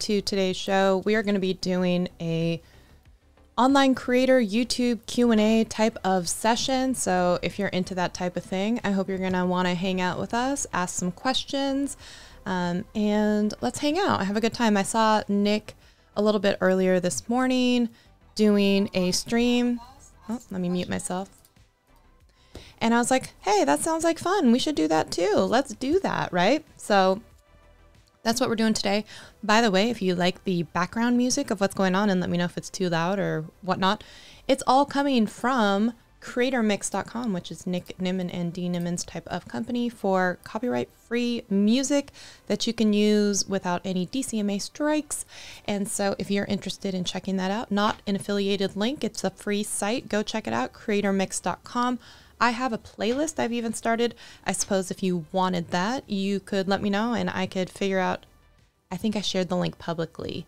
To today's show, we are going to be doing a online creator YouTube Q&A type of session. So if you're into that type of thing, I hope you're going to want to hang out with us, ask some questions, and let's hang out. Have a good time. I saw Nick a little bit earlier this morning doing a stream. Oh, let me mute myself. And I was like, hey, that sounds like fun. We should do that too. Let's do that, right? So that's what we're doing today. By the way, if you like the background music of what's going on and let me know if it's too loud or whatnot, it's all coming from CreatorMix.com, which is Nick Nimmin and D Nimmin's type of company for copyright free music that you can use without any DCMA strikes. And so if you're interested in checking that out, not an affiliated link, it's a free site. Go check it out, CreatorMix.com. I have a playlist I've even started. I suppose if you wanted that, you could let me know and I could figure out. I think I shared the link publicly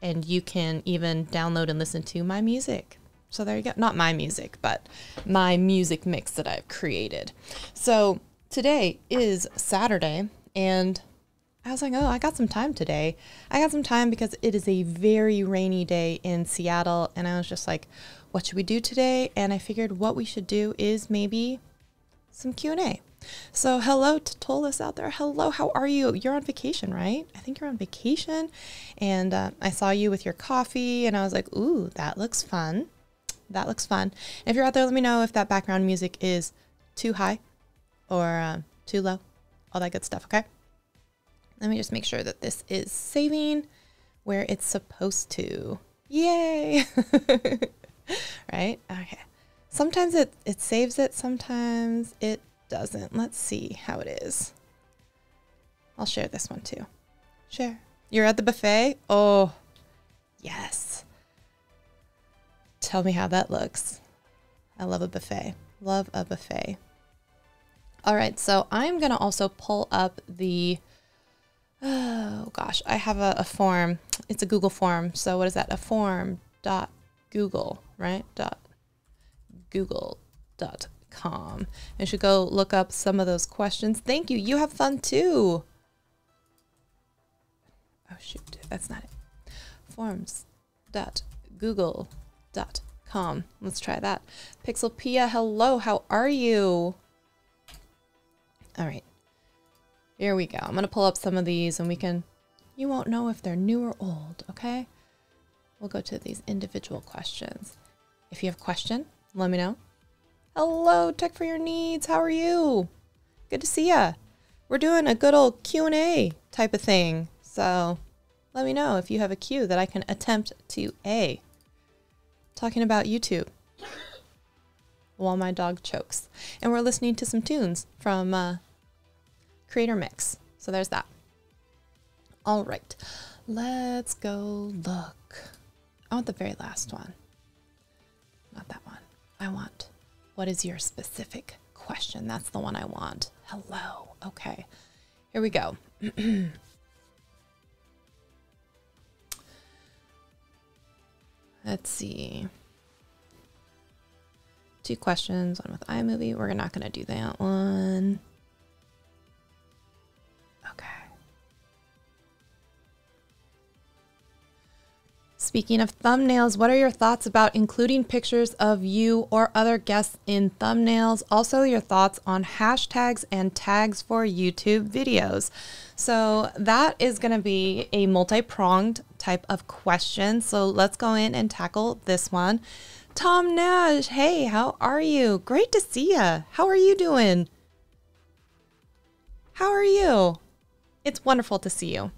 and you can even download and listen to my music. So there you go. Not my music, but my music mix that I've created. So today is Saturday and I was like, oh, I got some time today. I got some time because it is a very rainy day in Seattle. And I was just like, what should we do today? And I figured what we should do is maybe some Q&A. So hello to Tolis out there. Hello, how are you? You're on vacation, right? I think you're on vacation. And I saw you with your coffee and I was like, ooh, that looks fun. That looks fun. And if you're out there, let me know if that background music is too high or too low, all that good stuff, okay? Let me just make sure that this is saving where it's supposed to. Yay! Right? Okay. Sometimes it saves it, sometimes it doesn't. Let's see how it is. I'll share this one too. Share. You're at the buffet? Oh, yes. Tell me how that looks. I love a buffet. Love a buffet. All right, so I'm going to also pull up the... Oh gosh, I have a form. It's a Google form. So what is that? A form.google, right? .google.com. I should go look up some of those questions. Thank you. You have fun too. Oh shoot, that's not it. Forms.google.com. Let's try that. Pixelpia, hello, how are you? All right. Here we go. I'm going to pull up some of these and we can, you won't know if they're new or old, okay? We'll go to these individual questions. If you have a question, let me know. Hello, Tech for Your Needs. How are you? Good to see ya. We're doing a good old Q&A type of thing. So let me know if you have a Q that I can attempt to A. Talking about YouTube while my dog chokes. And we're listening to some tunes from, Creator Mix. So there's that. All right, let's go look. I want the very last one. Not that one. I want, what is your specific question? That's the one I want. Hello. Okay, here we go. Let's see. Two questions, one with iMovie. We're not going to do that one. Okay. Speaking of thumbnails, what are your thoughts about including pictures of you or other guests in thumbnails? Also, your thoughts on hashtags and tags for YouTube videos. So that is going to be a multi-pronged type of question. So let's go in and tackle this one. Tom Nash, hey, how are you? Great to see ya. How are you doing? How are you? It's wonderful to see you.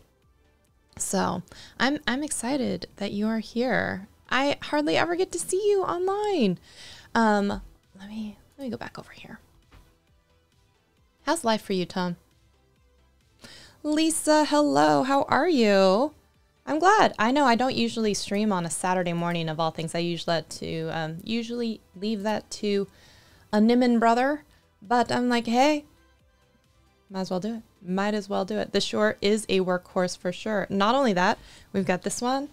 So I'm excited that you are here. I hardly ever get to see you online. Let me go back over here. How's life for you, Tom? Lisa, hello, how are you? I'm glad. I know I don't usually stream on a Saturday morning of all things. I usually leave that to a Nimmin brother, but I'm like, hey, might as well do it. Might as well do it. The Shure is a workhorse for sure. Not only that, we've got this one.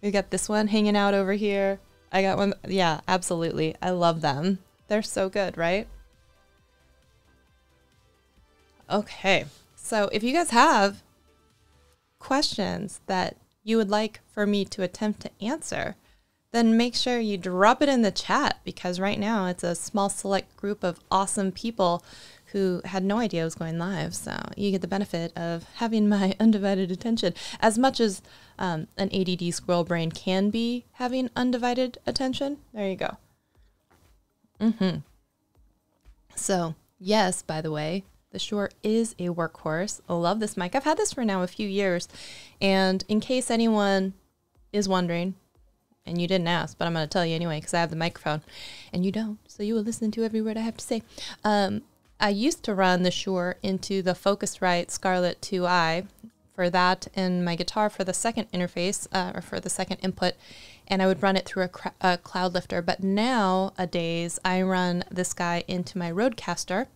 We've got this one hanging out over here. I got one. Yeah, absolutely. I love them. They're so good, right? Okay. So if you guys have questions that you would like for me to attempt to answer, then make sure you drop it in the chat, because right now it's a small select group of awesome people who had no idea I was going live. So you get the benefit of having my undivided attention, as much as an ADD squirrel brain can be having undivided attention. There you go. So yes, by the way, the Shure is a workhorse. I love this mic. I've had this for now a few years. And in case anyone is wondering, and you didn't ask, but I'm going to tell you anyway, because I have the microphone and you don't, so you will listen to every word I have to say. I used to run the Shure into the Focusrite Scarlett 2i for that, and my guitar for the second interface, or for the second input, and I would run it through a cloud lifter. But nowadays I run this guy into my Rodecaster,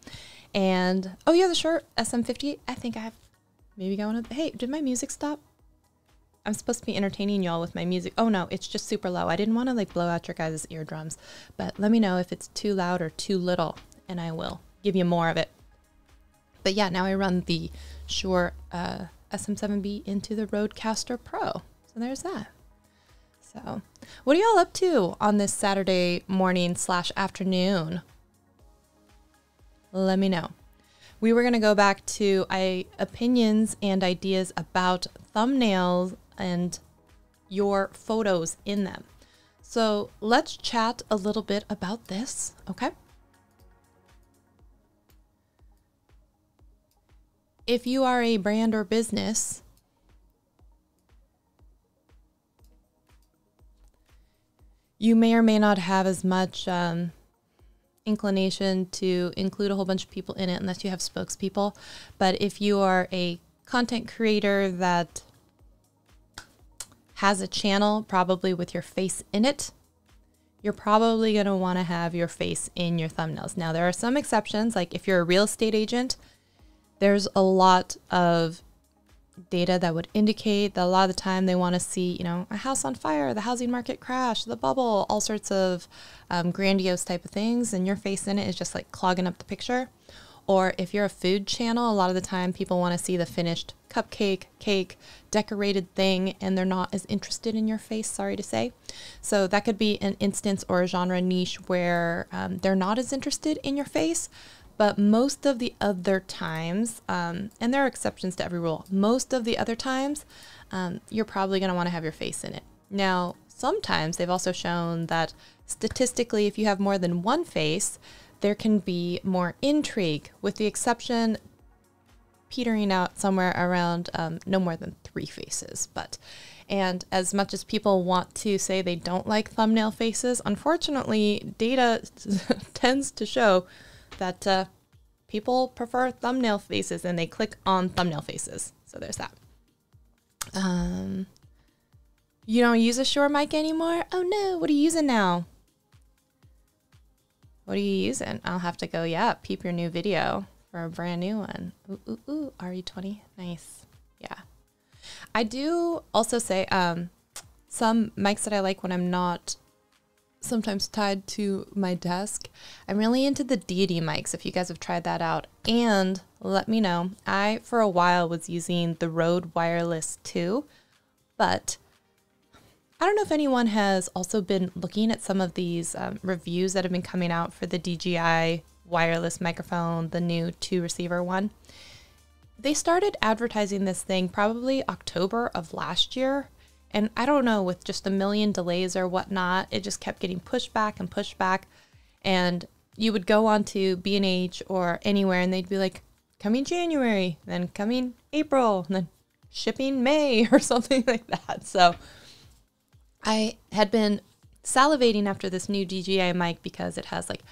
and oh yeah, the Shure SM50, I think I have maybe got one of the, hey, did my music stop? I'm supposed to be entertaining y'all with my music. Oh no, it's just super low. I didn't want to like blow out your guys' eardrums, but let me know if it's too loud or too little and I will give you more of it. But yeah, now I run the Shure SM7B into the Rodecaster Pro. So there's that. So what are y'all up to on this Saturday morning / afternoon? Let me know. We were going to go back to opinions and ideas about thumbnails and your photos in them. So let's chat a little bit about this, okay? If you are a brand or business, you may or may not have as much inclination to include a whole bunch of people in it unless you have spokespeople. But if you are a content creator that has a channel, probably with your face in it, you're probably going to want to have your face in your thumbnails. Now, there are some exceptions, like if you're a real estate agent, there's a lot of data that would indicate that a lot of the time they want to see, you know, a house on fire, the housing market crash, the bubble, all sorts of grandiose type of things, and your face in it is just like clogging up the picture. Or if you're a food channel, a lot of the time people want to see the finished cupcake, cake, decorated thing, and they're not as interested in your face, sorry to say. So that could be an instance or a genre niche where they're not as interested in your face. But most of the other times, and there are exceptions to every rule, most of the other times, you're probably gonna wanna have your face in it. Now, sometimes they've also shown that statistically, if you have more than one face, there can be more intrigue, with the exception petering out somewhere around no more than 3 faces. And as much as people want to say they don't like thumbnail faces, unfortunately, data tends to show that people prefer thumbnail faces and they click on thumbnail faces. So there's that. You don't use a Shure mic anymore? Oh no, what are you using now? What are you using? I'll have to go, yeah, peep your new video for a brand new one. Ooh, ooh, ooh, RE20, nice, yeah. I do also say some mics that I like when I'm not sometimes tied to my desk. I'm really into the Deity mics, if you guys have tried that out. And let me know, I for a while was using the Rode Wireless 2, but I don't know if anyone has also been looking at some of these reviews that have been coming out for the DJI wireless microphone, the new 2-receiver one. They started advertising this thing probably October of last year. And I don't know, with just a million delays or whatnot, it just kept getting pushed back and pushed back. And you would go on to B&H or anywhere and they'd be like, coming January, then coming April, and then shipping May or something like that. So I had been salivating after this new DJI mic because it has like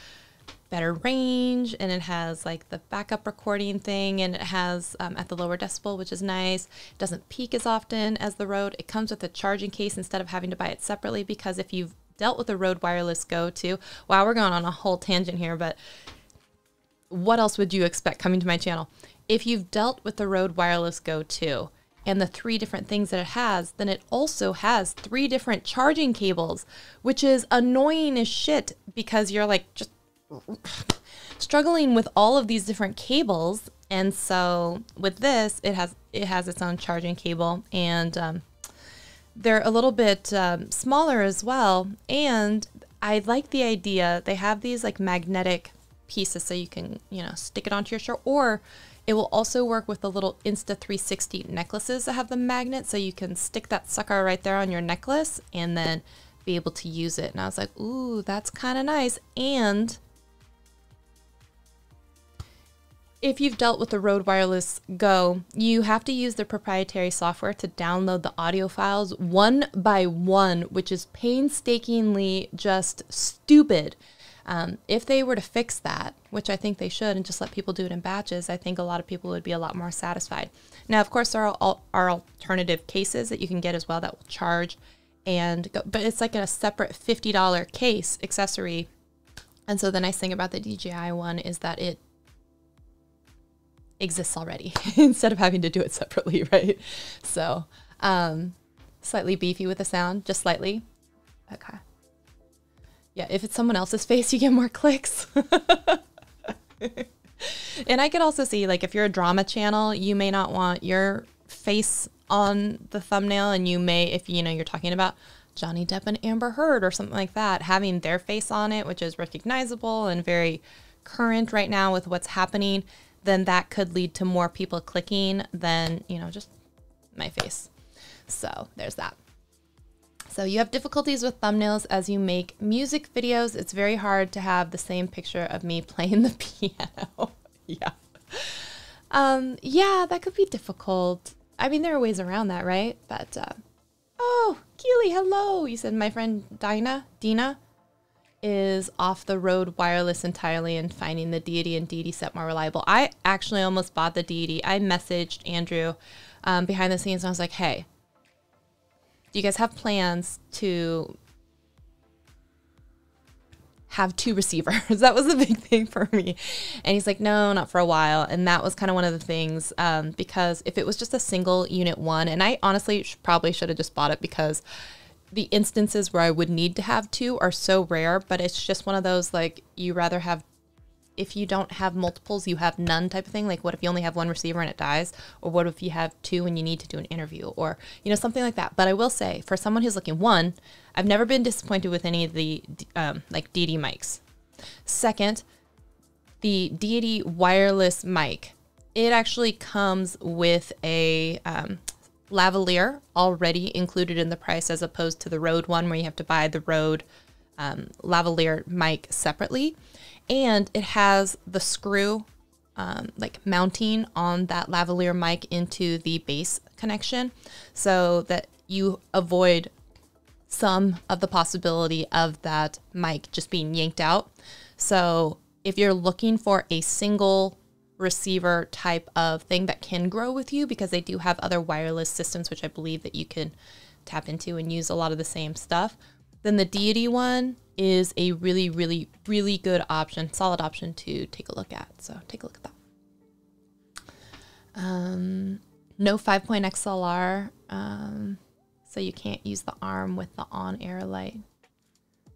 better range, and it has like the backup recording thing, and it has at the lower decibel, which is nice. It doesn't peak as often as the Rode. It comes with a charging case instead of having to buy it separately, because if you've dealt with the Rode Wireless Go 2, wow, we're going on a whole tangent here, but what else would you expect coming to my channel? If you've dealt with the Rode Wireless Go 2 and the 3 different things that it has, then it also has 3 different charging cables, which is annoying as shit, because you're like just struggling with all of these different cables And so with this, it has its own charging cable, and they're a little bit smaller as well. And I like the idea. They have these like magnetic pieces, so you can, you know, stick it onto your shirt, or it will also work with the little Insta360 necklaces that have the magnet, so you can stick that sucker right there on your necklace and then be able to use it. And I was like, ooh, that's kind of nice. And if you've dealt with the Rode Wireless Go, you have to use the proprietary software to download the audio files one by one, which is painstakingly just stupid. If they were to fix that, which I think they should, and just let people do it in batches, I think a lot of people would be a lot more satisfied. Now, of course, there are alternative cases that you can get as well that will charge and go, but it's like in a separate $50 case accessory. And so the nice thing about the DJI one is that it exists already instead of having to do it separately, right? So slightly beefy with the sound, just slightly. Okay. Yeah, if it's someone else's face, you get more clicks. And I could also see, like, if you're a drama channel, you may not want your face on the thumbnail, and you may, if you know you're talking about Johnny Depp and Amber Heard or something like that, having their face on it, which is recognizable and very current right now with what's happening, then that could lead to more people clicking than, you know, just my face. So there's that. So you have difficulties with thumbnails as you make music videos. It's very hard to have the same picture of me playing the piano. Yeah. Yeah, that could be difficult. I mean, there are ways around that, right? But, oh, Keely, hello. You said my friend Dina is off the Rode Wireless entirely and finding the Deity and Deity set more reliable. I actually almost bought the Deity. I messaged Andrew behind the scenes, and I was like, hey, do you guys have plans to have two receivers? That was the big thing for me. And he's like, no, not for a while. And that was kind of one of the things, because if it was just a single unit one, and I honestly probably should have just bought it, because the instances where I would need to have two are so rare, but it's just one of those, like, you rather have, if you don't have multiples, you have none type of thing. Like, what if you only have one receiver and it dies? Or what if you have two and you need to do an interview, or, you know, something like that. But I will say, for someone who's looking, one, I've never been disappointed with any of the like Deity mics. Second, the Deity wireless mic, it actually comes with a lavalier already included in the price, as opposed to the Rode one where you have to buy the Rode lavalier mic separately. And it has the screw, like mounting on that lavalier mic into the base connection, so that you avoid some of the possibility of that mic just being yanked out. So if you're looking for a single receiver type of thing that can grow with you, because they do have other wireless systems, which I believe that you can tap into and use a lot of the same stuff, then the Deity one is a really, really, really good option, solid option to take a look at. So take a look at that. No 5-point XLR, so you can't use the arm with the on-air light.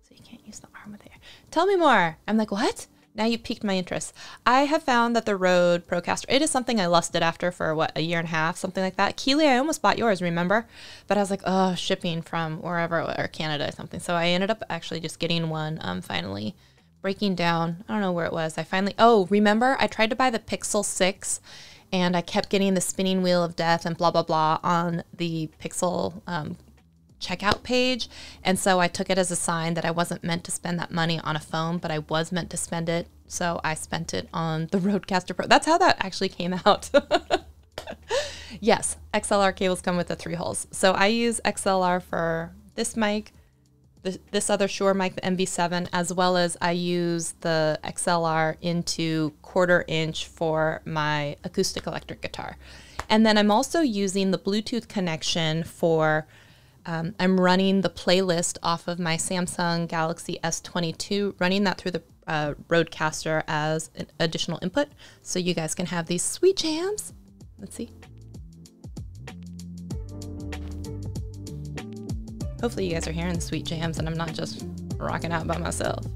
So you can't use the arm with the air. Tell me more. I'm like, what? Now you piqued my interest. I have found that the Rode Procaster, it is something I lusted after for, what, a year and a half, something like that. Keely, I almost bought yours, remember? But I was like, oh, shipping from wherever, or Canada or something. So I ended up actually just getting one, finally breaking down. I don't know where it was. I finally, oh, remember, I tried to buy the Pixel 6, and I kept getting the spinning wheel of death and blah, blah, blah on the Pixel checkout page. And so I took it as a sign that I wasn't meant to spend that money on a phone, but I was meant to spend it. So I spent it on the Rodecaster Pro. That's how that actually came out. Yes, XLR cables come with the 3 holes. So I use XLR for this mic, this other Shure mic, the MV7, as well as I use the XLR into 1/4" for my acoustic electric guitar. And then I'm also using the Bluetooth connection for I'm running the playlist off of my Samsung Galaxy S22, running that through the Rodecaster as an additional input, so you guys can have these sweet jams. Let's see. Hopefully you guys are hearing the sweet jams and I'm not just rocking out by myself.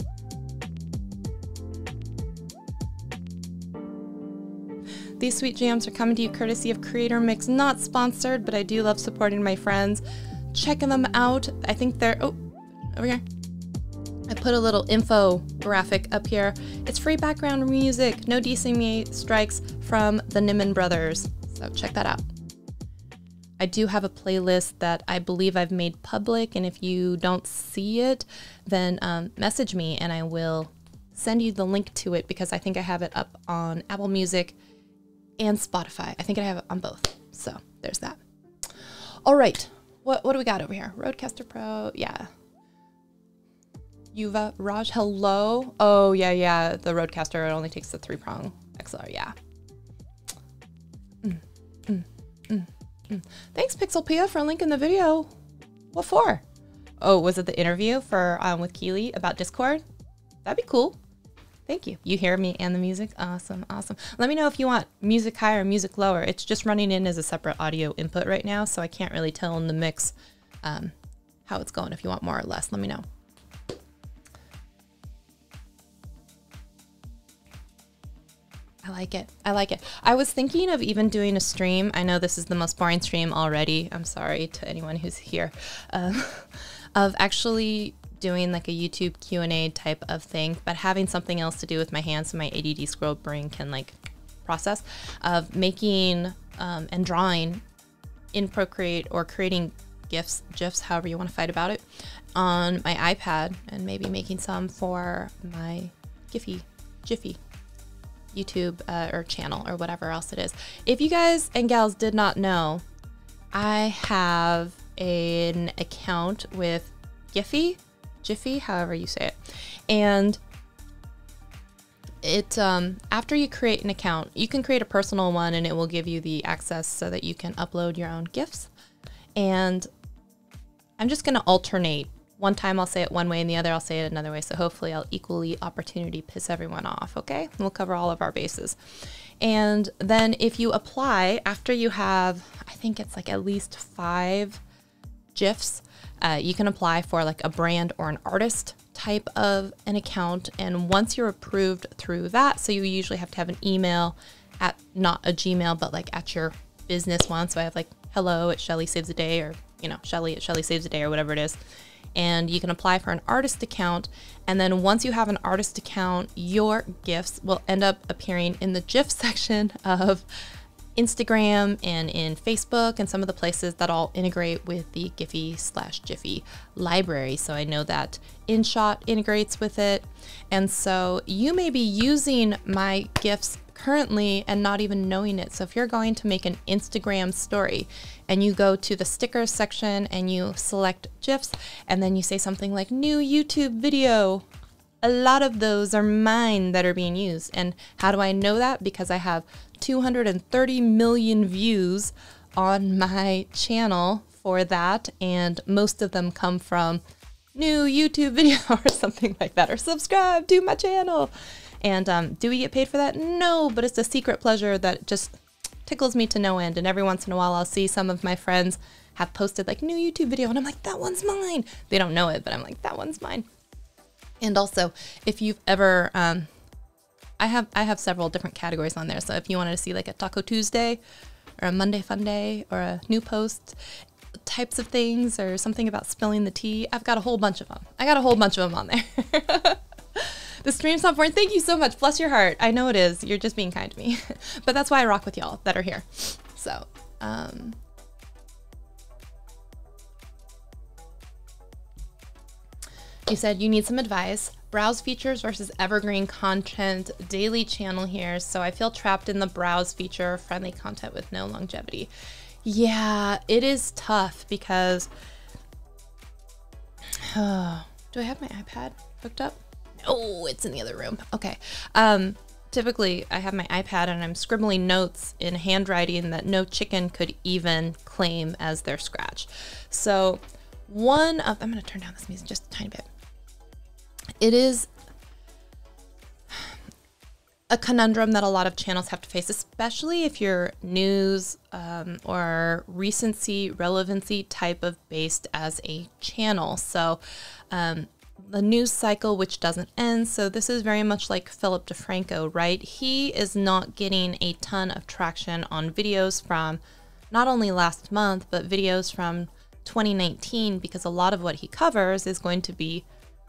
These sweet jams are coming to you courtesy of CreatorMix, not sponsored, but I do love supporting my friends. Checking them out. I think they're, oh, over here. I put a little infographic up here. It's free background music, no DMCA strikes from the Nimmin brothers. So check that out. I do have a playlist that I believe I've made public, and if you don't see it, then message me and I will send you the link to it, because I think I have it up on Apple Music and Spotify. I think I have it on both. So there's that. All right, what do we got over here? Rodecaster Pro, yeah. Yuva Raj, hello. Oh yeah, yeah. The Rodecaster, it only takes the 3-prong XLR. Yeah. Thanks, Pixel Pia, for linking the video. What for? Oh, was it the interview for with Keely about Discord? That'd be cool. Thank you. You hear me and the music? Awesome, awesome. Let me know if you want music higher or music lower. It's just running in as a separate audio input right now, so I can't really tell in the mix how it's going. If you want more or less, let me know. I like it. I like it. I was thinking of even doing a stream. I know this is the most boring stream already. I'm sorry to anyone who's here. Of actually doing like a YouTube Q&A type of thing, but having something else to do with my hands so my ADD squirrel brain can like process, of making and drawing in Procreate or creating GIFs, however you want to fight about it, on my iPad, and maybe making some for my Giphy. YouTube or channel or whatever else it is. If you guys and gals did not know, I have an account with Giphy, however you say it. And it, after you create an account, you can create a personal one and it will give you the access so that you can upload your own GIFs. And I'm just gonna alternate. One time I'll say it one way and the other I'll say it another way. So hopefully I'll equally opportunity piss everyone off, okay? And we'll cover all of our bases. And then if you apply, after you have, I think it's like at least 5 GIFs, you can apply for like a brand or an artist type of an account. And once you're approved through that, so you usually have to have an email at, not a Gmail, but like at your business one. So I have like, hello@ShellySavesTheDay, or, you know, Shelly@ShellySavesTheDay, or whatever it is. And you can apply for an artist account. And then once you have an artist account, your GIFs will end up appearing in the GIF section of Instagram and in Facebook and some of the places that all integrate with the Giphy/Giphy library. So I know that InShot integrates with it. And so you may be using my GIFs currently and not even knowing it. So if you're going to make an Instagram story and you go to the stickers section and you select GIFs and then you say something like new YouTube video, a lot of those are mine that are being used. And how do I know that? Because I have 230 million views on my channel for that, and most of them come from new YouTube video or something like that, or subscribe to my channel. And do we get paid for that? No, but it's a secret pleasure that just tickles me to no end. And every once in a while, I'll see some of my friends have posted like new YouTube video, and I'm like, that one's mine. They don't know it, but I'm like, that one's mine. And also, if you've ever, I have several different categories on there. So if you wanted to see like a Taco Tuesday or a Monday Fun Day or a new post types of things, or something about spilling the tea, I've got a whole bunch of them. I got a whole bunch of them on there. The stream's not boring. Thank you so much. Bless your heart. I know it is. You're just being kind to me. But that's why I rock with y'all that are here. So, you said you need some advice. Browse features versus evergreen content, daily channel here. So I feel trapped in the browse feature, friendly content with no longevity. Yeah, it is tough because, oh, do I have my iPad hooked up? Oh, it's in the other room. Okay. Typically I have my iPad and I'm scribbling notes in handwriting that no chicken could even claim as their scratch. So one of, I'm going to turn down this music just a tiny bit. It is a conundrum that a lot of channels have to face, especially if you're news or recency, relevancy type of based as a channel. So the news cycle which doesn't end. So this is very much like Philip DeFranco, right? He is not getting a ton of traction on videos from not only last month, but videos from 2019, because a lot of what he covers is going to be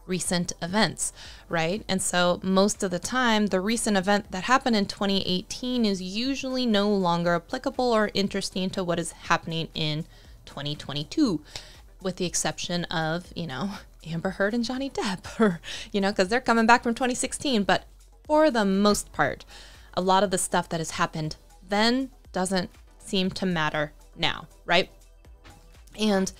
recent events, right? And so most of the time, the recent event that happened in 2018 is usually no longer applicable or interesting to what is happening in 2022, with the exception of, you know, Amber Heard and Johnny Depp, or, you know, because they're coming back from 2016. But for the most part, a lot of the stuff that has happened then doesn't seem to matter now, right? And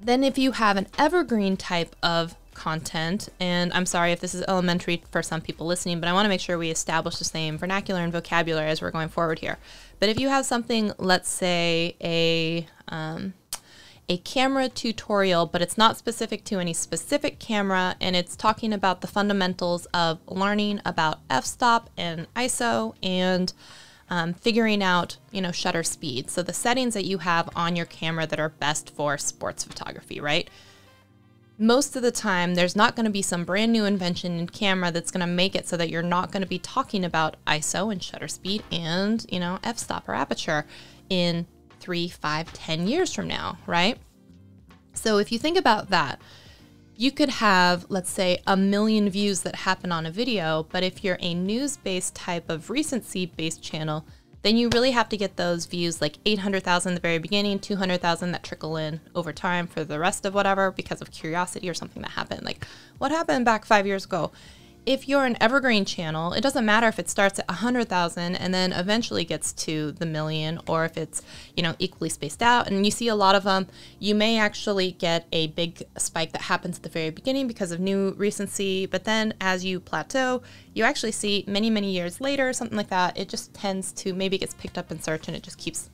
then if you have an evergreen type of content, and I'm sorry if this is elementary for some people listening, but I want to make sure we establish the same vernacular and vocabulary as we're going forward here. But if you have something, let's say a camera tutorial, but it's not specific to any specific camera, and it's talking about the fundamentals of learning about f-stop and ISO and figuring out, you know, shutter speed. So the settings that you have on your camera that are best for sports photography, right? Most of the time, there's not going to be some brand new invention in camera that's going to make it so that you're not going to be talking about ISO and shutter speed and, you know, f-stop or aperture in 3, 5, 10 years from now, right? So if you think about that, you could have, let's say, 1 million views that happen on a video, but if you're a news-based type of recency-based channel, then you really have to get those views like 800,000 at the very beginning, 200,000 that trickle in over time for the rest of whatever, because of curiosity or something that happened. Like, what happened back 5 years ago? If you're an evergreen channel, it doesn't matter if it starts at 100,000 and then eventually gets to the million, or if it's, you know, equally spaced out. And you see a lot of them, you may actually get a big spike that happens at the very beginning because of new recency. But then as you plateau, you actually see many, many years later, something like that, it just tends to, maybe it gets picked up in search and it just keeps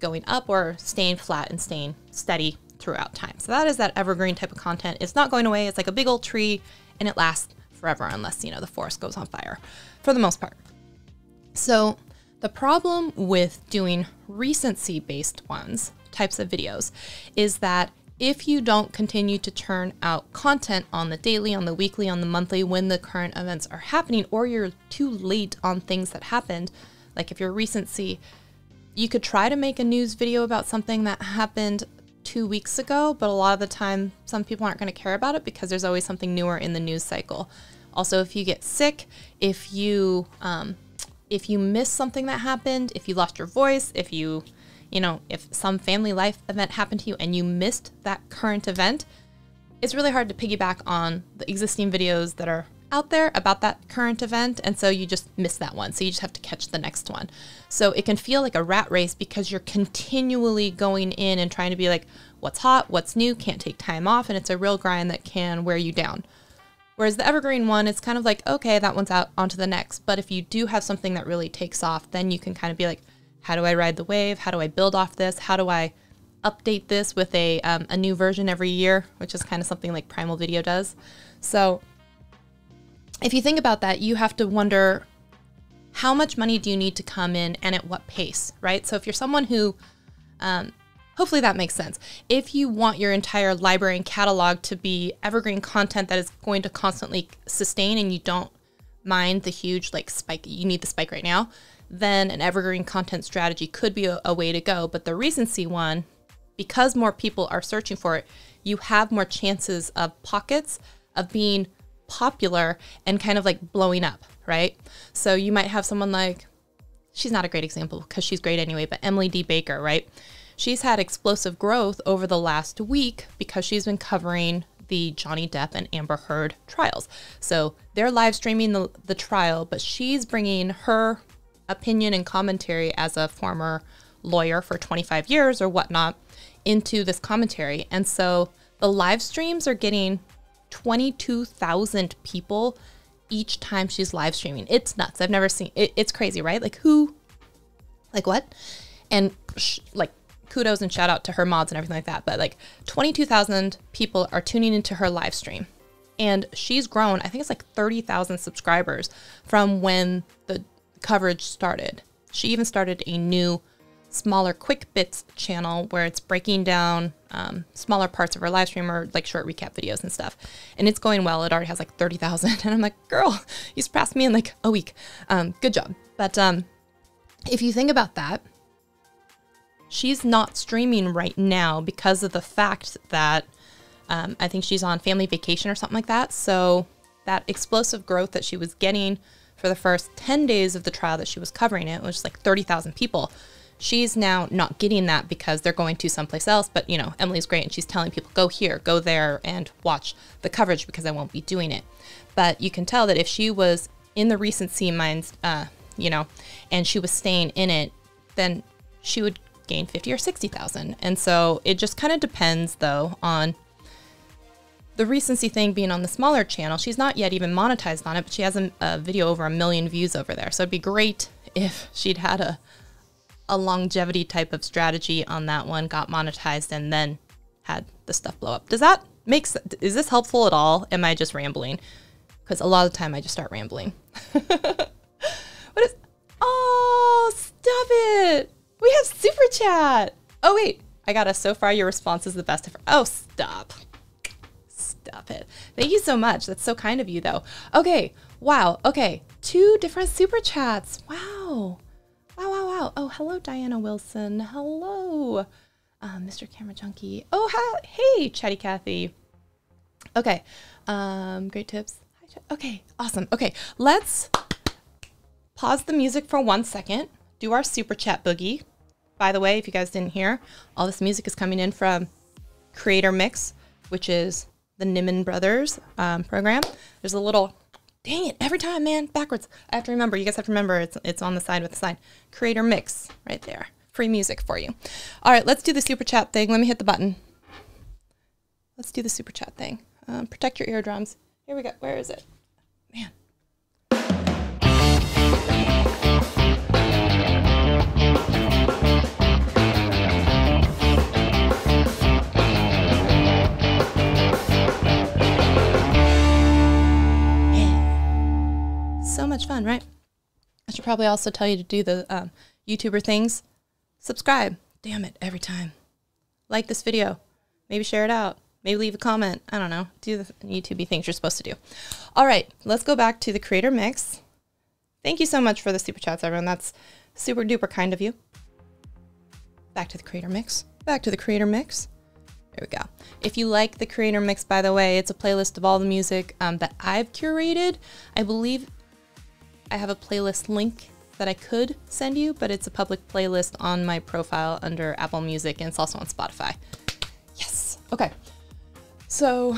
going up or staying flat and staying steady throughout time. So that is that evergreen type of content. It's not going away. It's like a big old tree and it lasts forever, unless, you know, the forest goes on fire, for the most part. So the problem with doing recency-based ones, types of videos, is that if you don't continue to churn out content on the daily, on the weekly, on the monthly, when the current events are happening, or you're too late on things that happened, like if you're recency, you could try to make a news video about something that happened 2 weeks ago, but a lot of the time, some people aren't going to care about it because there's always something newer in the news cycle. Also, if you get sick, if you miss something that happened, if you lost your voice, if you, you know, if some family life event happened to you and you missed that current event, it's really hard to piggyback on the existing videos that are out there about that current event. And so you just miss that one. So you just have to catch the next one. So it can feel like a rat race because you're continually going in and trying to be like, what's hot, what's new, can't take time off. And it's a real grind that can wear you down. Whereas the evergreen one, it's kind of like, okay, that one's out, onto the next. But if you do have something that really takes off, then you can kind of be like, how do I ride the wave? How do I build off this? How do I update this with a new version every year, which is kind of something like Primal Video does. So if you think about that, you have to wonder, how much money do you need to come in and at what pace, right? So if you're someone who, hopefully that makes sense. If you want your entire library and catalog to be evergreen content that is going to constantly sustain and you don't mind the huge like spike, you need the spike right now, then an evergreen content strategy could be a way to go. But the recency one, because more people are searching for it, you have more chances of pockets of being popular and kind of like blowing up, right? So you might have someone like, she's not a great example because she's great anyway, but Emily D. Baker, right? She's had explosive growth over the last week because she's been covering the Johnny Depp and Amber Heard trials. So they're live streaming the trial, but she's bringing her opinion and commentary as a former lawyer for 25 years or whatnot into this commentary. And so the live streams are getting 22,000 people each time she's live streaming. It's nuts. I've never seen it. It's crazy, right? Like who, like what? And like kudos and shout out to her mods and everything like that. But like 22,000 people are tuning into her live stream and she's grown. I think it's like 30,000 subscribers from when the coverage started. She even started a new smaller Quick Bits channel where it's breaking down smaller parts of our live stream or like short recap videos and stuff. And it's going well. It already has like 30,000. And I'm like, girl, you surpassed me in like a week. Good job. But if you think about that, she's not streaming right now because of the fact that I think she's on family vacation or something like that. So that explosive growth that she was getting for the first 10 days of the trial that she was covering, it was just like 30,000 people. She's now not getting that because they're going to someplace else. But, you know, Emily's great and she's telling people, go here, go there and watch the coverage because I won't be doing it. But you can tell that if she was in the recency minds, you know, and she was staying in it, then she would gain 50 or 60,000. And so it just kind of depends though on the recency thing being on the smaller channel. She's not yet even monetized on it, but she has a video over 1 million views over there. So it'd be great if she'd had a longevity type of strategy on that one, got monetized and then had the stuff blow up. Does that make sense? Is this helpful at all? Am I just rambling? Because a lot of the time I just start rambling. What is, oh, stop it. We have super chat. Oh wait, I got a, so far your response is the best ever. Oh, stop. Stop it. Thank you so much. That's so kind of you though. Okay. Wow. Okay. 2 different super chats. Wow. Wow, wow, wow. Oh, hello, Diana Wilson. Hello, Mr. Camera Junkie. Oh, hey, Chatty Cathy. Okay, great tips. Okay, awesome. Okay, let's pause the music for 1 second, do our super chat boogie. By the way, if you guys didn't hear, all this music is coming in from CreatorMix, which is the Nimmin Brothers program. There's a little... Dang it, every time, man, backwards. I have to remember, you guys have to remember it's on the side with the sign. CreatorMix, right there. Free music for you. All right, let's do the super chat thing. Let me hit the button. Let's do the super chat thing. Protect your eardrums. Here we go, where is it? Man. So much fun, right? I should probably also tell you to do the YouTuber things. Subscribe. Damn it, every time. Like this video. Maybe share it out. Maybe leave a comment. I don't know. Do the YouTube-y things you're supposed to do. All right, let's go back to the CreatorMix. Thank you so much for the super chats, everyone. That's super duper kind of you. Back to the CreatorMix. Back to the CreatorMix. There we go. If you like the CreatorMix, by the way, it's a playlist of all the music that I've curated. I believe I have a playlist link that I could send you, but it's a public playlist on my profile under Apple Music, and it's also on Spotify. Yes. Okay. So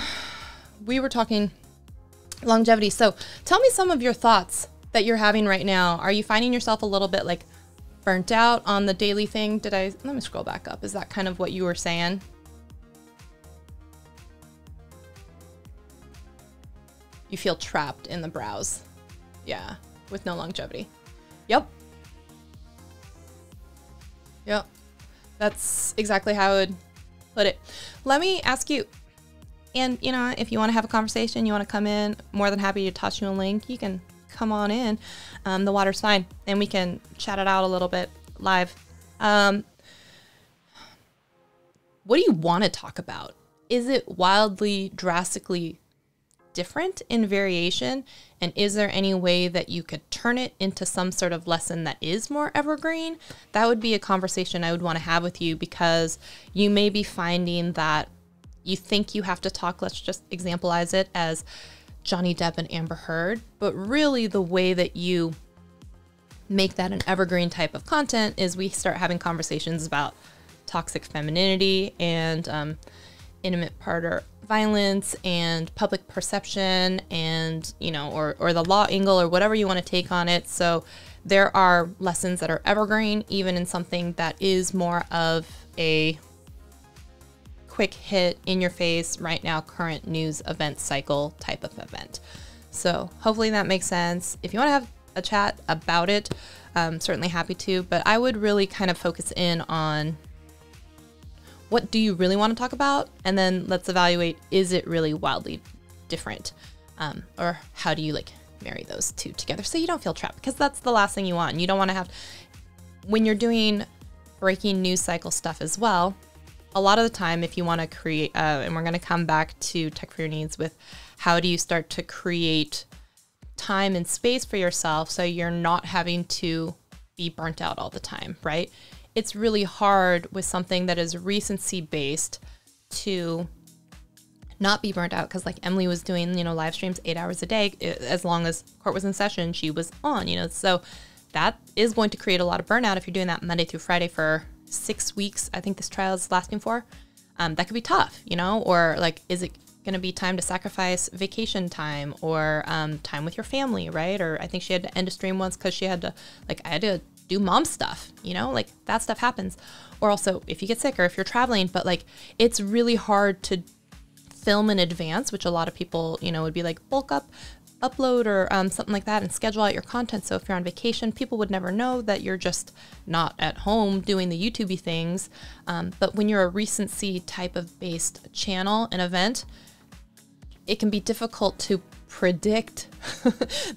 we were talking longevity. So tell me some of your thoughts that you're having right now. Are you finding yourself a little bit like burnt out on the daily thing? Let me scroll back up. Is that kind of what you were saying? You feel trapped in the browse. Yeah. With no longevity. Yep. Yep. That's exactly how I would put it. Let me ask you, and you know, if you want to have a conversation, you want to come in, more than happy to toss you a link. You can come on in. The water's fine and we can chat it out a little bit live. What do you want to talk about? Is it wildly, drastically different in variation? And is there any way that you could turn it into some sort of lesson that is more evergreen? That would be a conversation I would want to have with you, because you may be finding that you think you have to talk, let's just exampleize it as Johnny Depp and Amber Heard, but really the way that you make that an evergreen type of content is we start having conversations about toxic femininity and intimate partner violence and public perception and, you know, or the law angle or whatever you want to take on it. So there are lessons that are evergreen, even in something that is more of a quick hit in your face right now, current news event cycle type of event. So hopefully that makes sense. If you want to have a chat about it, I'm certainly happy to, but I would really kind of focus in on what do you really want to talk about? And then let's evaluate, is it really wildly different? Or how do you like marry those two together so you don't feel trapped? Because that's the last thing you want. You don't want to have, when you're doing breaking news cycle stuff as well. A lot of the time, if you want to create, and we're going to come back to Tech for Your Needs with how do you start to create time and space for yourself so you're not having to be burnt out all the time, right? It's really hard with something that is recency based to not be burnt out, because like Emily was doing, you know, live streams 8 hours a day, as long as court was in session, she was on, you know, so that is going to create a lot of burnout if you're doing that Monday through Friday for 6 weeks. I think this trial is lasting for, that could be tough, you know, or like, is it going to be time to sacrifice vacation time or time with your family, right? Or I think she had to end a stream once because she had to, like, I had to do mom stuff, you know, like that stuff happens. Or also if you get sick or if you're traveling, but like, it's really hard to film in advance, which a lot of people, you know, would be like bulk up, upload or something like that and schedule out your content. So if you're on vacation, people would never know that you're just not at home doing the YouTubey things. But when you're a recency type of based channel and event, it can be difficult to predict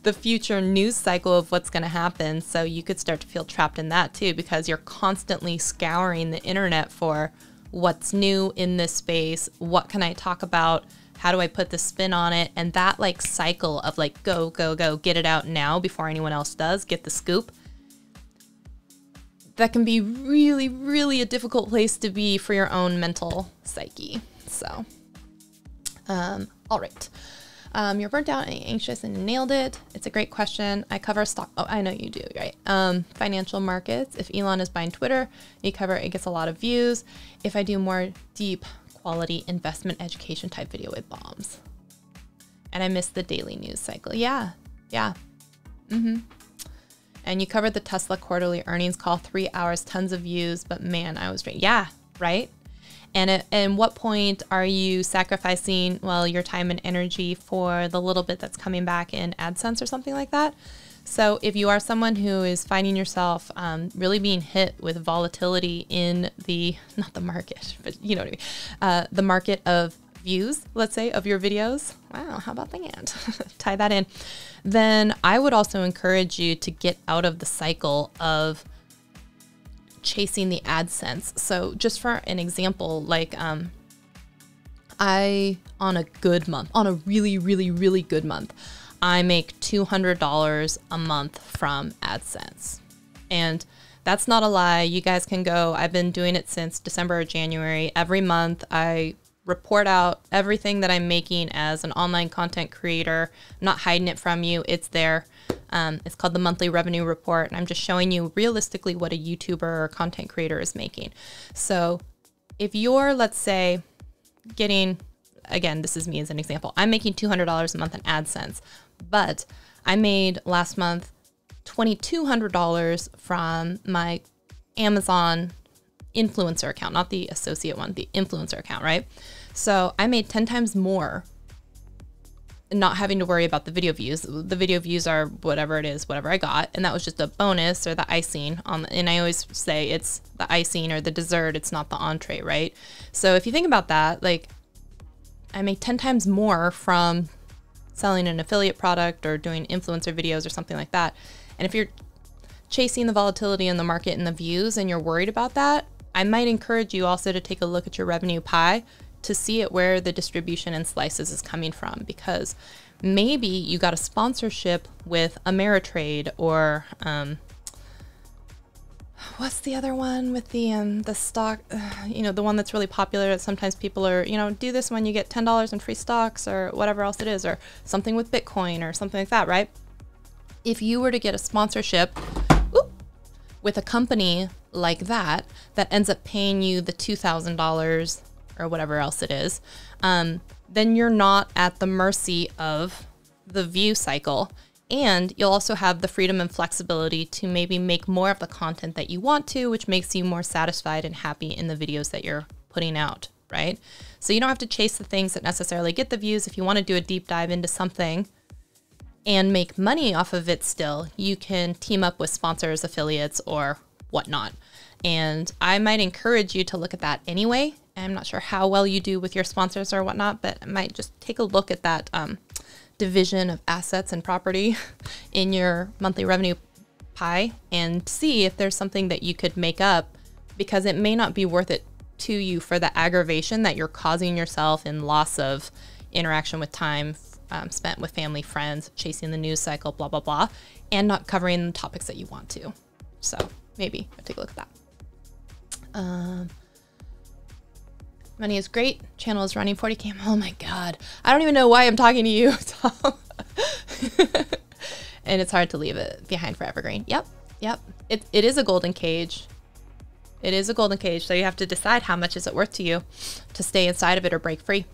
the future news cycle of what's going to happen. So you could start to feel trapped in that too, because you're constantly scouring the internet for what's new in this space. What can I talk about? How do I put the spin on it? And that like cycle of like, go, go, go, get it out now before anyone else does, get the scoop. That can be really, really a difficult place to be for your own mental psyche. So, all right. You're burnt out and anxious and nailed it. It's a great question. I cover stock. Oh, I know you do, right? Financial markets. If Elon is buying Twitter, you cover, it gets a lot of views. If I do more deep quality investment education type video, it bombs. And I miss the daily news cycle. Yeah. Yeah. Mm-hmm. And you covered the Tesla quarterly earnings call, 3 hours, tons of views, but man, I was drained. Yeah. Right. And what point are you sacrificing, well, your time and energy for the little bit that's coming back in AdSense or something like that? So if you are someone who is finding yourself really being hit with volatility in the, not the market, but you know what I mean, the market of views, let's say, of your videos. Wow, how about that? Tie that in. Then I would also encourage you to get out of the cycle of chasing the AdSense. So just for an example, like I, on a good month, on a really, really, really good month, I make $200 a month from AdSense. And that's not a lie. You guys can go, I've been doing it since December or January. Every month I report out everything that I'm making as an online content creator. I'm not hiding it from you. It's there. It's called the monthly revenue report. And I'm just showing you realistically what a YouTuber or content creator is making. So if you're, let's say, getting, again, this is me as an example, I'm making $200 a month in AdSense, but I made last month $2,200 from my Amazon influencer account, not the associate one, the influencer account, right? So I made 10 times more, not having to worry about the video views. The video views are whatever it is, whatever I got. And that was just a bonus or the icing on the, and I always say it's the icing or the dessert. It's not the entree, right? So if you think about that, like I make 10 times more from selling an affiliate product or doing influencer videos or something like that. And if you're chasing the volatility in the market and the views, and you're worried about that, I might encourage you also to take a look at your revenue pie to see it where the distribution and slices is coming from, because maybe you got a sponsorship with Ameritrade or what's the other one with the stock, you know, the one that's really popular that sometimes people are, you know, do this one, you get $10 in free stocks or whatever else it is, or something with Bitcoin or something like that, right? If you were to get a sponsorship with a company like that, that ends up paying you the $2,000 or whatever else it is, then you're not at the mercy of the view cycle. And you'll also have the freedom and flexibility to maybe make more of the content that you want to, which makes you more satisfied and happy in the videos that you're putting out, right? So you don't have to chase the things that necessarily get the views. If you want to do a deep dive into something and make money off of it still, you can team up with sponsors, affiliates, or whatnot. And I might encourage you to look at that anyway. I'm not sure how well you do with your sponsors or whatnot, but I might just take a look at that division of assets and property in your monthly revenue pie and see if there's something that you could make up because it may not be worth it to you for the aggravation that you're causing yourself in loss of interaction with time spent with family, friends, chasing the news cycle, blah, blah, blah, and not covering the topics that you want to. So maybe I'll take a look at that. Money is great. Channel is running 40K. Oh my God. I don't even know why I'm talking to you, Tom. And it's hard to leave it behind for evergreen. Yep. Yep. It is a golden cage. It is a golden cage. So you have to decide how much is it worth to you to stay inside of it or break free.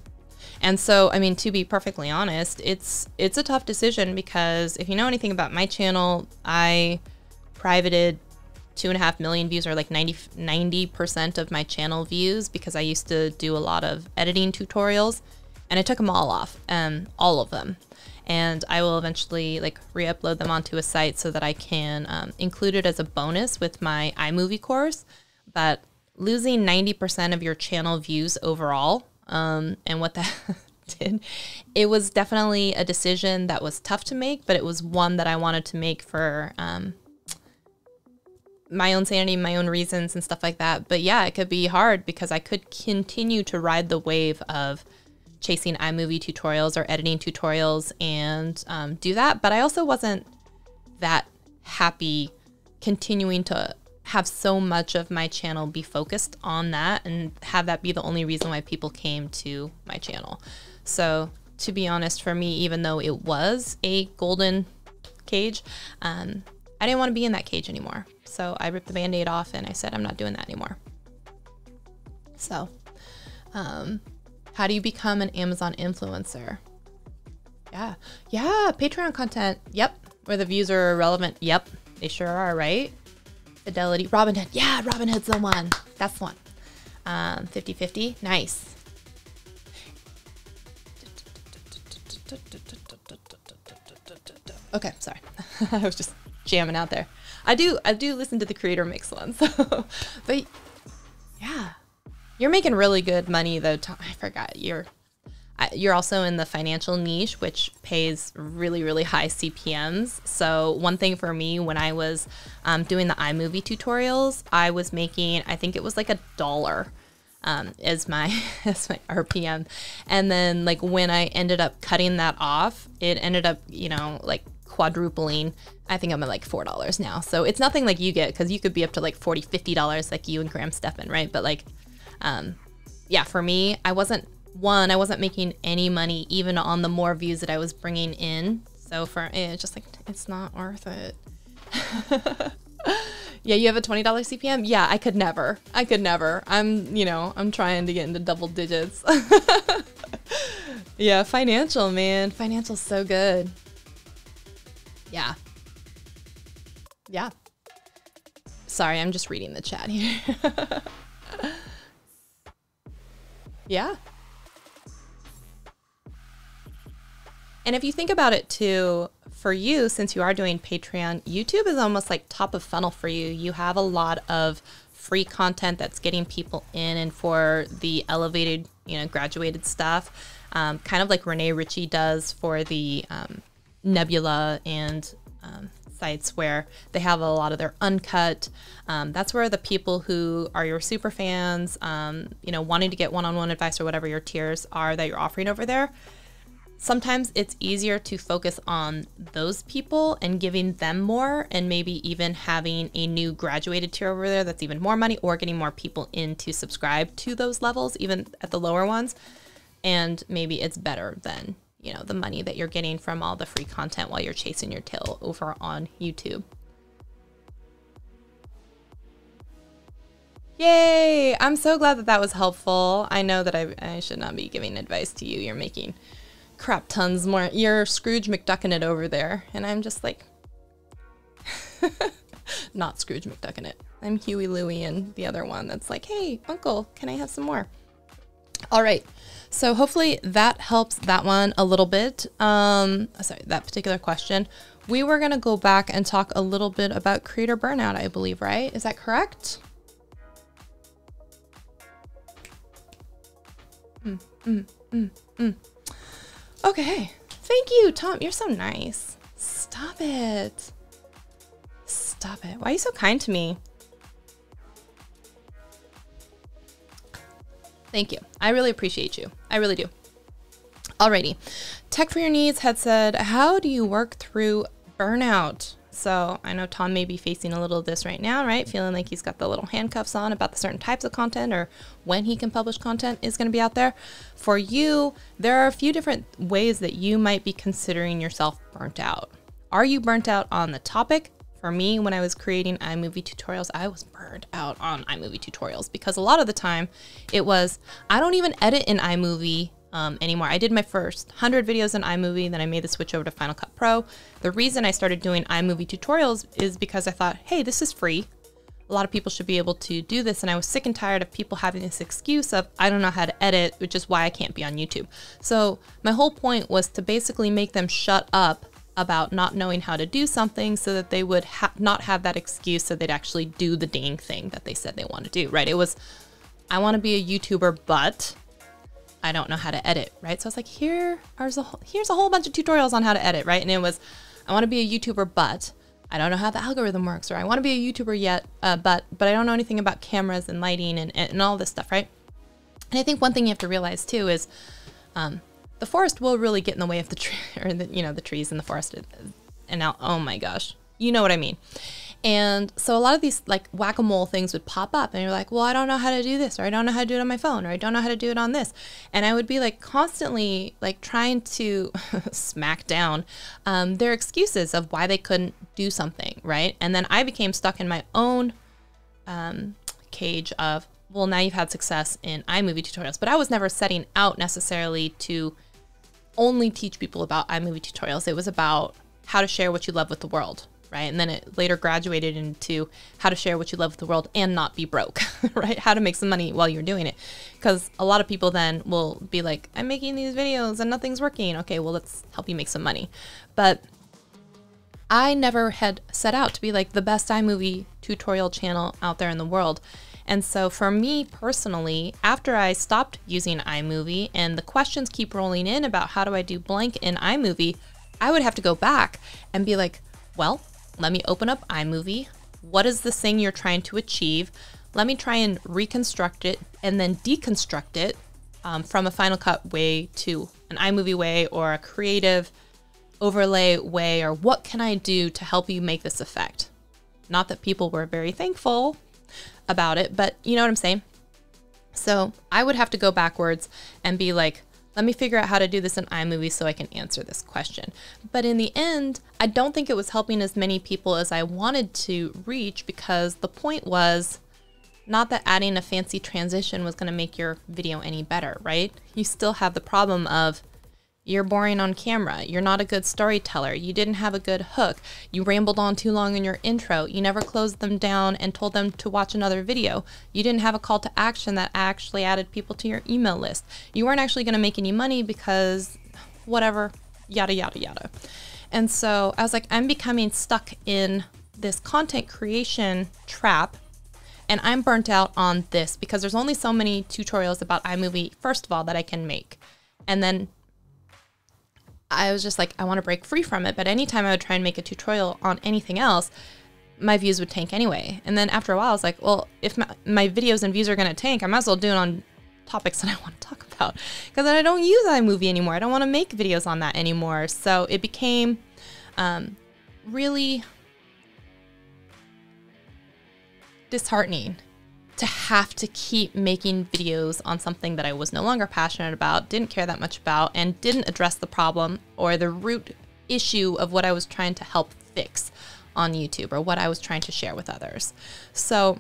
And so, I mean, to be perfectly honest, it's a tough decision because if you know anything about my channel, I privated 2.5 million views, or like 90% of my channel views, because I used to do a lot of editing tutorials and I took them all off, all of them. And I will eventually like re-upload them onto a site so that I can include it as a bonus with my iMovie course. But losing 90% of your channel views overall, and what that did, it was definitely a decision that was tough to make, but it was one that I wanted to make for my own sanity, my own reasons and stuff like that. But yeah, it could be hard because I could continue to ride the wave of chasing iMovie tutorials or editing tutorials and do that. But I also wasn't that happy continuing to have so much of my channel be focused on that and have that be the only reason why people came to my channel. So to be honest, for me, even though it was a golden cage, I didn't want to be in that cage anymore. So I ripped the Band-Aid off and I said, I'm not doing that anymore. So how do you become an Amazon influencer? Yeah. Yeah. Patreon content. Yep. Where the views are irrelevant. Yep. They sure are, right? Fidelity. Robinhood. Yeah. Robinhood's the one. That's the one. 50/50. Nice. Okay. Sorry. I was just jamming out there. I do listen to the CreatorMix one, so, but yeah, you're making really good money though. Tom, I forgot you're also in the financial niche, which pays really, really high CPMs. So one thing for me, when I was doing the iMovie tutorials, I was making, I think it was like $1 as my RPM. And then like when I ended up cutting that off, it ended up, you know, like quadrupling. I think I'm at like $4 now. So it's nothing like you get, because you could be up to like $40, $50 like you and Graham Stephan, right? But like, yeah, for me, I wasn't making any money even on the more views that I was bringing in. So for it's just like, it's not worth it. Yeah, you have a $20 CPM? Yeah, I could never. I could never. I'm, you know, I'm trying to get into double digits. Yeah, financial, man. Financial's so good. Yeah. Yeah. Sorry, I'm just reading the chat here. Yeah. And if you think about it too, for you, since you are doing Patreon, YouTube is almost like top of funnel for you. You have a lot of free content that's getting people in, and for the elevated, you know, graduated stuff, kind of like Renee Ritchie does for the Nebula and sites where they have a lot of their uncut. That's where the people who are your super fans, you know, wanting to get one-on-one advice or whatever your tiers are that you're offering over there. Sometimes it's easier to focus on those people and giving them more, and maybe even having a new graduated tier over there that's even more money, or getting more people in to subscribe to those levels, even at the lower ones. And maybe it's better than, you know, the money that you're getting from all the free content while you're chasing your tail over on YouTube. Yay! I'm so glad that that was helpful. I know that I should not be giving advice to you. You're making crap tons more. You're Scrooge McDuckin' it over there. And I'm just like, not Scrooge McDuckin' it. I'm Huey, Louie, and the other one that's like, hey, uncle, can I have some more? All right. So hopefully that helps that one a little bit. Sorry, that particular question. We were going to go back and talk a little bit about creator burnout, I believe, right? Is that correct? Okay. Thank you, Tom. You're so nice. Stop it. Stop it. Why are you so kind to me? Thank you. I really appreciate you. I really do. Alrighty. Tech for Your Needs had said, how do you work through burnout? So I know Tom may be facing a little of this right now, right? Feeling like he's got the little handcuffs on about the certain types of content or when he can publish content is going to be out there. For you, there are a few different ways that you might be considering yourself burnt out. Are you burnt out on the topic? For me, when I was creating iMovie tutorials, I was burnt out on iMovie tutorials because a lot of the time it was, I don't even edit in iMovie anymore. I did my first 100 videos in iMovie, then I made the switch over to Final Cut Pro. The reason I started doing iMovie tutorials is because I thought, hey, this is free. A lot of people should be able to do this. And I was sick and tired of people having this excuse of, I don't know how to edit, which is why I can't be on YouTube. So my whole point was to basically make them shut up about not knowing how to do something so that they would not have that excuse, so they'd actually do the dang thing that they said they want to do, right? It was, I want to be a YouTuber, but I don't know how to edit, right? So I was like, here's a whole bunch of tutorials on how to edit, right? And it was, I want to be a YouTuber, but I don't know how the algorithm works, or I want to be a YouTuber yet, but I don't know anything about cameras and lighting and all this stuff, right? And I think one thing you have to realize too is the forest will really get in the way of the tree, or the, you know, the trees in the forest, and now, oh my gosh, you know what I mean. And so a lot of these like whack-a-mole things would pop up and you're like, well, I don't know how to do this, or I don't know how to do it on my phone, or I don't know how to do it on this. And I would be like constantly like trying to smack down their excuses of why they couldn't do something, right? And then I became stuck in my own cage of, well, now you've had success in iMovie tutorials, but I was never setting out necessarily to only teach people about iMovie tutorials. It was about how to share what you love with the world. Right? And then it later graduated into how to share what you love with the world and not be broke, right? How to make some money while you're doing it. Because a lot of people then will be like, I'm making these videos and nothing's working. Okay, well, let's help you make some money. But I never had set out to be like the best iMovie tutorial channel out there in the world. And so for me personally, after I stopped using iMovie and the questions keep rolling in about how do I do blank in iMovie, I would have to go back and be like, well, let me open up iMovie. What is this thing you're trying to achieve? Let me try and reconstruct it and then deconstruct it from a Final Cut way to an iMovie way or a creative overlay way, or what can I do to help you make this effect? Not that people were very thankful about it, but you know what I'm saying? So I would have to go backwards and be like, let me figure out how to do this in iMovie so I can answer this question. But in the end, I don't think it was helping as many people as I wanted to reach, because the point was not that adding a fancy transition was going to make your video any better, right? You still have the problem of you're boring on camera. You're not a good storyteller. You didn't have a good hook. You rambled on too long in your intro. You never closed them down and told them to watch another video. You didn't have a call to action that actually added people to your email list. You weren't actually going to make any money because whatever, yada, yada, yada. And so I was like, I'm becoming stuck in this content creation trap, and I'm burnt out on this because there's only so many tutorials about iMovie, first of all, that I can make. And then I was just like, I want to break free from it. But anytime I would try and make a tutorial on anything else, my views would tank anyway. And then after a while, I was like, well, if my videos and views are going to tank, I might as well do it on topics that I want to talk about, because I don't use iMovie anymore. I don't want to make videos on that anymore. So it became really disheartening to have to keep making videos on something that I was no longer passionate about, didn't care that much about, and didn't address the problem or the root issue of what I was trying to help fix on YouTube or what I was trying to share with others. So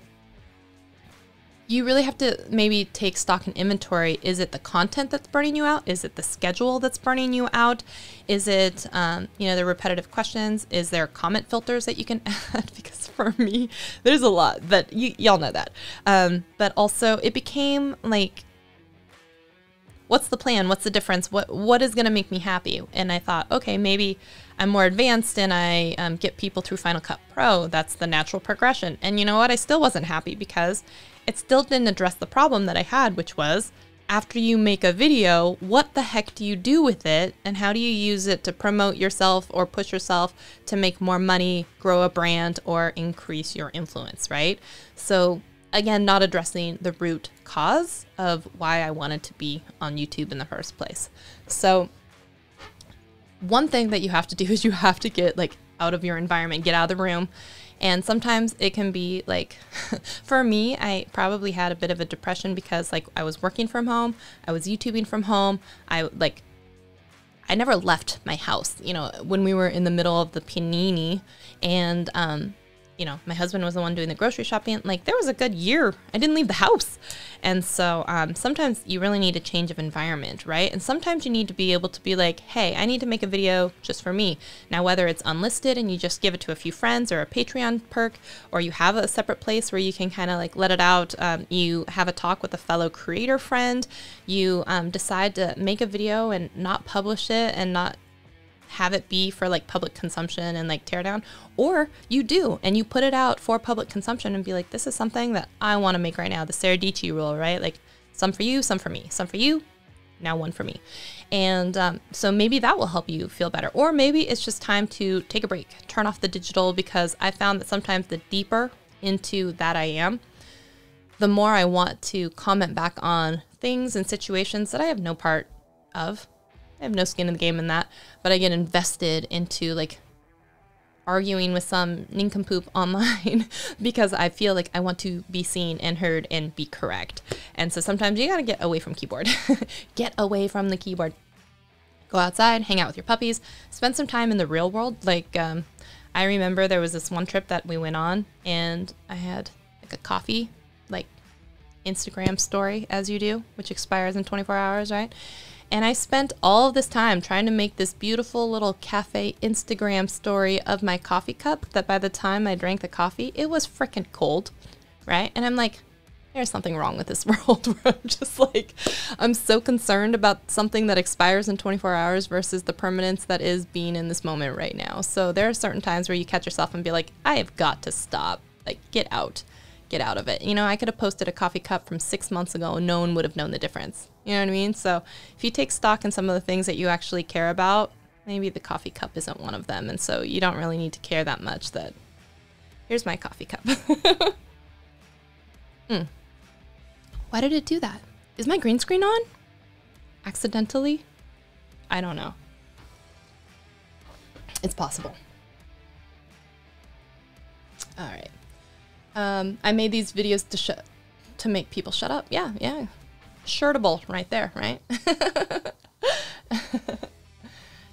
you really have to maybe take stock and inventory. Is it the content that's burning you out? Is it the schedule that's burning you out? Is it, you know, the repetitive questions? Is there comment filters that you can add? Because for me, there's a lot, but y'all know that. But also it became like, what's the plan? What's the difference? What is going to make me happy? And I thought, okay, maybe I'm more advanced and I get people through Final Cut Pro. That's the natural progression. And you know what? I still wasn't happy because it still didn't address the problem that I had, which was after you make a video, what the heck do you do with it? And how do you use it to promote yourself or push yourself to make more money, grow a brand, or increase your influence, right? So again, not addressing the root cause of why I wanted to be on YouTube in the first place. So one thing that you have to do is you have to get like out of your environment, get out of the room. And sometimes it can be like, for me, I probably had a bit of a depression because like I was working from home, I was YouTubing from home. I never left my house, you know, when we were in the middle of the panini and, you know, my husband was the one doing the grocery shopping. Like there was a good year I didn't leave the house. And so sometimes you really need a change of environment, right? And sometimes you need to be able to be like, hey, I need to make a video just for me. Now, whether it's unlisted and you just give it to a few friends or a Patreon perk, or you have a separate place where you can kind of like let it out. You have a talk with a fellow creator friend, you decide to make a video and not publish it and not have it be for like public consumption and like teardown, or you do and you put it out for public consumption and be like, this is something that I want to make right now. The Deity rule, right? Like some for you, some for me, some for you, now one for me. And so maybe that will help you feel better. Or maybe it's just time to take a break, turn off the digital, because I found that sometimes the deeper into that I am, the more I want to comment back on things and situations that I have no part of. I have no skin in the game in that, but I get invested into like arguing with some nincompoop online because I feel like I want to be seen and heard and be correct. And so sometimes you got to get away from keyboard, get away from the keyboard, go outside, hang out with your puppies, spend some time in the real world. Like, I remember there was this one trip that we went on and I had like a coffee, like Instagram story as you do, which expires in 24 hours, right? And I spent all of this time trying to make this beautiful little cafe Instagram story of my coffee cup that by the time I drank the coffee, it was freaking cold, right? And I'm like, there's something wrong with this world where I'm just like, I'm so concerned about something that expires in 24 hours versus the permanence that is being in this moment right now. So there are certain times where you catch yourself and be like, I have got to stop, like get out of it. You know, I could have posted a coffee cup from 6 months ago and no one would have known the difference. You know what I mean? So if you take stock in some of the things that you actually care about, maybe the coffee cup isn't one of them. And so you don't really need to care that much that here's my coffee cup. Why did it do that? Is my green screen on? Accidentally? I don't know. It's possible. All right. I made these videos to make people shut up. Yeah, yeah. Shirtable right there, right?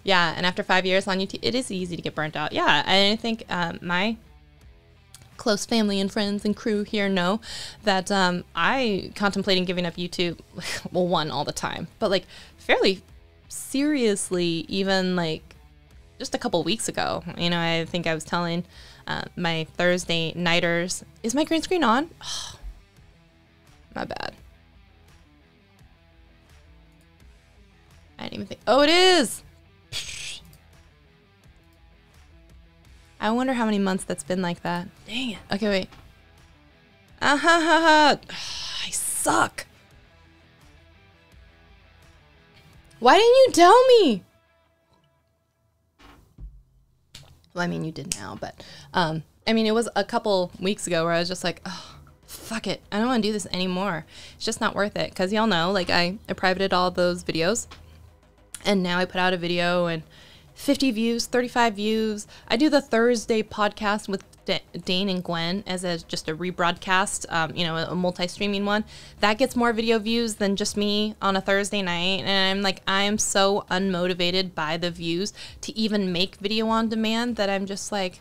Yeah, and after 5 years on YouTube, it is easy to get burnt out. Yeah, and I think my close family and friends and crew here know that I contemplating giving up YouTube, well, one, all the time, but like fairly seriously, even like just a couple weeks ago. You know, I think I was telling my Thursday nighters, is my green screen on? Oh, my bad. I didn't even think, oh, it is. I wonder how many months that's been like that. Dang it. Okay, wait. I suck. Why didn't you tell me? Well, I mean, you did now, but, I mean, it was a couple weeks ago where I was just like, oh, fuck it. I don't want to do this anymore. It's just not worth it. 'Cause y'all know, like I privated all those videos. And now I put out a video and 50 views, 35 views. I do the Thursday podcast with Dane and Gwen as a, just a rebroadcast, you know, a multi-streaming one. That gets more video views than just me on a Thursday night. And I'm like, I am so unmotivated by the views to even make video on demand that I'm just like,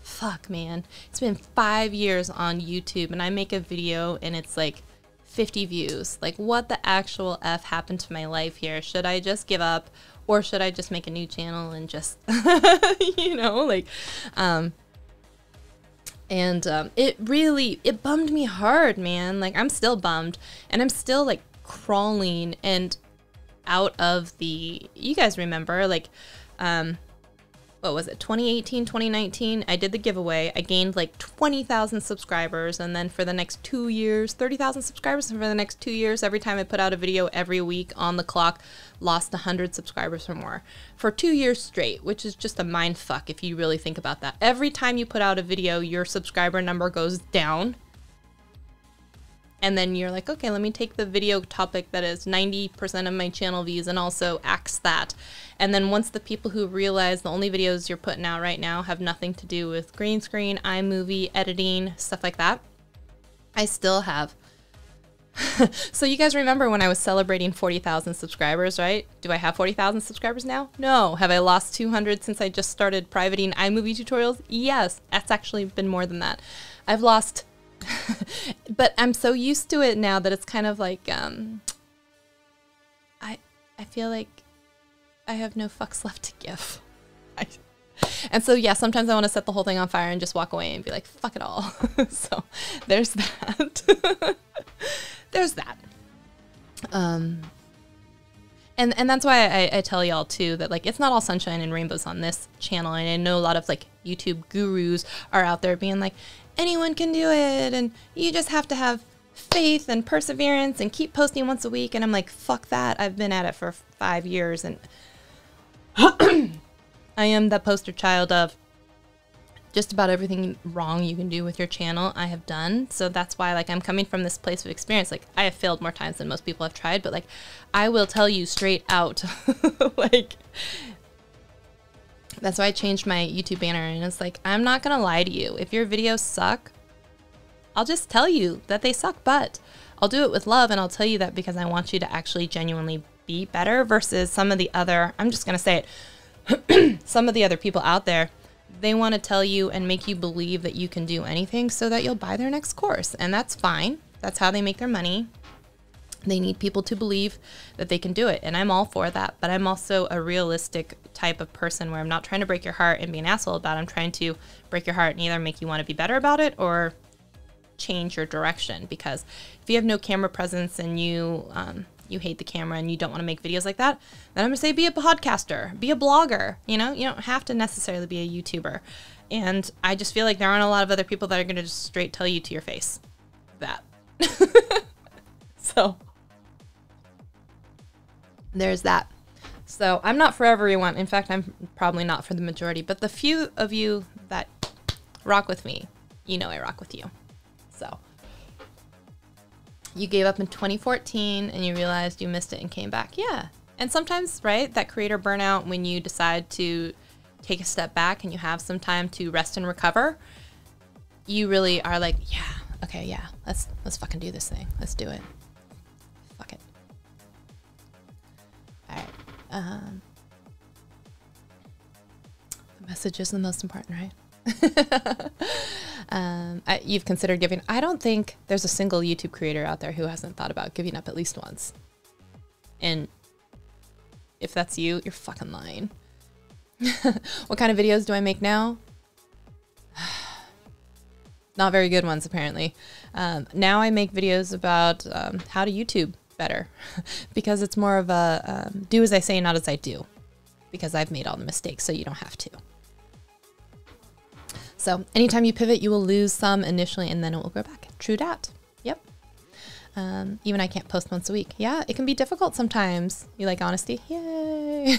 fuck, man. It's been 5 years on YouTube and I make a video and it's like, 50 views. Like, what the actual F happened to my life here? Should I just give up or should I just make a new channel and just, you know, like, it really, it bummed me hard, man. Like, I'm still bummed and I'm still like crawling and out of the, you guys remember, like, what was it, 2018, 2019, I did the giveaway. I gained like 20,000 subscribers. And then for the next 2 years, 30,000 subscribers. And for the next 2 years, every time I put out a video every week on the clock, lost 100 subscribers or more for 2 years straight, which is just a mind fuck if you really think about that. Every time you put out a video, your subscriber number goes down And then you're like, okay, let me take the video topic that is 90% of my channel views and also axe that. And then once the people who realize the only videos you're putting out right now have nothing to do with green screen, iMovie, editing, stuff like that, I still have. So you guys remember when I was celebrating 40,000 subscribers, right? Do I have 40,000 subscribers now? No. Have I lost 200 since I just started privating iMovie tutorials? Yes. That's actually been more than that. I've lost... but I'm so used to it now that it's kind of like, I feel like I have no fucks left to give. And so, yeah, sometimes I want to set the whole thing on fire and just walk away and be like, fuck it all. So there's that. There's that. And that's why I tell y'all too that, like, it's not all sunshine and rainbows on this channel. And I know a lot of, like, YouTube gurus are out there being like, anyone can do it, and you just have to have faith and perseverance and keep posting once a week. And I'm like, fuck that. I've been at it for 5 years, and I am the poster child of just about everything wrong you can do with your channel I have done. So that's why, like, I'm coming from this place of experience. Like, I have failed more times than most people have tried, but, like, I will tell you straight out, like... That's why I changed my YouTube banner, and it's like, I'm not going to lie to you. If your videos suck, I'll just tell you that they suck, but I'll do it with love, and I'll tell you that because I want you to actually genuinely be better versus some of the other, I'm just going to say it, some of the other people out there, they want to tell you and make you believe that you can do anything so that you'll buy their next course, and that's fine. That's how they make their money. They need people to believe that they can do it. And I'm all for that. But I'm also a realistic type of person where I'm not trying to break your heart and be an asshole about it. I'm trying to break your heart and either make you want to be better about it or change your direction. Because if you have no camera presence and you you hate the camera and you don't want to make videos like that, then I'm going to say be a podcaster, be a blogger. You know, you don't have to necessarily be a YouTuber. And I just feel like there aren't a lot of other people that are going to just straight tell you to your face that. So... there's that. So I'm not for everyone. In fact, I'm probably not for the majority, but the few of you that rock with me, you know I rock with you. So you gave up in 2014 and you realized you missed it and came back. Yeah. And sometimes, right, that creator burnout when you decide to take a step back and you have some time to rest and recover, you really are like, yeah, okay, yeah, let's fucking do this thing. Let's do it. Fuck it. All right. The message is the most important, right? You've considered giving. I don't think there's a single YouTube creator out there who hasn't thought about giving up at least once. And if that's you, you're fucking lying. What kind of videos do I make now? Not very good ones, apparently. Now I make videos about how to YouTube better because it's more of a do as I say, not as I do, because I've made all the mistakes, so you don't have to. So anytime you pivot, you will lose some initially and then it will grow back. True dat. Yep. Even I can't post once a week. Yeah, it can be difficult sometimes. You like honesty? Yay.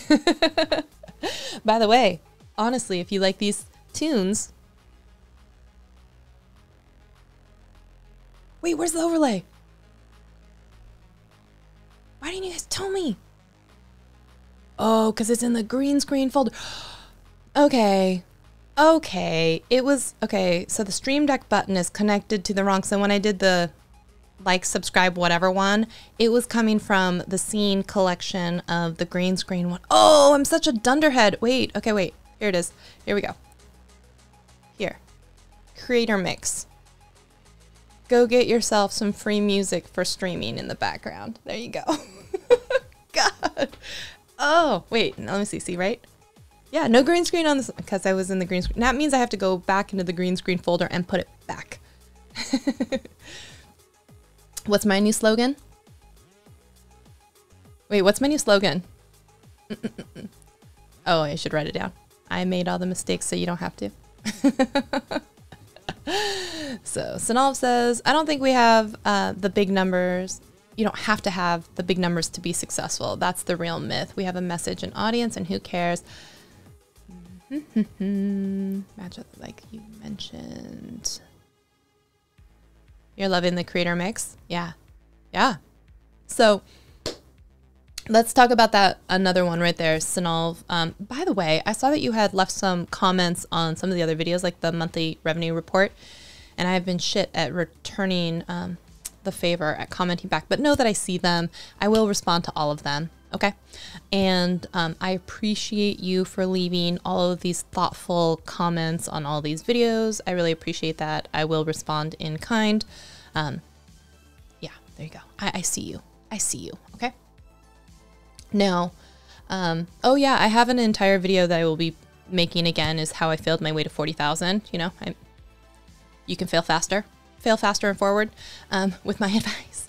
By the way, honestly, if you like these tunes. Wait, where's the overlay? Why didn't you guys tell me? Oh, because it's in the green screen folder. Okay. Okay. It was... okay, so the Stream Deck button is connected to the wrong... so when I did the like, subscribe, whatever one, it was coming from the scene collection of the green screen one. Oh, I'm such a dunderhead. Wait. Okay, wait. Here it is. Here we go. Here. Creator Mix. Go get yourself some free music for streaming in the background. There you go. God. Oh, wait. Now, let me see. See, right? Yeah, no green screen on this because I was in the green screen. That means I have to go back into the green screen folder and put it back. What's my new slogan? Wait, what's my new slogan? Oh, I should write it down. I made all the mistakes so you don't have to. So Sanalv says, I don't think we have the big numbers. You don't have to have the big numbers to be successful. That's the real myth. We have a message and audience and who cares? Match up like you mentioned. You're loving the creator mix. Yeah. Yeah. So let's talk about that. Another one right there, Sanal. By the way, I saw that you had left some comments on some of the other videos, like the monthly revenue report. And I've been shit at returning the favor at commenting back, but know that I see them. I will respond to all of them. Okay. And I appreciate you for leaving all of these thoughtful comments on all these videos. I really appreciate that. I will respond in kind. Yeah, there you go. I see you. I see you. Okay. Now, oh yeah, I have an entire video that I will be making again is how I failed my way to 40,000. You know, you can fail faster and forward with my advice.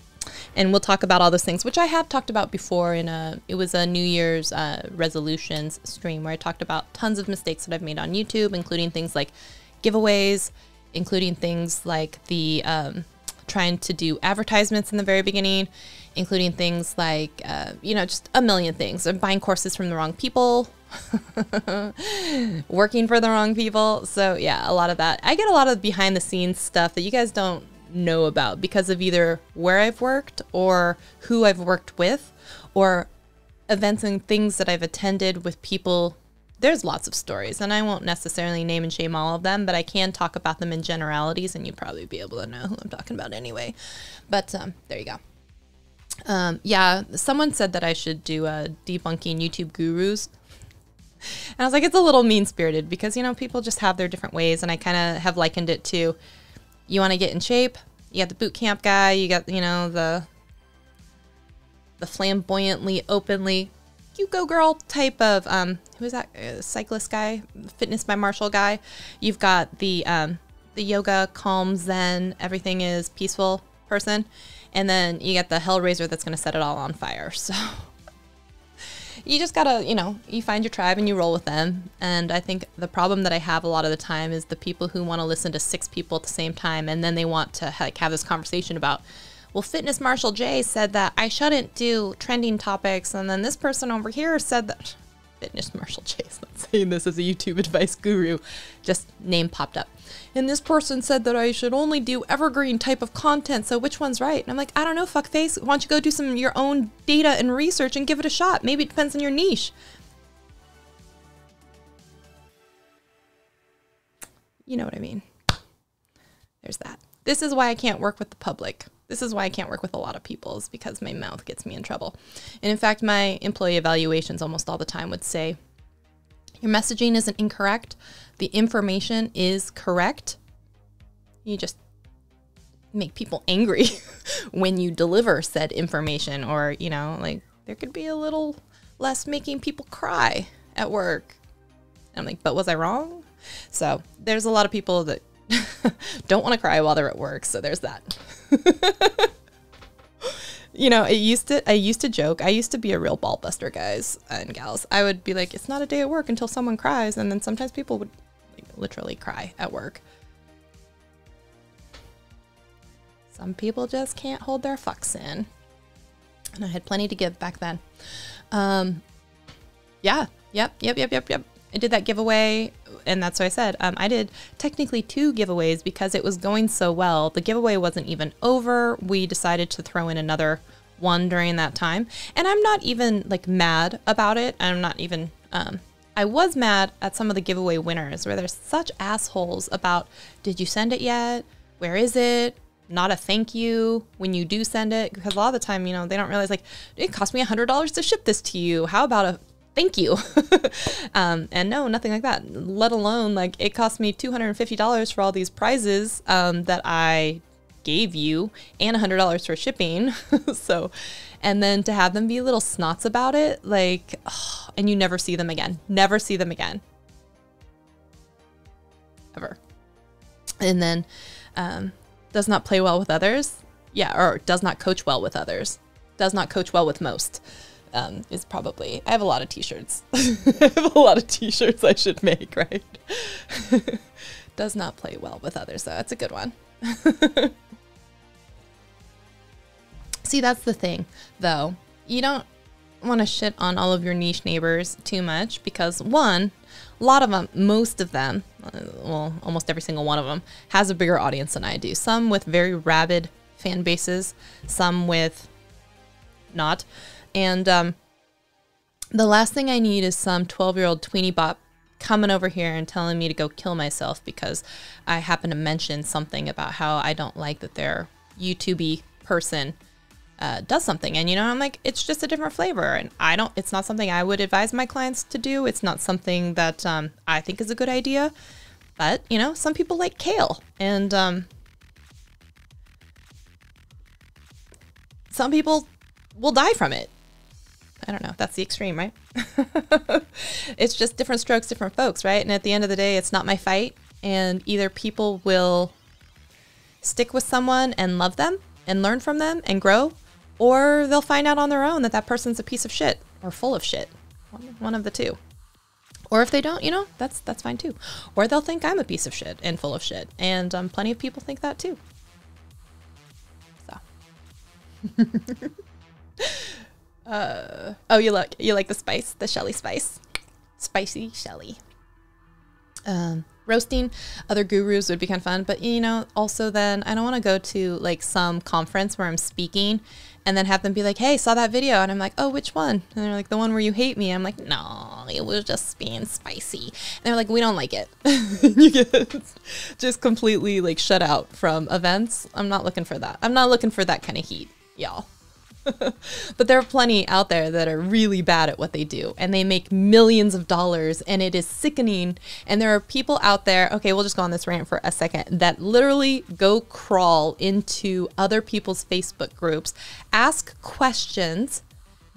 And we'll talk about all those things, which I have talked about before in it was a New Year's resolutions stream where I talked about tons of mistakes that I've made on YouTube, including things like giveaways, including things like the trying to do advertisements in the very beginning, including things like, you know, just a million things. I'm buying courses from the wrong people, working for the wrong people. So yeah, a lot of that. I get a lot of behind the scenes stuff that you guys don't know about because of either where I've worked or who I've worked with or events and things that I've attended with people. There's lots of stories and I won't necessarily name and shame all of them, but I can talk about them in generalities and you'd probably be able to know who I'm talking about anyway. But there you go. Yeah, someone said that I should do a debunking YouTube gurus. And I was like, it's a little mean-spirited because, you know, people just have their different ways. And I kind of have likened it to, you want to get in shape, you got the boot camp guy, you got, you know, the flamboyantly, openly, you go girl type of, who is that cyclist guy, fitness by Marshall guy. You've got the yoga, calm, zen, everything is peaceful person. And then you get the hellraiser that's going to set it all on fire. So you just gotta, you know, you find your tribe and you roll with them. And I think the problem that I have a lot of the time is the people who want to listen to six people at the same time. And then they want to like have this conversation about, well, Fitness Marshall J said that I shouldn't do trending topics. And then this person over here said that Fitness Marshall J is not saying this as a YouTube advice guru, just name popped up. And this person said that I should only do evergreen type of content. So which one's right? And I'm like, I don't know, fuckface. Why don't you go do some of your own data and research and give it a shot? Maybe it depends on your niche. You know what I mean? There's that. This is why I can't work with the public. This is why I can't work with a lot of people, is because my mouth gets me in trouble. And in fact, my employee evaluations almost all the time would say, your messaging isn't incorrect. The information is correct. You just make people angry when you deliver said information, or, you know, like there could be a little less making people cry at work. And I'm like, but was I wrong? So there's a lot of people that don't want to cry while they're at work. So there's that. You know, I used to joke. I used to be a real ball buster, guys and gals. I would be like, it's not a day at work until someone cries. And then sometimes people would like, literally cry at work. Some people just can't hold their fucks in. And I had plenty to give back then. Yeah. Yep. I did that giveaway. And that's what I said. I did technically two giveaways because it was going so well. The giveaway wasn't even over. We decided to throw in another one during that time. And I'm not even like mad about it. I'm not even, I was mad at some of the giveaway winners where they're such assholes about, did you send it yet? Where is it? Not a thank you when you do send it. Because a lot of the time, you know, they don't realize like, it cost me $100 to ship this to you. How about a thank you. And no, nothing like that, let alone like it cost me $250 for all these prizes that I gave you and $100 for shipping. So, and then to have them be little snots about it, like, oh, and you never see them again, never see them again, ever. And then does not play well with others. Yeah. Or does not coach well with others. Does not coach well with most. Is probably, I have a lot of t-shirts. I have a lot of t-shirts I should make, right? Does not play well with others, though. That's a good one. See, that's the thing, though. You don't, want to shit on all of your niche neighbors too much because one, a lot of them, most of them, well, almost every single one of them has a bigger audience than I do. Some with very rabid fan bases, some with not. And the last thing I need is some 12-year-old tweenie bop coming over here and telling me to go kill myself because I happen to mention something about how I don't like that their YouTube-y person does something. And, you know, I'm like, it's just a different flavor. And I don't, it's not something I would advise my clients to do. It's not something that I think is a good idea. But, you know, some people like kale. And some people will die from it. I don't know. That's the extreme, right? It's just different strokes, different folks, right? And at the end of the day, it's not my fight. And either people will stick with someone and love them and learn from them and grow, or they'll find out on their own that that person's a piece of shit or full of shit. One of the two. Or if they don't, you know, that's fine too. Or they'll think I'm a piece of shit and full of shit. And plenty of people think that too. So. Oh, you like the spice, the Shelly spice, spicy Shelly. Roasting other gurus would be kind of fun, but you know, also then I don't want to go to like some conference where I'm speaking and then have them be like, hey, saw that video. And I'm like, oh, which one? And they're like, the one where you hate me. I'm like, no, it was just being spicy. And they're like, we don't like it. You get just completely like shut out from events. I'm not looking for that. I'm not looking for that kind of heat, y'all. But there are plenty out there that are really bad at what they do and they make millions of dollars and it is sickening. And there are people out there, okay, we'll just go on this rant for a second, that literally go crawl into other people's Facebook groups, ask questions,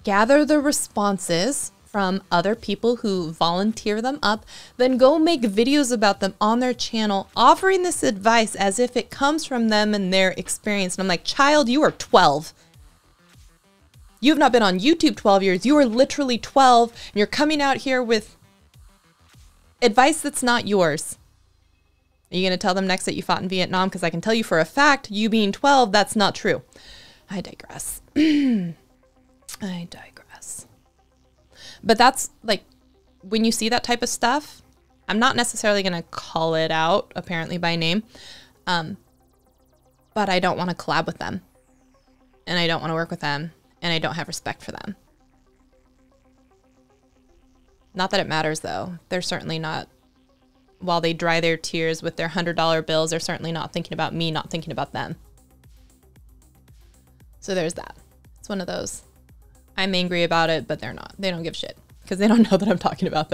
gather the responses from other people who volunteer them up, then go make videos about them on their channel, offering this advice as if it comes from them and their experience. And I'm like, child, you are 12. You have not been on YouTube 12 years. You are literally 12 and you're coming out here with advice that's not yours. Are you going to tell them next that you fought in Vietnam? Because I can tell you for a fact, you being 12, that's not true. I digress. I digress. But that's like, when you see that type of stuff, I'm not necessarily going to call it out apparently by name, but I don't want to collab with them and I don't want to work with them. And I don't have respect for them. Not that it matters though. They're certainly not, while they dry their tears with their $100 bills, they're certainly not thinking about me, not thinking about them. So there's that. It's one of those. I'm angry about it, but they're not. They don't give shit because they don't know that I'm talking about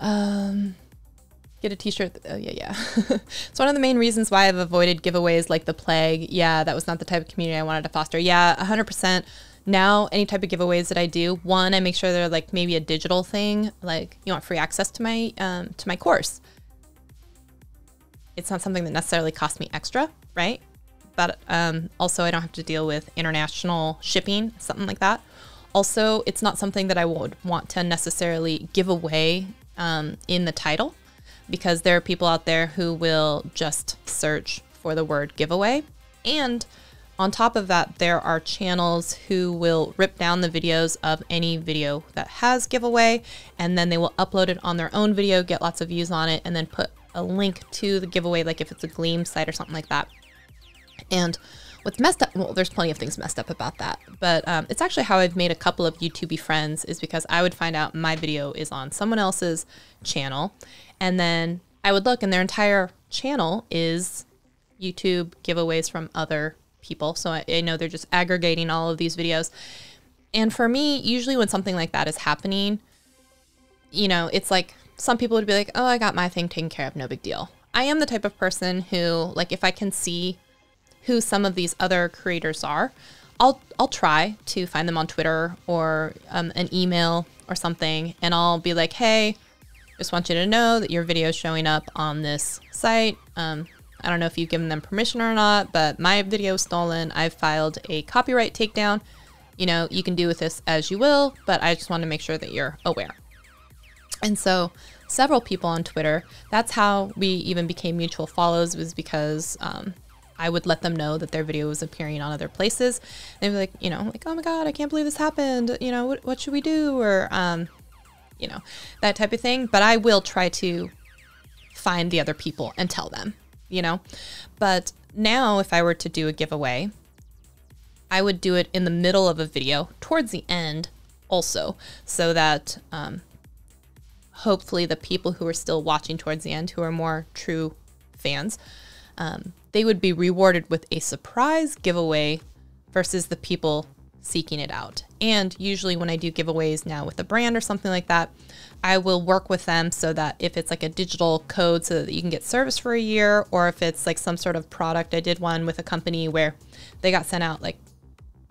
them. Get a t-shirt. Oh, yeah, yeah. It's one of the main reasons why I've avoided giveaways like the plague. Yeah, that was not the type of community I wanted to foster. Yeah, 100%. Now, any type of giveaways that I do, one, I make sure they're like maybe a digital thing. Like, you want free access to my course. It's not something that necessarily costs me extra, right? But also, I don't have to deal with international shipping, something like that. Also, it's not something that I would want to necessarily give away in the title, because there are people out there who will just search for the word giveaway. And on top of that, there are channels who will rip down the videos of any video that has giveaway, and then they will upload it on their own video, get lots of views on it, and then put a link to the giveaway, like if it's a Gleam site or something like that. And what's messed up, well, there's plenty of things messed up about that, but it's actually how I've made a couple of YouTube friends, is because I would find out my video is on someone else's channel, and then I would look and their entire channel is YouTube giveaways from other people. So I know they're just aggregating all of these videos. And for me, usually when something like that is happening, you know, it's like some people would be like, oh, I got my thing taken care of, no big deal. I am the type of person who, like, if I can see who some of these other creators are, I'll try to find them on Twitter or an email or something, and I'll be like, hey, just want you to know that your video is showing up on this site. I don't know if you've given them permission or not, but my video is stolen. I've filed a copyright takedown. You know, you can do with this as you will, but I just want to make sure that you're aware. And so several people on Twitter, that's how we even became mutual follows, was because I would let them know that their video was appearing on other places. They'd be like, you know, like, oh my God, I can't believe this happened. You know, what should we do? Or, you know, that type of thing. But I will try to find the other people and tell them, you know. But now if I were to do a giveaway, I would do it in the middle of a video towards the end also, so that hopefully the people who are still watching towards the end, who are more true fans, they would be rewarded with a surprise giveaway versus the people seeking it out. And usually when I do giveaways now with a brand or something like that, I will work with them so that if it's like a digital code so that you can get service for a year, or if it's like some sort of product, I did one with a company where they got sent out like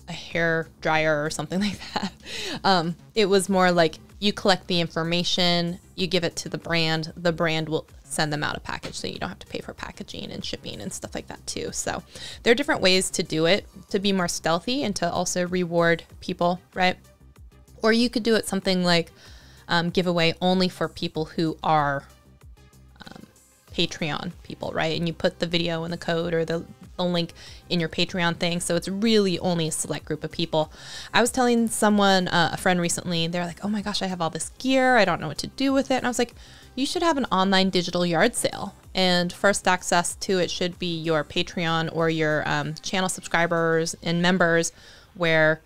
a hair dryer or something like that. It was more like you collect the information, you give it to the brand will send them out a package so you don't have to pay for packaging and shipping and stuff like that too. So there are different ways to do it, to be more stealthy and to also reward people, right? Or you could do it something like giveaway only for people who are Patreon people, right? And you put the video and the code or the link in your Patreon thing. So it's really only a select group of people. I was telling someone, a friend recently, they're like, oh my gosh, I have all this gear. I don't know what to do with it. And I was like, you should have an online digital yard sale. And first access to it should be your Patreon or your channel subscribers and members, where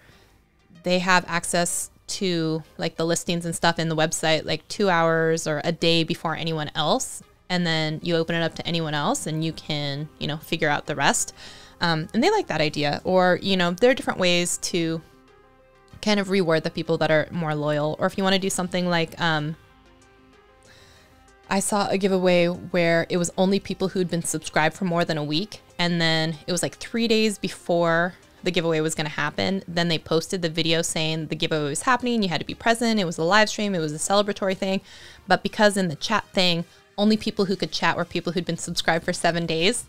they have access to like the listings and stuff in the website, like 2 hours or a day before anyone else. And then you open it up to anyone else and you can, you know, figure out the rest. And they like that idea. Or, you know, there are different ways to kind of reward the people that are more loyal. Or if you want to do something like, I saw a giveaway where it was only people who'd been subscribed for more than a week. And then it was like 3 days before the giveaway was going to happen, then they posted the video saying the giveaway was happening. You had to be present. It was a live stream. It was a celebratory thing. But because in the chat thing, only people who could chat were people who'd been subscribed for 7 days.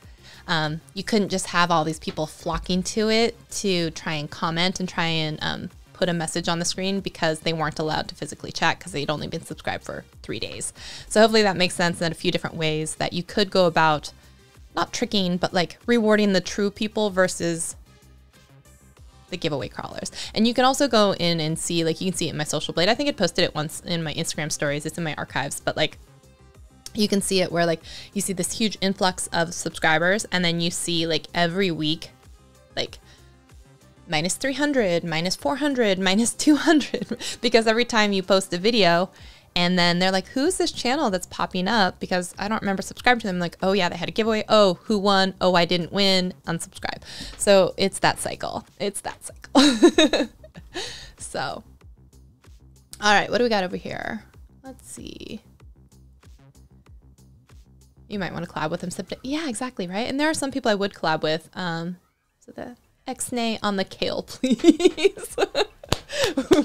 You couldn't just have all these people flocking to it to try and comment and try and put a message on the screen, because they weren't allowed to physically chat because they'd only been subscribed for 3 days. So hopefully that makes sense. And a few different ways that you could go about, not tricking, but like rewarding the true people versus the giveaway crawlers. And you can also go in and see, like you can see it in my Social Blade. I think I posted it once in my Instagram stories. It's in my archives, but like, you can see it where like you see this huge influx of subscribers, and then you see like every week, like minus 300, minus 400, minus 200, because every time you post a video and then they're like, who's this channel that's popping up? Because I don't remember subscribing to them. Like, oh yeah, they had a giveaway. Oh, who won? Oh, I didn't win. Unsubscribe. So it's that cycle. It's that cycle. So, all right, what do we got over here? Let's see. You might want to collab with them. Yeah, exactly, right? And there are some people I would collab with. So the X-nay on the kale, please.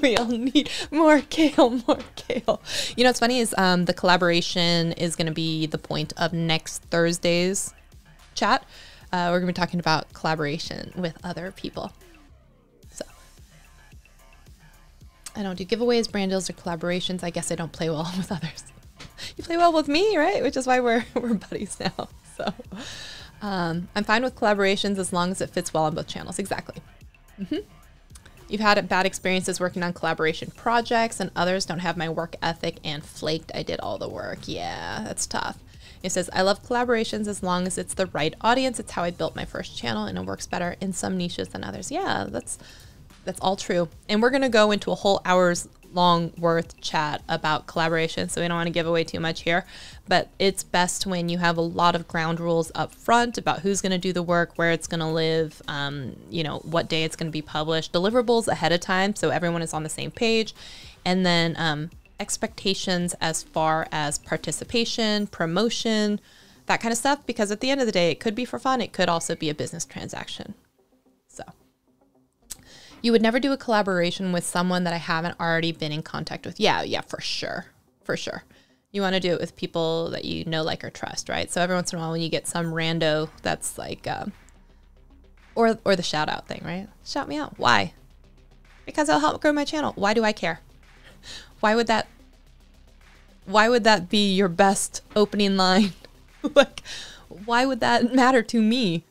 We all need more kale, more kale. You know, what's funny is the collaboration is going to be the point of next Thursday's chat. We're going to be talking about collaboration with other people. So I don't do giveaways, brand deals, or collaborations. I guess I don't play well with others. You play well with me, right? Which is why we're buddies now. So I'm fine with collaborations as long as it fits well on both channels. Exactly. Mm-hmm. You've had bad experiences working on collaboration projects, and others don't have my work ethic and flaked. I did all the work. Yeah, that's tough. It says, I love collaborations as long as it's the right audience. It's how I built my first channel, and it works better in some niches than others. Yeah, that's all true. And we're going to go into a whole hour's long worth chat about collaboration, so we don't want to give away too much here, but it's best when you have a lot of ground rules up front about who's going to do the work, where it's going to live, you know, what day it's going to be published, deliverables ahead of time so everyone is on the same page, and then expectations as far as participation, promotion, that kind of stuff, because at the end of the day it could be for fun, it could also be a business transaction. So you would never do a collaboration with someone that I haven't already been in contact with. Yeah, yeah, for sure. For sure. You want to do it with people that you know, like, or trust, right? So every once in a while when you get some rando that's like, or the shout out thing, right? Shout me out. Why? Because it'll help grow my channel. Why do I care? Why would that be your best opening line? Like, why would that matter to me?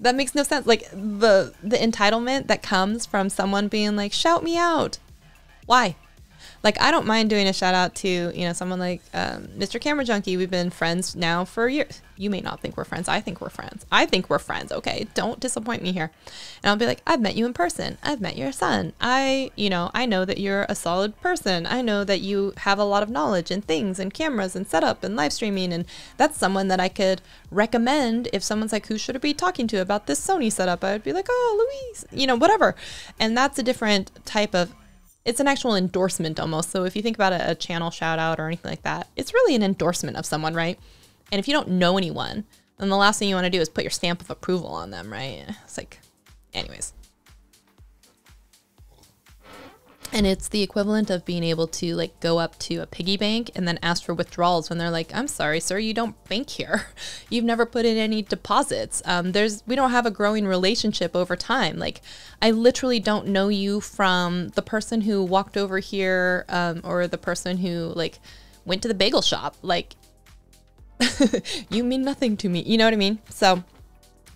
That makes no sense. Like the entitlement that comes from someone being like, shout me out. Why? Like, I don't mind doing a shout out to, you know, someone like Mr. Camera Junkie. We've been friends now for years. You may not think we're friends. I think we're friends. I think we're friends. Okay. Don't disappoint me here. And I'll be like, I've met you in person. I've met your son. I know that you're a solid person. I know that you have a lot of knowledge and things and cameras and setup and live streaming. And that's someone that I could recommend. If someone's like, who should I be talking to about this Sony setup? I would be like, oh, Louise, you know, whatever. And that's a different type of, it's an actual endorsement almost. So if you think about a channel shout out or anything like that, it's really an endorsement of someone, right? And if you don't know anyone, then the last thing you want to do is put your stamp of approval on them, right? It's like, anyways. And it's the equivalent of being able to like go up to a piggy bank and then ask for withdrawals when they're like, I'm sorry, sir, you don't bank here. You've never put in any deposits. We don't have a growing relationship over time. Like, I literally don't know you from the person who walked over here or the person who like went to the bagel shop. Like, you mean nothing to me. You know what I mean? So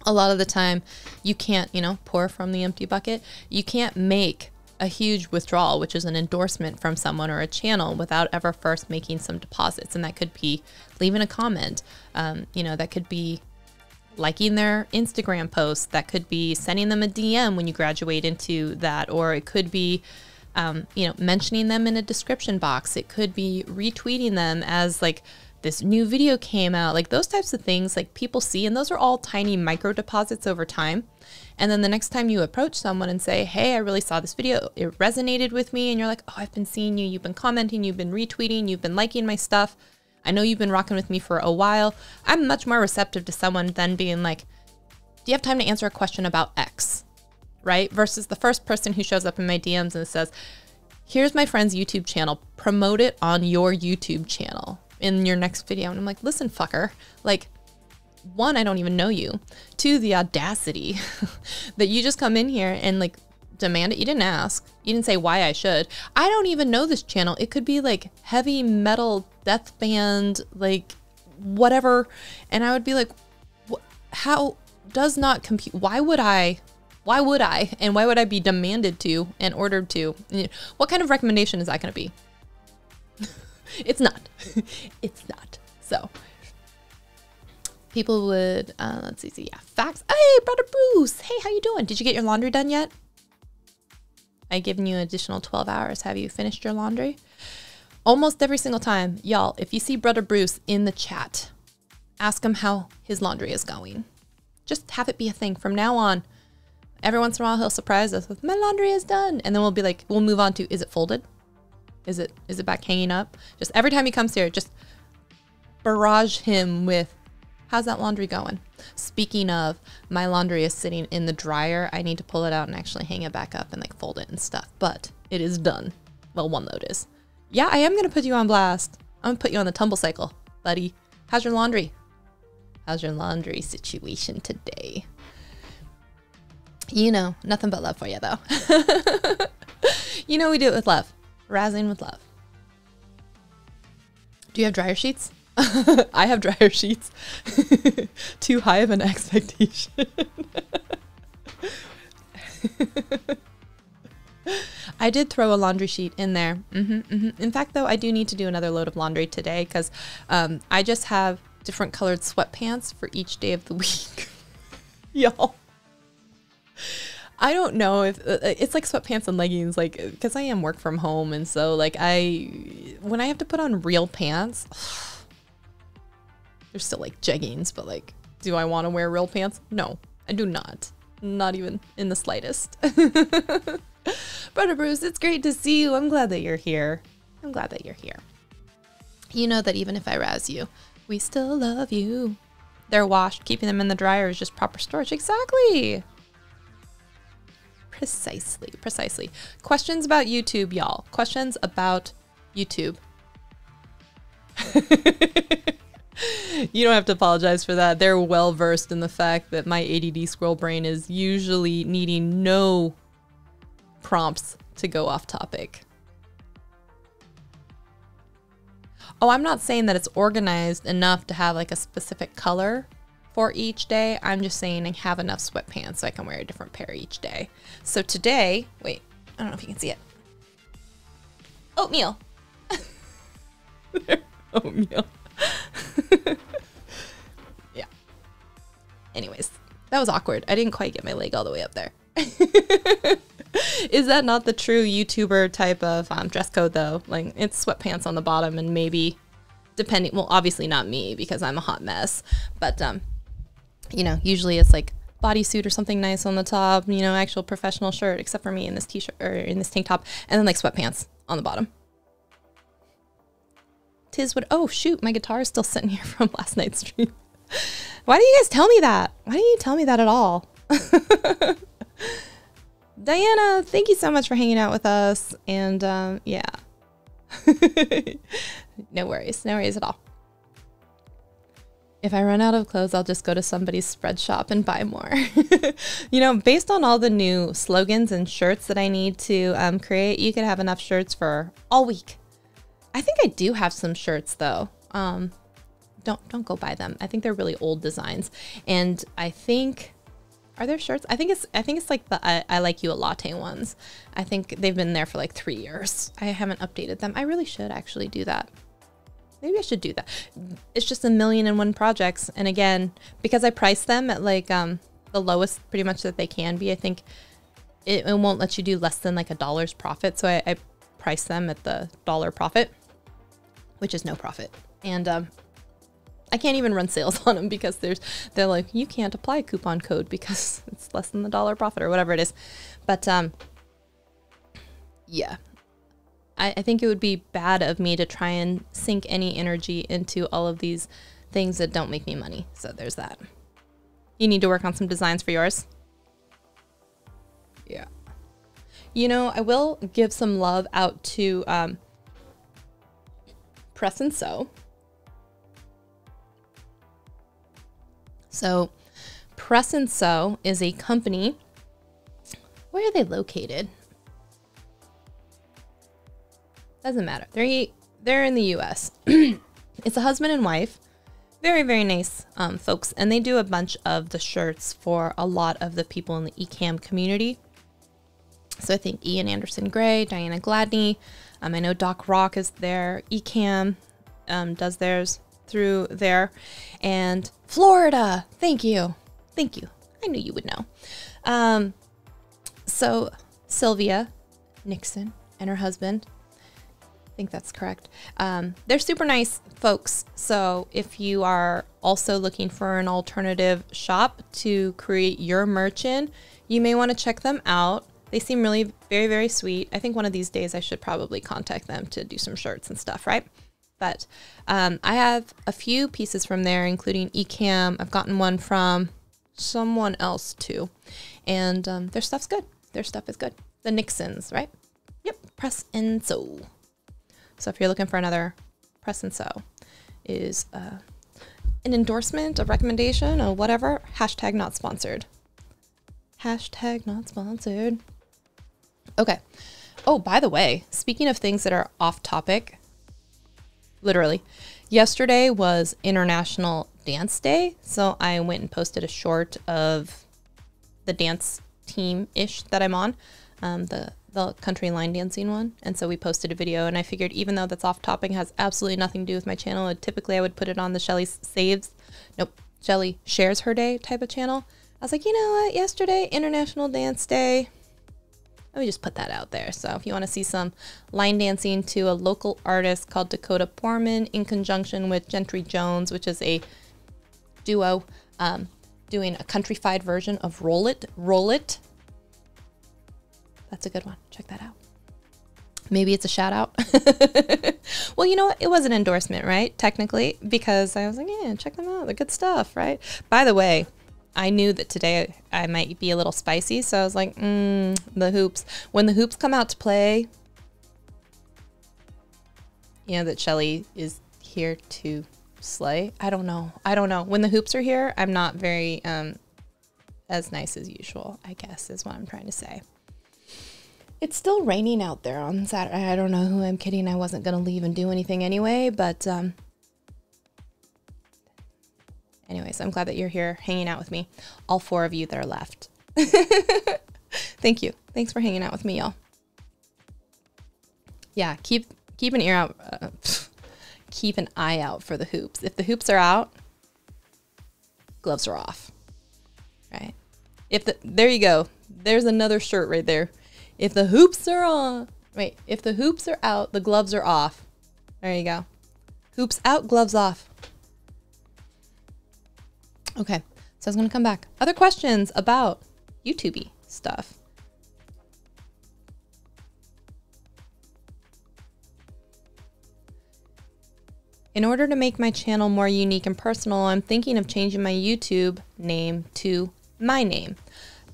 a lot of the time you can't, you know, pour from the empty bucket. You can't make a huge withdrawal, which is an endorsement from someone or a channel, without ever first making some deposits. And that could be leaving a comment, you know, that could be liking their Instagram post, that could be sending them a DM when you graduate into that, or it could be, you know, mentioning them in a description box. It could be retweeting them as like, this new video came out, like those types of things like people see, and those are all tiny micro deposits over time. And then the next time you approach someone and say, hey, I really saw this video, it resonated with me. And you're like, oh, I've been seeing you. You've been commenting, you've been retweeting, you've been liking my stuff. I know you've been rocking with me for a while. I'm much more receptive to someone than being like, do you have time to answer a question about X, right? Versus the first person who shows up in my DMs and says, here's my friend's YouTube channel, promote it on your YouTube channel in your next video. And I'm like, listen, fucker, like, one, I don't even know you. Two, the audacity that you just come in here and like demand it. You didn't ask. You didn't say why I should. I don't even know this channel. It could be like heavy metal, death band, like whatever. And I would be like, how does not compute? Why would I? And why would I be demanded to and ordered to? What kind of recommendation is that going to be? It's not. It's not. So people would, let's see. Yeah. Facts. Hey, brother Bruce. Hey, how you doing? Did you get your laundry done yet? I've given you an additional 12 hours. Have you finished your laundry? Almost every single time. Y'all, if you see brother Bruce in the chat, ask him how his laundry is going. Just have it be a thing from now on. Every once in a while, he'll surprise us with, my laundry is done. And then we'll be like, we'll move on to, is it folded? Is it back hanging up? Just every time he comes here, just barrage him with, how's that laundry going? Speaking of, my laundry is sitting in the dryer. I need to pull it out and actually hang it back up and like fold it and stuff, but it is done. Well, one load is. Yeah, I am going to put you on blast. I'm going to put you on the tumble cycle, buddy. How's your laundry? How's your laundry situation today? You know, nothing but love for you though. You know, we do it with love. Razzing with love. Do you have dryer sheets? I have dryer sheets. Too high of an expectation. I did throw a laundry sheet in there. In fact, though, I do need to do another load of laundry today because I just have different colored sweatpants for each day of the week. Y'all. I don't know if it's like sweatpants and leggings, like, because I am work from home. And so like when I have to put on real pants, they're still like jeggings, but like, do I want to wear real pants? No, I do not. Not even in the slightest. Brother Bruce, it's great to see you. I'm glad that you're here. I'm glad that you're here. You know that even if I razz you, we still love you. They're washed. Keeping them in the dryer is just proper storage. Exactly. Precisely, precisely. Questions about YouTube, y'all. Questions about YouTube. You don't have to apologize for that. They're well versed in the fact that my ADD squirrel brain is usually needing no prompts to go off topic. Oh, I'm not saying that it's organized enough to have like a specific color for each day. I'm just saying I have enough sweatpants so I can wear a different pair each day. So today, wait, I don't know if you can see it. Oatmeal. Oatmeal. Yeah. Anyways, that was awkward. I didn't quite get my leg all the way up there. Is that not the true YouTuber type of dress code though? Like it's sweatpants on the bottom and maybe depending, well, obviously not me because I'm a hot mess, but you know, usually it's like bodysuit or something nice on the top, you know, actual professional shirt, except for me in this t-shirt or in this tank top, and then like sweatpants on the bottom. Tis what, oh shoot, my guitar is still sitting here from last night's stream. Why do you guys tell me that? Why didn't you tell me that at all? Diana, thank you so much for hanging out with us. And yeah, no worries. No worries at all. If I run out of clothes, I'll just go to somebody's spread shop and buy more. You know, based on all the new slogans and shirts that I need to create, you could have enough shirts for all week. I think I do have some shirts though. Don't go buy them. I think they're really old designs. And I think, are there shirts? I think it's like the I Like You a Latte ones. I think they've been there for like 3 years. I haven't updated them. I really should actually do that. Maybe I should do that. It's just 1,000,001 projects. And again, because I price them at like the lowest pretty much that they can be, I think it won't let you do less than like $1 profit. So I price them at the dollar profit, which is no profit. And I can't even run sales on them because they're like, you can't apply a coupon code because it's less than the dollar profit or whatever it is. But yeah, I think it would be bad of me to try and sink any energy into all of these things that don't make me money. So there's that. You need to work on some designs for yours. Yeah. You know, I will give some love out to Press and Sew. So Press and Sew is a company. Where are they located? Doesn't matter. They're in the US. It's a husband and wife. Very, very nice folks. And they do a bunch of the shirts for a lot of the people in the Ecamm community. So I think Ian Anderson Gray, Diana Gladney. I know Doc Rock is there. Ecamm does theirs through there. And Florida, thank you. Thank you. I knew you would know. So Sylvia Nixon and her husband, I think that's correct. They're super nice folks. So if you are also looking for an alternative shop to create your merch in, you may want to check them out. They seem really very, very sweet. I think one of these days I should probably contact them to do some shirts and stuff, right? But I have a few pieces from there, including Ecamm. I've gotten one from someone else too. And their stuff's good. Their stuff is good. The Nixons, right? Yep, Press and Sew. So if you're looking for another Press and Sew is an endorsement, a recommendation, or whatever, hashtag not sponsored. Hashtag not sponsored. Okay. Oh, by the way, speaking of things that are off topic, literally, yesterday was International Dance Day. So I went and posted a short of the dance team-ish that I'm on, the country line dancing one. And so we posted a video and I figured even though that's off topic, has absolutely nothing to do with my channel. And typically I would put it on the Shelly Shares Her Day type of channel. I was like, you know what, yesterday, International Dance Day. Let me just put that out there. So if you want to see some line dancing to a local artist called Dakota Poorman in conjunction with Gentry Jones, which is a duo doing a countrified version of Roll It, Roll It. That's a good one. Check that out. Maybe it's a shout out. Well, you know what? It was an endorsement, right? Technically, because I was like, yeah, check them out. They're good stuff, right? By the way, I knew that today I might be a little spicy, so I was like, the hoops. When the hoops come out to play, you know that Shelly is here to slay. I don't know. When the hoops are here, I'm not very as nice as usual, I guess is what I'm trying to say. It's still raining out there on Saturday. I don't know who I'm kidding. I wasn't going to leave and do anything anyway, but anyways, Thanks. I'm glad that you're here hanging out with me. All four of you that are left. Thank you. Thanks for hanging out with me, y'all. Yeah, keep an ear out. Keep an eye out for the hoops. If the hoops are out, gloves are off, right? There you go. There's another shirt right there. If the hoops are on, wait, if the hoops are out, the gloves are off. There you go. Hoops out, gloves off. Okay, so I was gonna come back. Other questions about YouTube-y stuff? In order to make my channel more unique and personal, I'm thinking of changing my YouTube name to my name,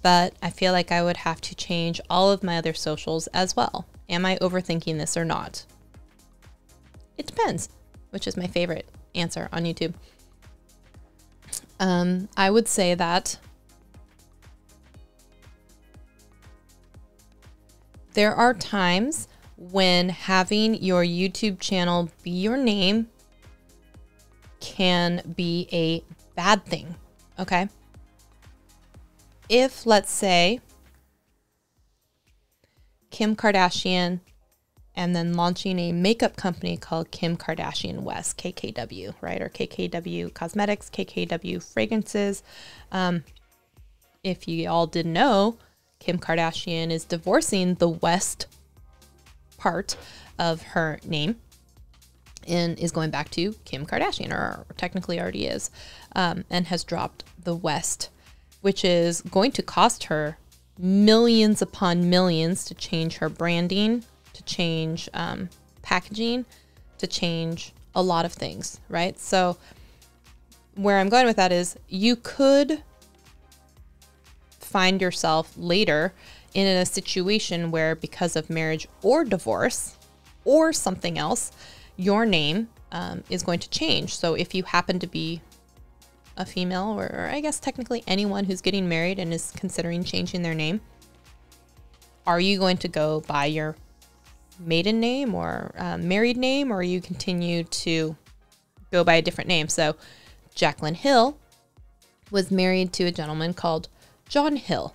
but I feel like I would have to change all of my other socials as well. Am I overthinking this or not? It depends, which is my favorite answer on YouTube. I would say that there are times when having your YouTube channel be your name can be a bad thing, okay? If, let's say, Kim Kardashian and then launching a makeup company called Kim Kardashian West, KKW, right? Or KKW Cosmetics, KKW Fragrances. If you all didn't know, Kim Kardashian is divorcing the West part of her name and is going back to Kim Kardashian, or technically already is, and has dropped the West, which is going to cost her millions upon millions to change her branding, to change packaging, to change a lot of things, right? So where I'm going with that is you could find yourself later in a situation where, because of marriage or divorce or something else, your name is going to change. So if you happen to be a female, or I guess technically anyone who's getting married and is considering changing their name, are you going to go by your maiden name or married name, or you continue to go by a different name? So Jaclyn Hill was married to a gentleman called John Hill.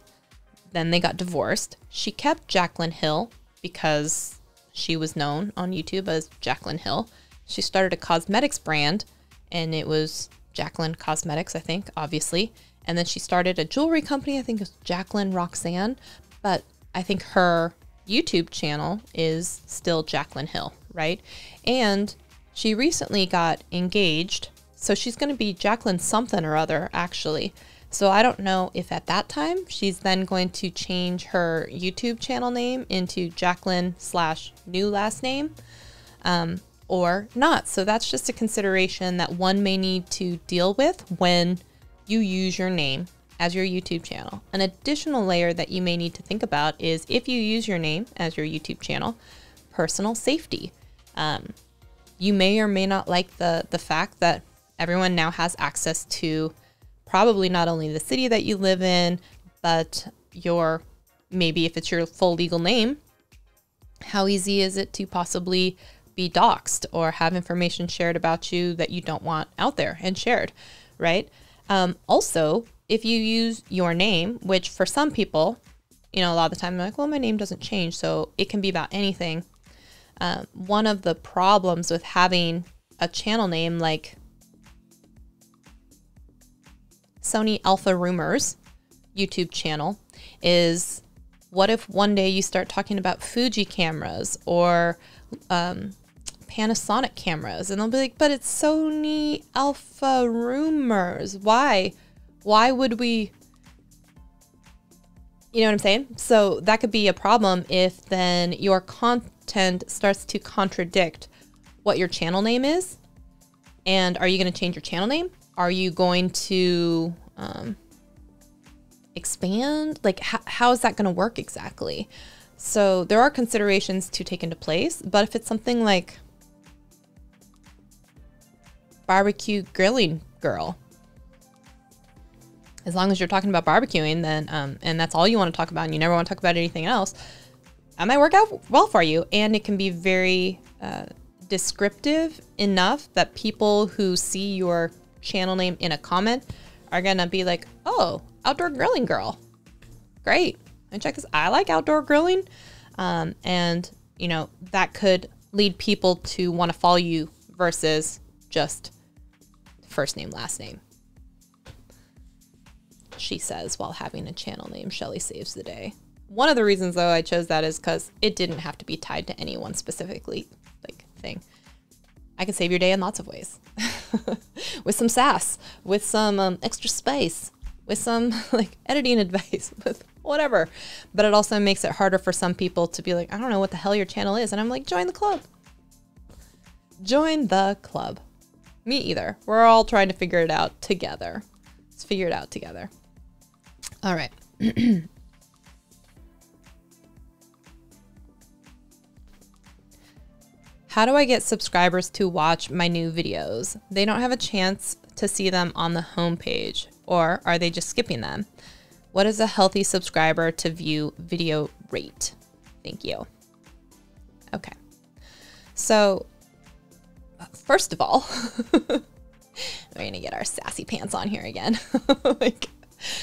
Then they got divorced. She kept Jaclyn Hill because she was known on YouTube as Jaclyn Hill. She started a cosmetics brand and it was Jaclyn Cosmetics, I think, obviously. And then she started a jewelry company. I think it was Jaclyn Roxanne, but I think her YouTube channel is still Jaclyn Hill, right? And she recently got engaged. So she's going to be Jaclyn something or other, actually. So I don't know if at that time she's then going to change her YouTube channel name into Jaclyn/new last name. Or not. So that's just a consideration that one may need to deal with when you use your name as your YouTube channel. An additional layer that you may need to think about is, if you use your name as your YouTube channel, personal safety. You may or may not like the fact that everyone now has access to probably not only the city that you live in, but your, maybe if it's your full legal name, how easy is it to possibly be doxxed or have information shared about you that you don't want out there and shared, right? Also, if you use your name, which for some people, you know, a lot of the time they're like, well, my name doesn't change, so it can be about anything. One of the problems with having a channel name like Sony Alpha Rumors YouTube channel is, what if one day you start talking about Fuji cameras or Panasonic cameras, and they'll be like, but it's Sony Alpha Rumors. Why would we, you know what I'm saying? So that could be a problem if then your content starts to contradict what your channel name is. And are you going to change your channel name? Are you going to expand? Like, how is that going to work exactly? So there are considerations to take into place, but if it's something like Barbecue Grilling Girl, as long as you're talking about barbecuing, then and that's all you want to talk about and you never want to talk about anything else, that might work out well for you. And it can be very descriptive enough that people who see your channel name in a comment are gonna be like, oh, outdoor grilling girl. Great. And check this. I like outdoor grilling. And you know, that could lead people to want to follow you versus just first name, last name. She says while having a channel name, Shelly Saves the Day. One of the reasons though I chose that is because it didn't have to be tied to any one specifically like thing. I can save your day in lots of ways. With some sass, with some extra space, with some like editing advice, with whatever. But it also makes it harder for some people to be like, I don't know what the hell your channel is. And I'm like, join the club. Join the club. Me either. We're all trying to figure it out together. Let's figure it out together. All right. How do I get subscribers to watch my new videos? They don't have a chance to see them on the homepage, or are they just skipping them? What is a healthy subscriber to view video rate? Thank you. Okay. So first of all, we're gonna get our sassy pants on here again. Like,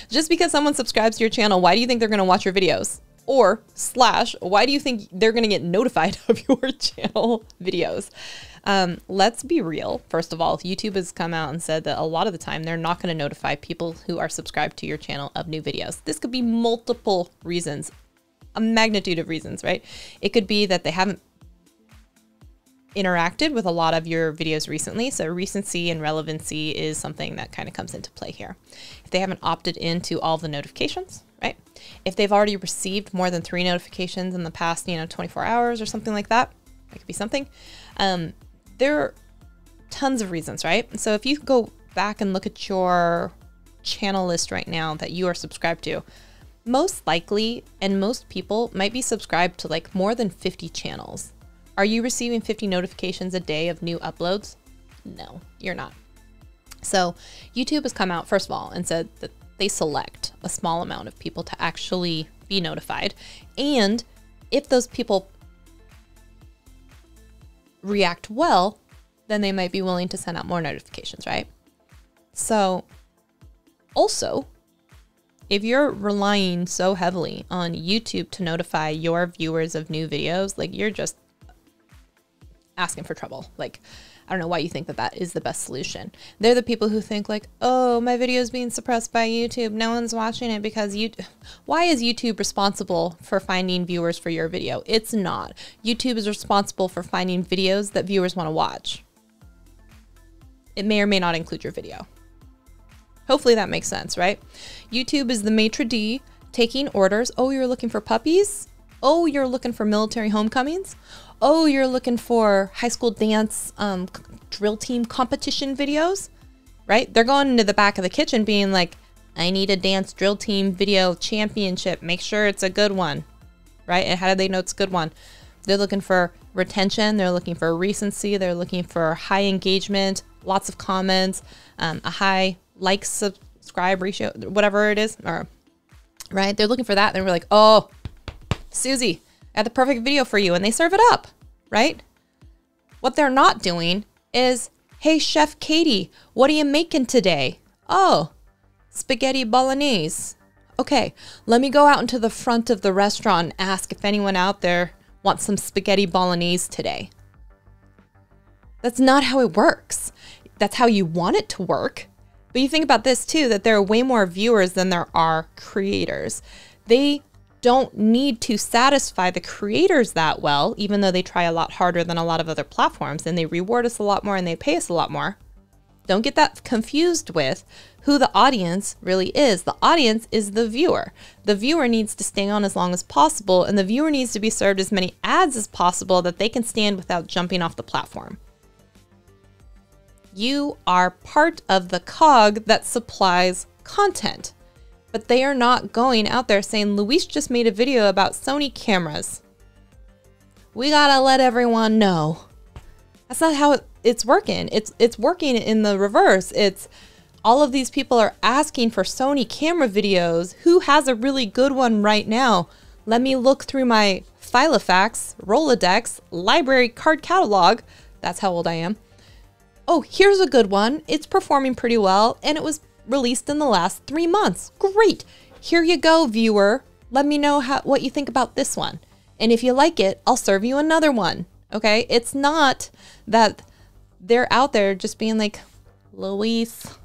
just because someone subscribes to your channel, why do you think they're gonna watch your videos? Or slash, why do you think they're gonna get notified of your channel videos? Let's be real. First of all, YouTube has come out and said that a lot of the time they're not gonna notify people who are subscribed to your channel of new videos. This could be multiple reasons, a magnitude of reasons, right? It could be that they haven't interacted with a lot of your videos recently. So recency and relevancy is something that kind of comes into play here. If they haven't opted into all the notifications, right? If they've already received more than 3 notifications in the past, 24 hours or something like that, that could be something. There are tons of reasons, right? So if you go back and look at your channel list right now that you are subscribed to, most likely, and most people might be subscribed to like more than 50 channels. Are you receiving 50 notifications a day of new uploads? No, you're not. So YouTube has come out, first of all, and said that they select a small amount of people to actually be notified. And if those people react well, then they might be willing to send out more notifications, right? So also, if you're relying so heavily on YouTube to notify your viewers of new videos, like you're just asking for trouble. Like, I don't know why you think that that is the best solution. They're the people who think like, oh, my video is being suppressed by YouTube. No one's watching it because YouTube. Why is YouTube responsible for finding viewers for your video? It's not. YouTube is responsible for finding videos that viewers want to watch. It may or may not include your video. Hopefully that makes sense, right? YouTube is the maitre d' taking orders. Oh, you're looking for puppies? Oh, you're looking for military homecomings? Oh, you're looking for high school dance drill team competition videos, right? They're going into the back of the kitchen being like, I need a dance drill team video championship. Make sure it's a good one, right? And how do they know it's a good one? They're looking for retention. They're looking for recency. They're looking for high engagement, lots of comments, a high like subscribe ratio, whatever it is, or right? They're looking for that. And we're like, oh, Susie, I had the perfect video for you, and they serve it up, right? What they're not doing is, hey, Chef Katie, what are you making today? Oh, spaghetti bolognese. Okay, let me go out into the front of the restaurant and ask if anyone out there wants some spaghetti bolognese today. That's not how it works. That's how you want it to work. But you think about this too, that there are way more viewers than there are creators. They don't need to satisfy the creators that well, even though they try a lot harder than a lot of other platforms and they reward us a lot more and they pay us a lot more. Don't get that confused with who the audience really is. The audience is the viewer. The viewer needs to stay on as long as possible, and the viewer needs to be served as many ads as possible that they can stand without jumping off the platform. You are part of the cog that supplies content. But they are not going out there saying, Luis just made a video about Sony cameras. We gotta let everyone know. That's not how it's working. It's working in the reverse. It's all of these people are asking for Sony camera videos. Who has a really good one right now? Let me look through my Filofax, Rolodex, library card catalog. That's how old I am. oh, here's a good one. It's performing pretty well, and it was released in the last 3 months. Great. Here you go, viewer. Let me know what you think about this one. And if you like it, I'll serve you another one. Okay? It's not that they're out there just being like, Luis,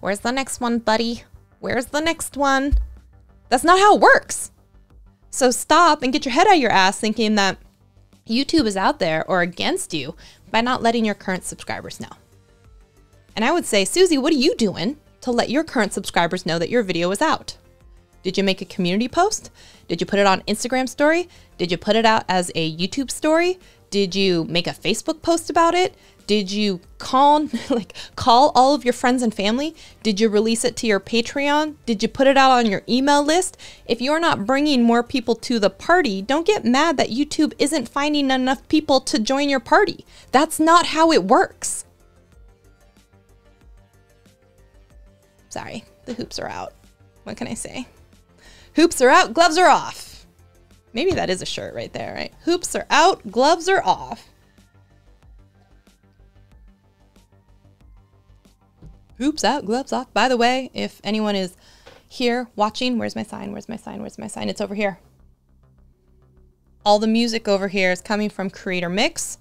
where's the next one, buddy? Where's the next one? That's not how it works. So stop and get your head out of your ass thinking that YouTube is out there or against you by not letting your current subscribers know. And I would say, Susie, what are you doing to let your current subscribers know that your video is out? Did you make a community post? Did you put it on Instagram story? Did you put it out as a YouTube story? Did you make a Facebook post about it? Did you call all of your friends and family? Did you release it to your Patreon? Did you put it out on your email list? If you're not bringing more people to the party, don't get mad that YouTube isn't finding enough people to join your party. That's not how it works. Sorry, the hoops are out. What can I say? Hoops are out, gloves are off. Maybe that is a shirt right there, right? Hoops are out, gloves are off. Hoops out, gloves off. By the way, if anyone is here watching, where's my sign? Where's my sign? Where's my sign? It's over here. All the music over here is coming from CreatorMix.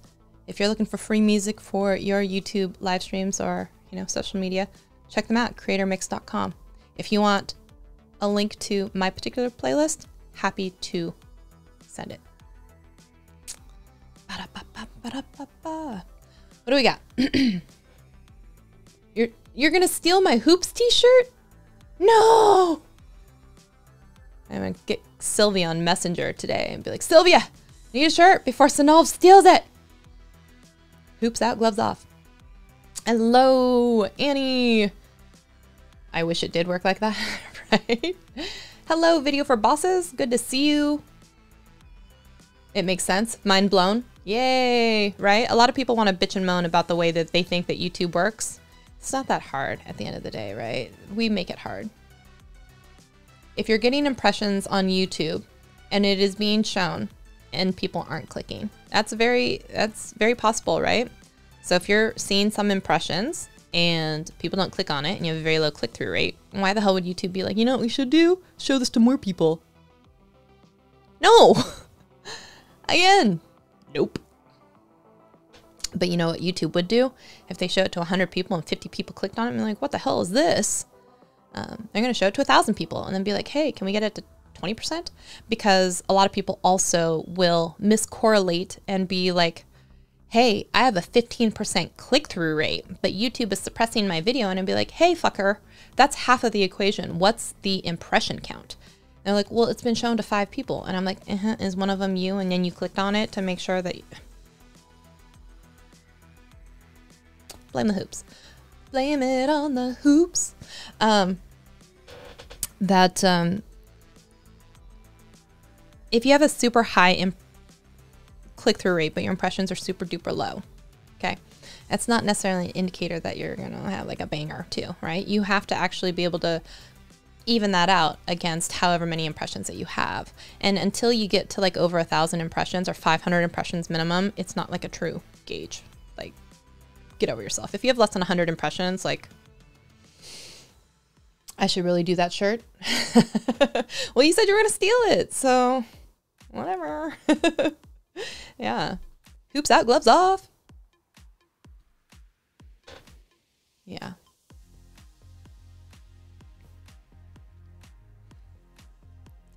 If you're looking for free music for your YouTube live streams or, you know, social media, check them out, creatormix.com. If you want a link to my particular playlist, happy to send it. What do we got? You're gonna steal my hoops t-shirt? No! I'm gonna get Sylvia on Messenger today and be like, Sylvia, I need a shirt before Sanov steals it. Hoops out, gloves off. Hello, Annie. I wish it did work like that, right? Hello, video for bosses. Good to see you. It makes sense. Mind blown. Yay, right? A lot of people want to bitch and moan about the way that they think that YouTube works. It's not that hard at the end of the day, right? We make it hard. If you're getting impressions on YouTube and it is being shown and people aren't clicking, that's very possible, right? So if you're seeing some impressions and people don't click on it and you have a very low click-through rate, why the hell would YouTube be like, you know what we should do? Show this to more people. No. Again, nope. But you know what YouTube would do? If they show it to 100 people and 50 people clicked on it and they're like, what the hell is this? They're going to show it to 1,000 people and then be like, hey, can we get it to 20%? Because a lot of people also will miscorrelate and be like, hey, I have a 15% click-through rate, but YouTube is suppressing my video. And I'd be like, hey, fucker, that's half of the equation. What's the impression count? And they're like, well, it's been shown to 5 people. And I'm like, is one of them you? And then you clicked on it to make sure that... Blame the hoops. Blame it on the hoops. If you have a super high click-through rate, but your impressions are super duper low, okay? That's not necessarily an indicator that you're going to have like a banger too, right? You have to actually be able to even that out against however many impressions that you have. And until you get to like over 1,000 impressions or 500 impressions minimum, it's not like a true gauge. Like, get over yourself. If you have less than 100 impressions, like, I should really do that shirt. Well, you said you were going to steal it, so whatever. Yeah. Hoops out, gloves off. Yeah.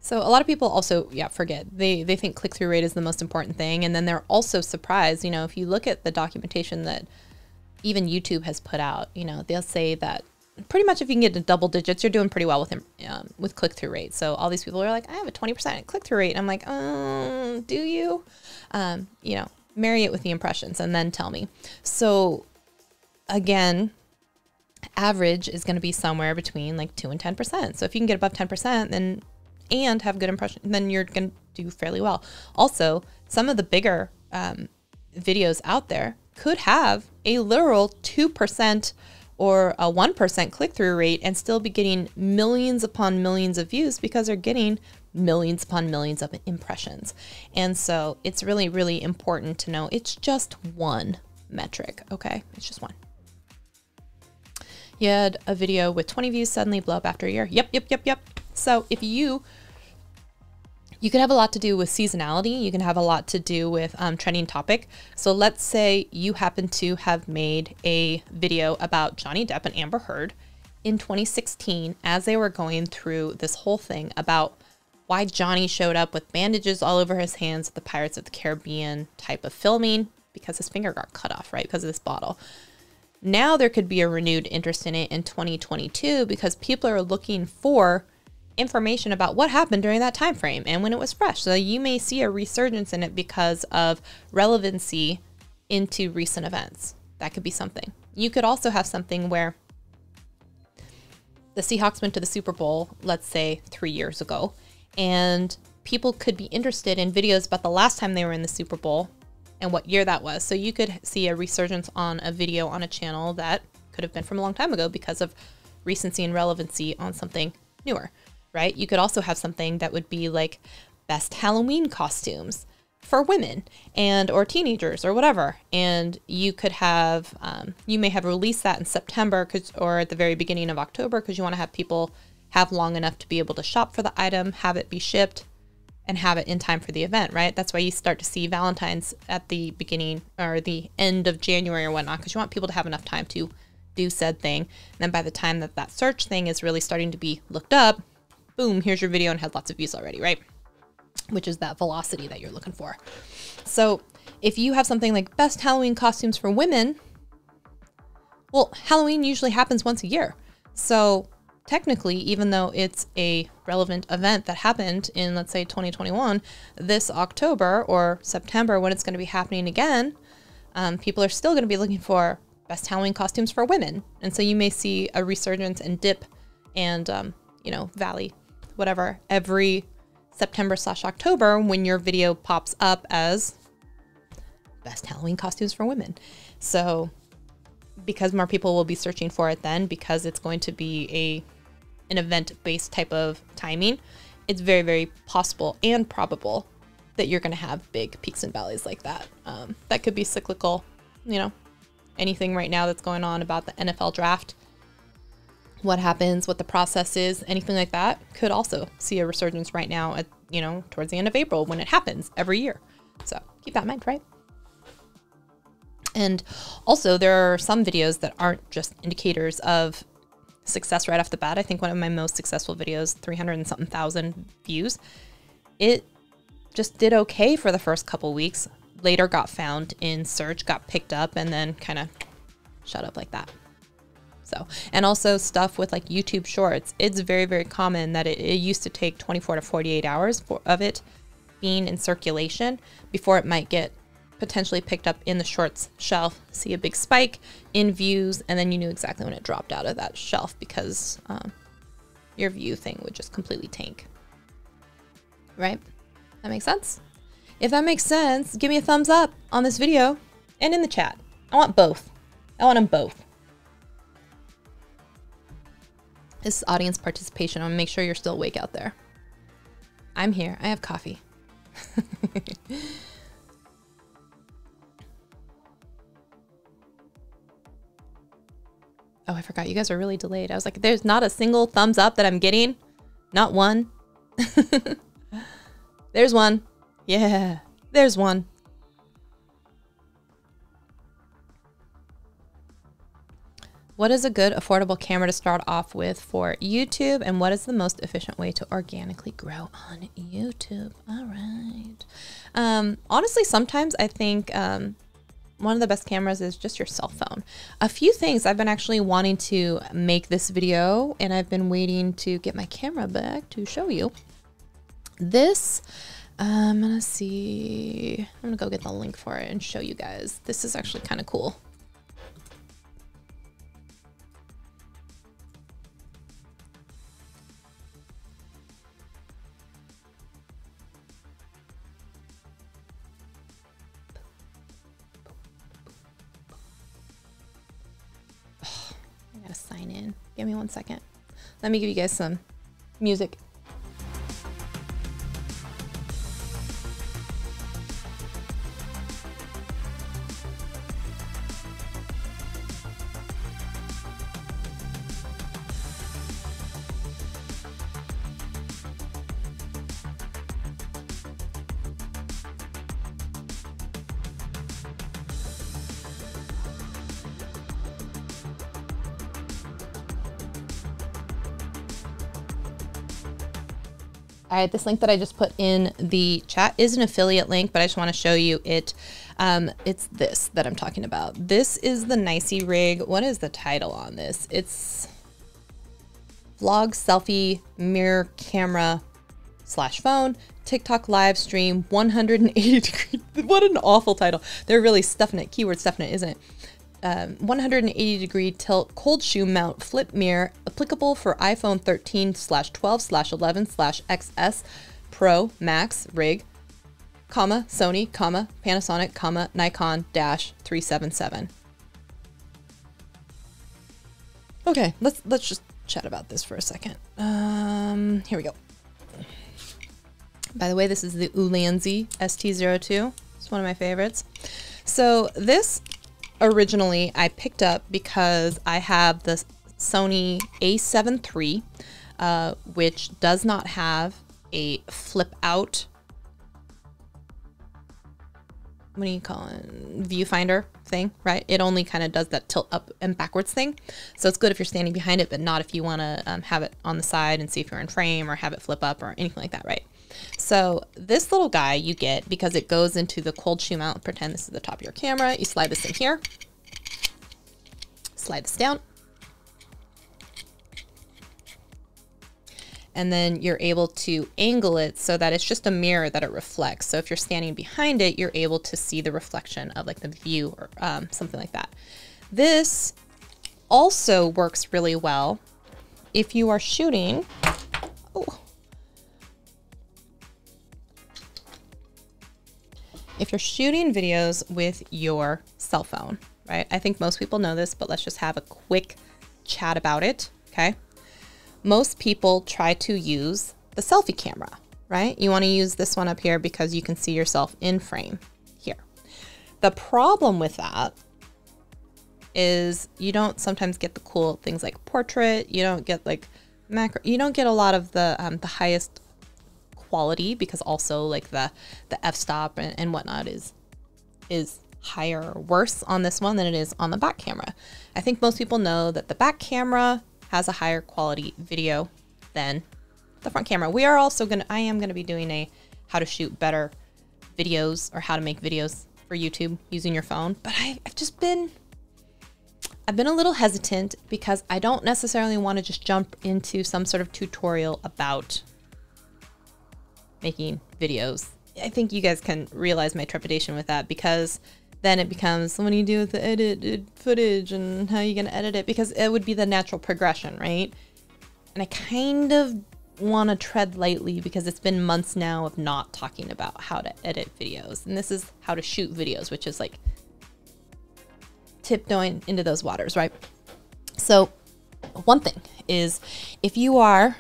So a lot of people also, yeah, forget. They think click-through rate is the most important thing. And then they're also surprised, you know, if you look at the documentation that even YouTube has put out, you know, they'll say that pretty much if you can get to double digits, you're doing pretty well with click-through rate. So all these people are like, I have a 20% click-through rate. And I'm like, do you? You know, marry it with the impressions and then tell me. So again, average is going to be somewhere between like 2 and 10%. So if you can get above 10%, then and have good impression, then you're going to do fairly well. Also, some of the bigger videos out there could have a literal 2% or a 1% click-through rate and still be getting millions upon millions of views because they're getting millions upon millions of impressions. And so it's really, really important to know it's just one metric, okay? It's just one. you had a video with 20 views suddenly blow up after a year. Yep. So if you could have a lot to do with seasonality. You can have a lot to do with trending topic. So let's say you happen to have made a video about Johnny Depp and Amber Heard in 2016 as they were going through this whole thing about why Johnny showed up with bandages all over his hands at the Pirates of the Caribbean type of filming because his finger got cut off, right? Because of this bottle. Now there could be a renewed interest in it in 2022 because people are looking for information about what happened during that time frame and when it was fresh. So you may see a resurgence in it because of relevancy into recent events. That could be something. You could also have something where the Seahawks went to the Super Bowl, let's say 3 years ago, and people could be interested in videos about the last time they were in the Super Bowl and what year that was. So you could see a resurgence on a video on a channel that could have been from a long time ago because of recency and relevancy on something newer, right? You could also have something that would be like best Halloween costumes for women and or teenagers or whatever. And you could have, you may have released that in September or at the very beginning of October because you want to have people have long enough to be able to shop for the item, have it be shipped, and have it in time for the event, right? That's why you start to see Valentine's at the beginning or the end of January or whatnot, because you want people to have enough time to do said thing. And then by the time that that search thing is really starting to be looked up, boom, here's your video and has lots of views already, right? Which is that velocity that you're looking for. So if you have something like best Halloween costumes for women, well, Halloween usually happens once a year. So technically, even though it's a relevant event that happened in, let's say, 2021, this October or September, when it's going to be happening again, people are still going to be looking for best Halloween costumes for women. And so you may see a resurgence and dip and, you know, valley, whatever, every September/October when your video pops up as best Halloween costumes for women. So because more people will be searching for it then, because it's going to be an event-based type of timing, it's very, very possible and probable that you're going to have big peaks and valleys like that. That could be cyclical, you know, anything right now that's going on about the NFL draft, what happens, what the process is, anything like that could also see a resurgence right now at, you know, towards the end of April when it happens every year. So keep that in mind, right? And also there are some videos that aren't just indicators of success right off the bat. I think one of my most successful videos, 300-something thousand views, it just did okay for the first couple weeks, later got found in search, got picked up, and then kind of shut up like that. So, and also stuff with like YouTube shorts, it's very, very common that it used to take 24 to 48 hours of it being in circulation before it might get potentially picked up in the shorts shelf, see a big spike in views, and then you knew exactly when it dropped out of that shelf because your view thing would just completely tank, right? That makes sense? If that makes sense, give me a thumbs up on this video and in the chat. I want both. I want them both. This is audience participation. I want to make sure you're still awake out there. I'm here. I have coffee. Oh, I forgot. You guys are really delayed. I was like, there's not a single thumbs up that I'm getting. Not one. There's one. Yeah, there's one. What is a good affordable camera to start off with for YouTube? And what is the most efficient way to organically grow on YouTube? All right. Honestly, sometimes I think, one of the best cameras is just your cell phone. A few things I've been actually wanting to make this video and I've been waiting to get my camera back to show you. This, I'm gonna see, I'm gonna go get the link for it and show you guys. This is actually kind of cool. Sign in. Give me 1 second. Let me give you guys some music. This link that I just put in the chat is an affiliate link, but I just want to show you it. It's this that I'm talking about. This is the Nicey rig. What is the title on this? It's vlog, selfie, mirror, camera, slash phone, TikTok live stream, 180 degree. What an awful title. They're really stuffing it. Keyword stuffing it, isn't it? 180 degree tilt, cold shoe mount, flip mirror, applicable for iPhone 13/12/11/XS Pro Max rig, comma, Sony, comma, Panasonic, comma, Nikon, dash, 377. Okay, let's just chat about this for a second. Here we go. By the way, this is the Ulanzi ST02. It's one of my favorites. So this originally I picked up because I have the Sony A7 III, which does not have a flip out, what do you call it, viewfinder thing, right? It only kind of does that tilt up and backwards thing. So it's good if you're standing behind it, but not if you want to have it on the side and see if you're in frame or have it flip up or anything like that, right? So this little guy you get because it goes into the cold shoe mount. Pretend this is the top of your camera. You slide this in here, slide this down, and then you're able to angle it so that it's just a mirror that it reflects. So if you're standing behind it, you're able to see the reflection of like the view or something like that. This also works really well if you are shooting. Oh. If you're shooting videos with your cell phone, right? I think most people know this, but let's just have a quick chat about it, okay? Most people try to use the selfie camera, right? You wanna use this one up here because you can see yourself in frame here. The problem with that is you don't sometimes get the cool things like portrait, you don't get like macro, you don't get a lot of the highest quality because also like the f-stop and whatnot is higher or worse on this one than it is on the back camera. I think most people know that the back camera has a higher quality video than the front camera. We are also gonna, I am gonna be doing a how to shoot better videos or how to make videos for YouTube using your phone, but I've been a little hesitant because I don't necessarily want to just jump into some sort of tutorial about making videos. I think you guys can realize my trepidation with that because then it becomes, what do you do with the edited footage and how are you gonna edit it? Because it would be the natural progression, right? And I kind of wanna tread lightly because it's been months now of not talking about how to edit videos. And this is how to shoot videos, which is like tiptoeing into those waters, right? So one thing is if you are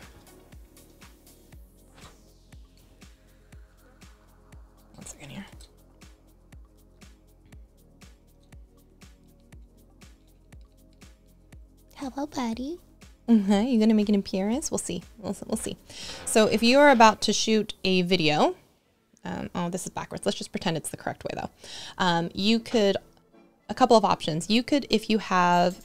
hello, buddy. You're gonna make an appearance. We'll see. We'll see. So if you are about to shoot a video, oh, this is backwards. Let's just pretend it's the correct way though. You could, a couple of options. You could, if you have,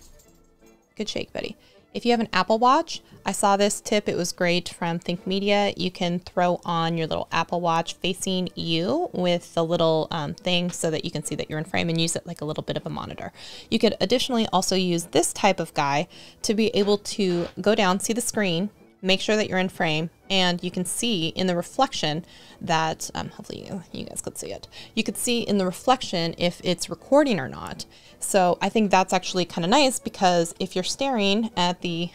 good shake, buddy. If you have an Apple Watch, I saw this tip. It was great from Think Media. You can throw on your little Apple Watch facing you with the little thing so that you can see that you're in frame and use it like a little bit of a monitor. You could additionally also use this type of guy to be able to go down, see the screen, make sure that you're in frame, and you can see in the reflection that, hopefully you guys could see it, you could see in the reflection if it's recording or not. So I think that's actually kind of nice because if you're staring at the,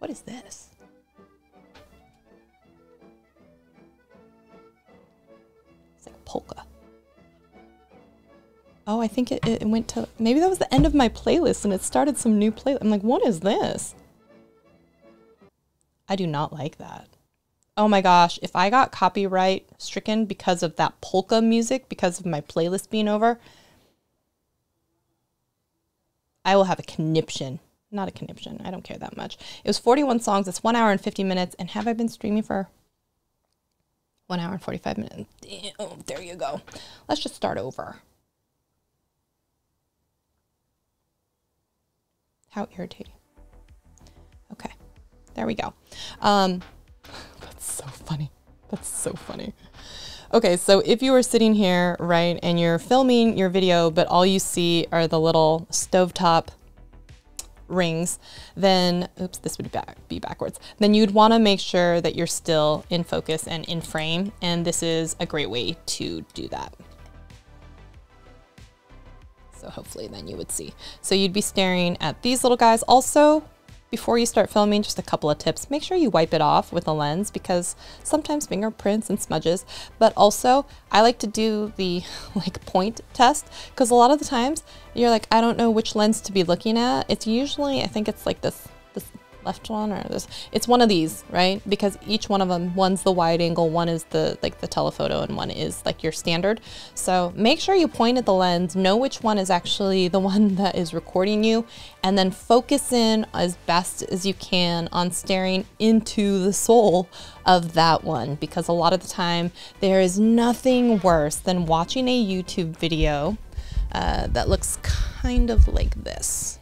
what is this? It's like a polka. Oh, I think it went to, maybe that was the end of my playlist and it started some new playlist. I'm like, what is this? I do not like that. Oh my gosh, if I got copyright stricken because of that polka music, because of my playlist being over, I will have a conniption. Not a conniption, I don't care that much. It was 41 songs, it's 1 hour and 50 minutes, and have I been streaming for 1 hour and 45 minutes? Damn, oh, there you go. Let's just start over. How irritating. Okay, there we go. That's so funny. That's so funny. Okay, so if you were sitting here, right, and you're filming your video, but all you see are the little stovetop rings, then, oops, this would be backwards. Then you'd want to make sure that you're still in focus and in frame, and this is a great way to do that. So hopefully then you would see. So you'd be staring at these little guys. Also, before you start filming, just a couple of tips. Make sure you wipe it off with a lens because sometimes fingerprints and smudges, but also I like to do the like point test because a lot of the times you're like, I don't know which lens to be looking at. It's usually, I think it's like this left one or this, it's one of these, right? Because each one of them, one's the wide angle, one is the like the telephoto and one is like your standard. So make sure you point at the lens, know which one is actually the one that is recording you, and then focus in as best as you can on staring into the soul of that one, because a lot of the time there is nothing worse than watching a YouTube video that looks kind of like this.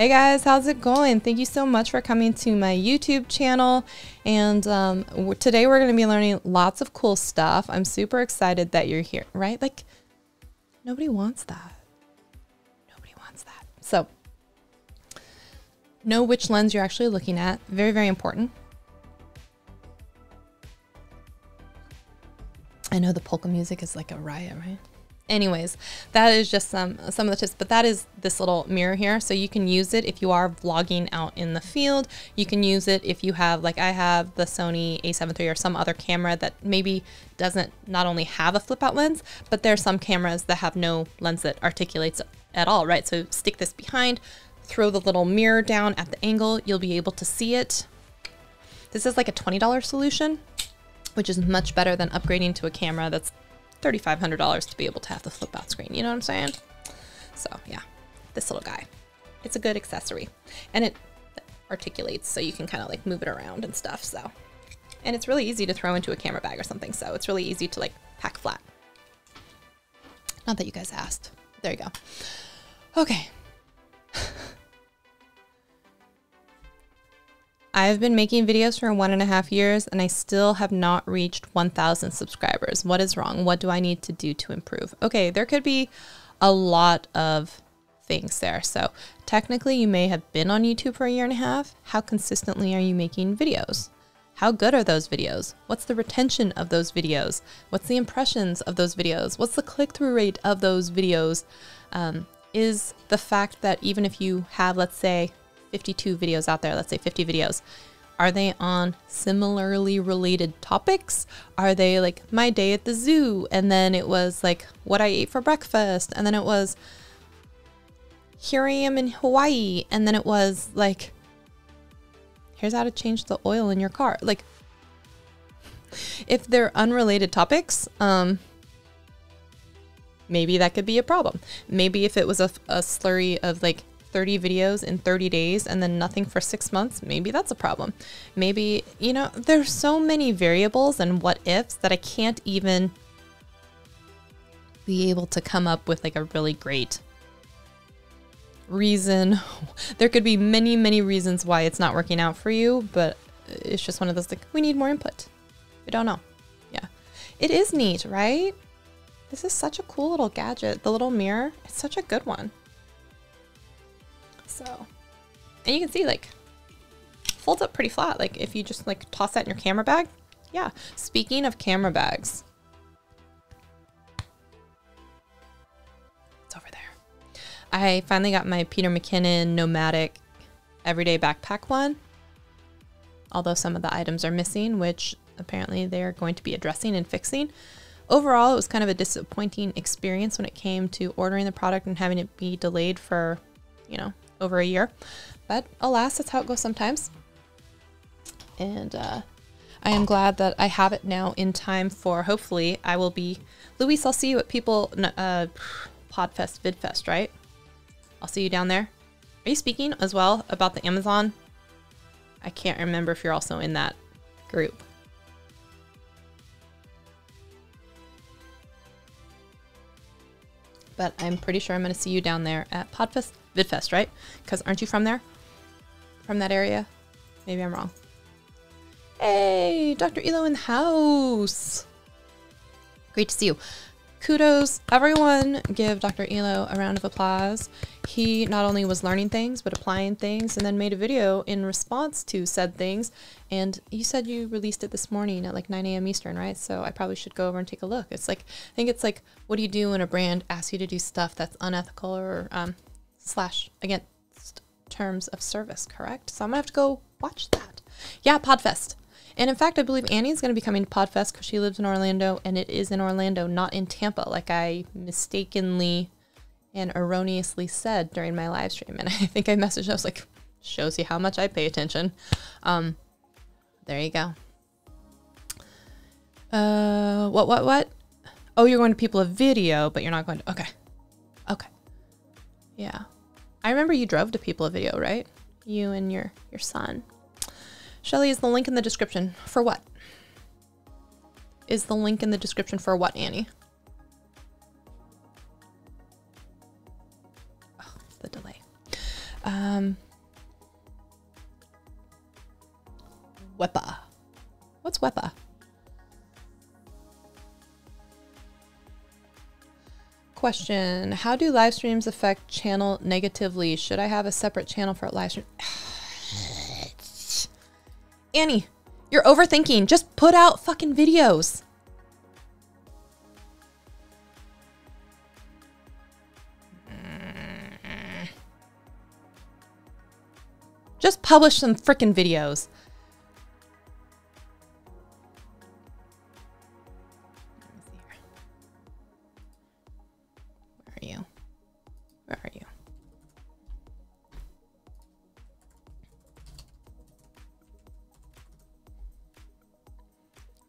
Hey guys, how's it going? Thank you so much for coming to my YouTube channel. And today we're gonna be learning lots of cool stuff. I'm super excited that you're here, right? Like nobody wants that. Nobody wants that. So know which lens you're actually looking at. Very, very important. I know the polka music is like a riot, right? Anyways, that is just some of the tips, but that is this little mirror here. So you can use it if you are vlogging out in the field. You can use it if you have, like I have the Sony A7 III or some other camera that maybe doesn't not only have a flip out lens, but there are some cameras that have no lens that articulates at all, right? So stick this behind, throw the little mirror down at the angle, you'll be able to see it. This is like a $20 solution, which is much better than upgrading to a camera that's $3,500 to be able to have the flip out screen. You know what I'm saying? So yeah, this little guy, it's a good accessory and it articulates so you can kind of like move it around and stuff. So, and it's really easy to throw into a camera bag or something. So it's really easy to like pack flat. Not that you guys asked. There you go. Okay. I've been making videos for 1.5 years and I still have not reached 1,000 subscribers. What is wrong? What do I need to do to improve? Okay, there could be a lot of things there. So technically you may have been on YouTube for 1.5 years. How consistently are you making videos? How good are those videos? What's the retention of those videos? What's the impressions of those videos? What's the click-through rate of those videos? Is the fact that even if you have, let's say, 52 videos out there, let's say 50 videos. Are they on similarly related topics? Are they like my day at the zoo? And then it was like what I ate for breakfast. And then it was here I am in Hawaii. And then it was like, here's how to change the oil in your car. Like if they're unrelated topics, maybe that could be a problem. Maybe if it was a slurry of like 30 videos in 30 days and then nothing for 6 months, maybe that's a problem. Maybe, you know, there's so many variables and what ifs that I can't even be able to come up with like a really great reason. There could be many, many reasons why it's not working out for you, but it's just one of those like, we need more input. We don't know. Yeah. It is neat, right? This is such a cool little gadget. The little mirror, it's such a good one. So, and you can see like folds up pretty flat. Like if you just like toss that in your camera bag. Yeah. Speaking of camera bags, it's over there. I finally got my Peter McKinnon Nomadic everyday backpack one. Although some of the items are missing, which apparently they're going to be addressing and fixing. Overall, it was kind of a disappointing experience when it came to ordering the product and having it be delayed for, you know, over a year, but alas, that's how it goes sometimes. And I am glad that I have it now in time for, hopefully I will be, Luis, I'll see you at Podfest VidFest, right? I'll see you down there. Are you speaking as well about the Amazon? I can't remember if you're also in that group. But I'm pretty sure I'm going to see you down there at Podfest VidFest, right? Because aren't you from there? from that area. Maybe I'm wrong. Hey, Dr. Elo in the house. Great to see you. Kudos, everyone. Give Dr. Elo a round of applause. He not only was learning things, but applying things, and then made a video in response to said things. And you said you released it this morning at like 9 a.m. Eastern, right? So I probably should go over and take a look. It's like, I think it's like, what do you do when a brand asks you to do stuff that's unethical or slash against terms of service, correct? So I'm gonna have to go watch that. Yeah, Podfest. And in fact, I believe Annie's going to be coming to Podfest because she lives in Orlando, and it is in Orlando, not in Tampa, like I mistakenly and erroneously said during my live stream. And I think I messaged, I was like, shows you how much I pay attention. There you go. What? Oh, you're going to people of video, but you're not going to, okay. Okay. Yeah. I remember you drove to people of video, right? You and your son. Shelly, is the link in the description for what? Is the link in the description for what, Annie? Oh, the delay. WEPA. What's WEPA? Question, how do live streams affect channel negatively? Should I have a separate channel for a live stream? Annie, you're overthinking. Just put out fucking videos. Just publish some frickin' videos. Where are you? Where are you?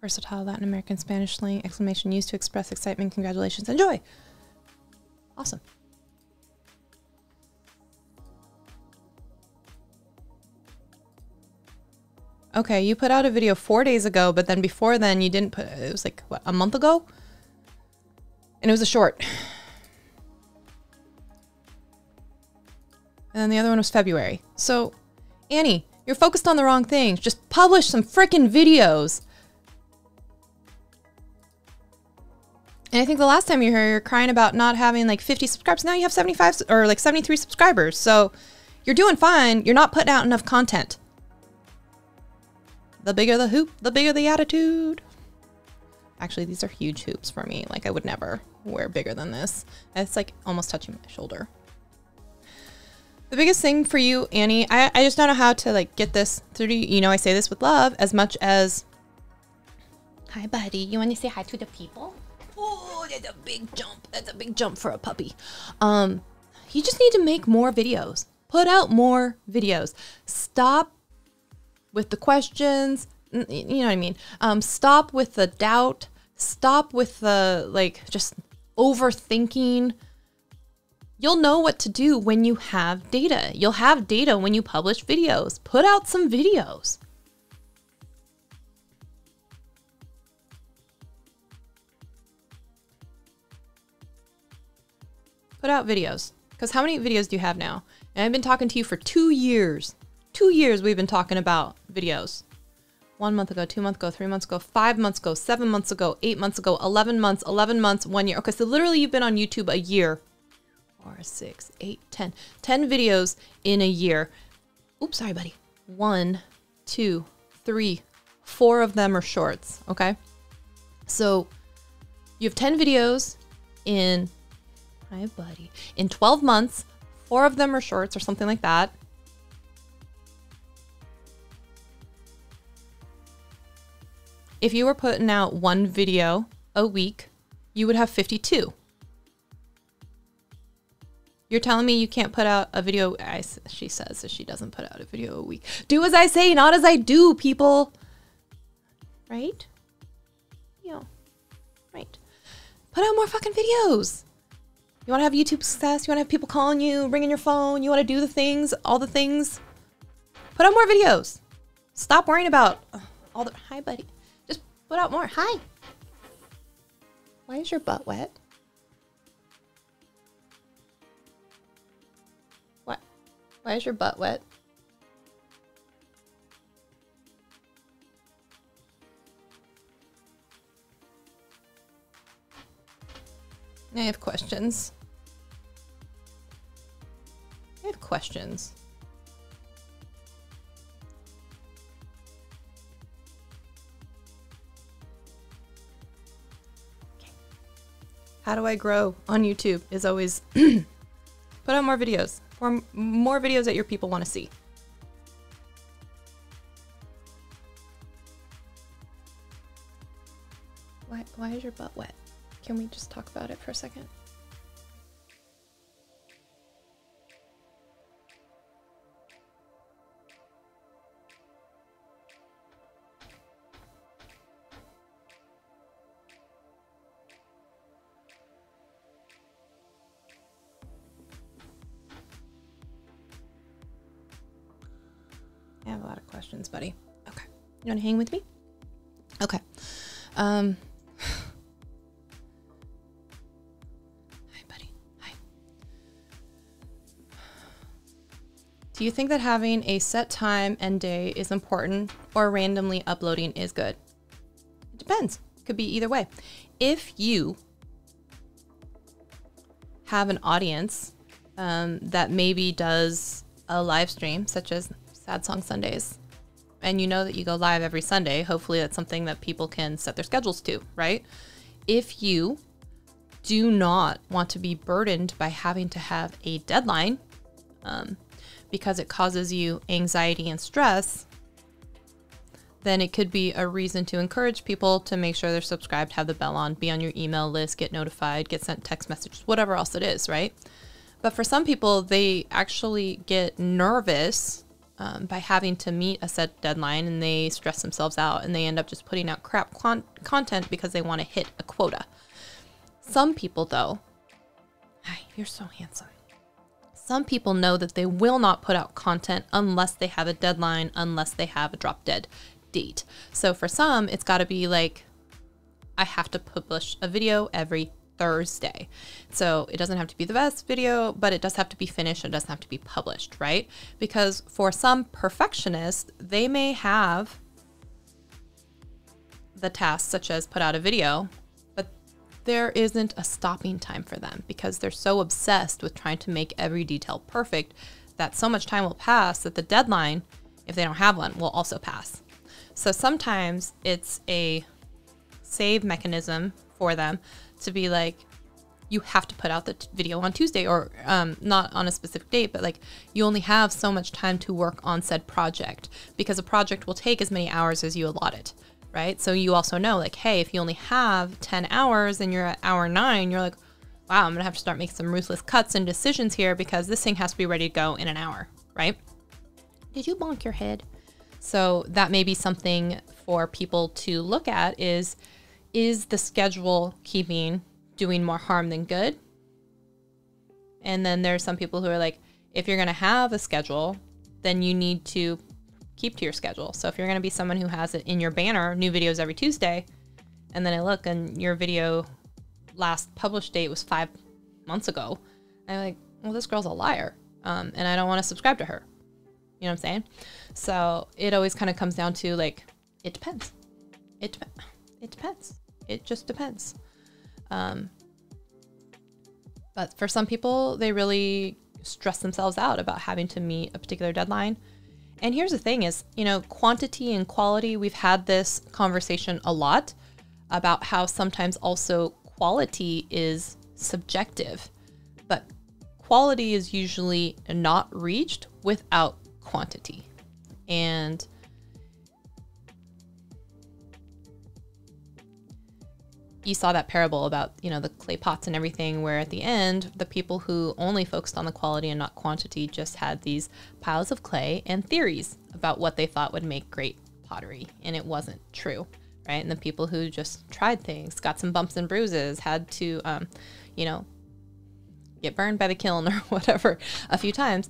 Versatile Latin American Spanish slang exclamation used to express excitement, congratulations, and joy. Awesome. Okay, you put out a video 4 days ago, but then before then you didn't put, it was like, what, a month ago? And it was a short. And then the other one was February. So, Annie, you're focused on the wrong things. Just publish some frickin' videos. And I think the last time you were here, you're crying about not having like 50 subscribers. Now you have 75 or like 73 subscribers. So you're doing fine. You're not putting out enough content. The bigger the hoop, the bigger the attitude. Actually, these are huge hoops for me. Like I would never wear bigger than this. It's like almost touching my shoulder. The biggest thing for you, Annie, I just don't know how to like get this through. You know, I say this with love as much as, hi buddy, you want to say hi to the people? Oh, that's a big jump. That's a big jump for a puppy. You just need to make more videos. Put out more videos. Stop with the questions. You know what I mean? Stop with the doubt. Stop with the, like, just overthinking. You'll know what to do when you have data. You'll have data when you publish videos. Put out some videos. Put out videos, because how many videos do you have now? And I've been talking to you for 2 years. 2 years we've been talking about videos. 1 month ago, 2 months ago, 3 months ago, 5 months ago, 7 months ago, 8 months ago, 11 months, 11 months, 1 year. Okay, so literally you've been on YouTube a year. 4, 6, 8, 10. 10 videos in a year. Oops, sorry, buddy. 1, 2, 3, 4 of them are shorts, okay? So you have 10 videos in... Hi, buddy. In 12 months, 4 of them are shorts or something like that. If you were putting out 1 video a week, you would have 52. You're telling me you can't put out a video? She says that she doesn't put out a video a week. Do as I say, not as I do, people. Right? Yeah. Right. Put out more fucking videos. You want to have YouTube success? You want to have people calling you, ringing your phone? You want to do the things, all the things? Put out more videos. Stop worrying about all the... Hi, buddy. Just put out more. Hi. Why is your butt wet? What? Why is your butt wet? I have questions. I have questions. How do I grow on YouTube is always put out more videos. Or more videos that your people want to see. Why is your butt wet? Can we just talk about it for a second? I have a lot of questions, buddy. Okay. You want to hang with me? Okay. Do you think that having a set time and day is important, or randomly uploading is good? It depends. Could be either way. If you have an audience that maybe does a live stream, such as Sad Song Sundays, and you know that you go live every Sunday, hopefully that's something that people can set their schedules to, right? If you do not want to be burdened by having to have a deadline, because it causes you anxiety and stress, then it could be a reason to encourage people to make sure they're subscribed, have the bell on, be on your email list, get notified, get sent text messages, whatever else it is, right? But for some people, they actually get nervous by having to meet a set deadline, and they stress themselves out, and they end up just putting out crap content because they want to hit a quota. Some people though, hi, you're so handsome. Some people know that they will not put out content unless they have a deadline, unless they have a drop dead date. So for some, it's got to be like, I have to publish a video every Thursday. So it doesn't have to be the best video, but it does have to be finished. It doesn't have to be published, right? Because for some perfectionists, they may have the tasks such as put out a video, there isn't a stopping time for them because they're so obsessed with trying to make every detail perfect that so much time will pass that the deadline, if they don't have one, will also pass. So sometimes it's a save mechanism for them to be like, you have to put out the video on Tuesday, or not on a specific date, but like you only have so much time to work on said project because a project will take as many hours as you allot it. Right? So you also know like, hey, if you only have 10 hours and you're at hour 9, you're like, wow, I'm gonna have to start making some ruthless cuts and decisions here because this thing has to be ready to go in an hour, right? Did you bonk your head? So that may be something for people to look at is the schedule keeping doing more harm than good? And then there's some people who are like, if you're gonna have a schedule, then you need to keep to your schedule. So if you're going to be someone who has it in your banner, new videos every Tuesday, and then I look and your video last published date was 5 months ago, I'm like, well, this girl's a liar. And I don't want to subscribe to her. You know what I'm saying? So it always kind of comes down to like, it depends. It depends. It just depends. But for some people, they really stress themselves out about having to meet a particular deadline. And here's the thing is, you know, quantity and quality, we've had this conversation a lot about how sometimes also quality is subjective, but quality is usually not reached without quantity. And you saw that parable about, you know, the clay pots and everything, where at the end, the people who only focused on the quality and not quantity just had these piles of clay and theories about what they thought would make great pottery. And it wasn't true, right? And the people who just tried things, got some bumps and bruises, had to, you know, get burned by the kiln or whatever a few times,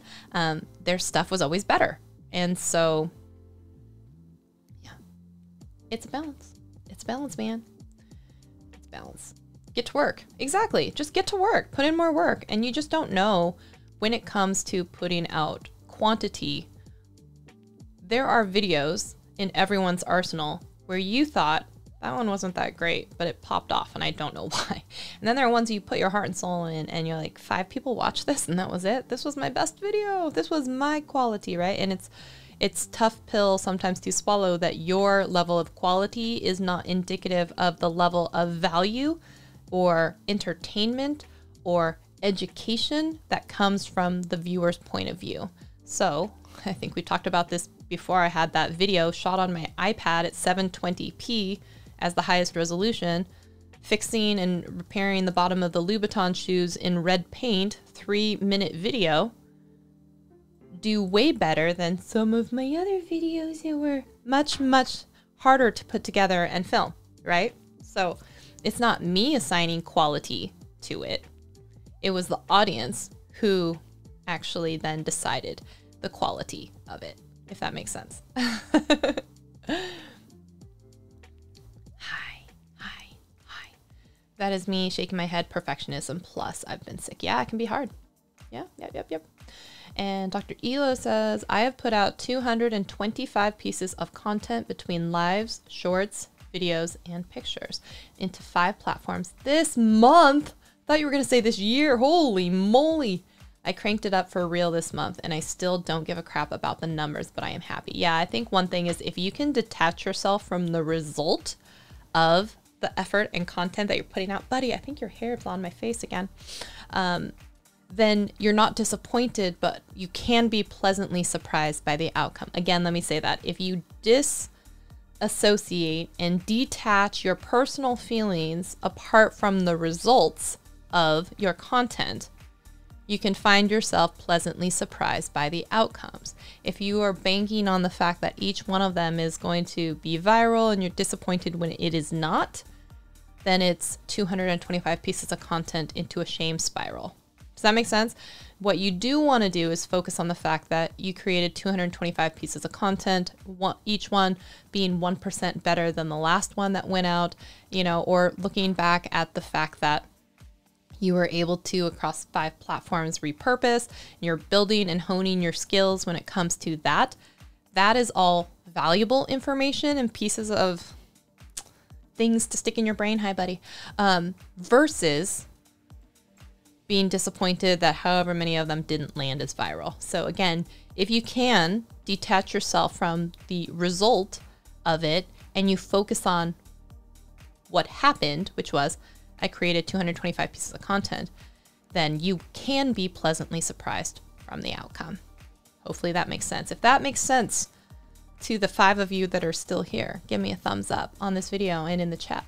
their stuff was always better. And so, yeah, it's a balance. It's a balance, man. Balance. Get to work. Exactly. Just get to work. Put in more work. And you just don't know when it comes to putting out quantity. There are videos in everyone's arsenal where you thought, That one wasn't that great, but it popped off and I don't know why. And then there are ones you put your heart and soul in and you're like, 5 people watched this and that was it. This was my best video. This was my quality, right? And it's tough pill sometimes to swallow that your level of quality is not indicative of the level of value or entertainment or education that comes from the viewer's point of view. So I think we talked about this before. I had that video shot on my iPad at 720p as the highest resolution, fixing and repairing the bottom of the Louboutin shoes in red paint, 3-minute video, do way better than some of my other videos that were much, much harder to put together and film, right? So it's not me assigning quality to it. It was the audience who actually then decided the quality of it, if that makes sense. Hi. That is me shaking my head, perfectionism, plus I've been sick. Yeah, it can be hard. Yeah, yep. And Dr. Elo says, I have put out 225 pieces of content between lives, shorts, videos, and pictures into 5 platforms this month. Thought you were gonna say this year, holy moly. I cranked it up for real this month and I still don't give a crap about the numbers, but I am happy. Yeah, I think one thing is if you can detach yourself from the result of the effort and content that you're putting out, buddy, I think your hair is on my face again, then you're not disappointed, but you can be pleasantly surprised by the outcome. Again, let me say that. If you disassociate and detach your personal feelings apart from the results of your content, you can find yourself pleasantly surprised by the outcomes. If you are banking on the fact that each one of them is going to be viral and you're disappointed when it is not, then it's 225 pieces of content into a shame spiral. Does that make sense? What you do want to do is focus on the fact that you created 225 pieces of content, each one being 1% better than the last one that went out, you know, or looking back at the fact that you were able to, across 5 platforms, repurpose, and you're building and honing your skills when it comes to that. That is all valuable information and pieces of things to stick in your brain. Hi, buddy. Versus being disappointed that however many of them didn't land as viral. So again, if you can detach yourself from the result of it and you focus on what happened, which was, I created 225 pieces of content, then you can be pleasantly surprised from the outcome. Hopefully that makes sense. If that makes sense to the 5 of you that are still here, give me a thumbs up on this video and in the chat.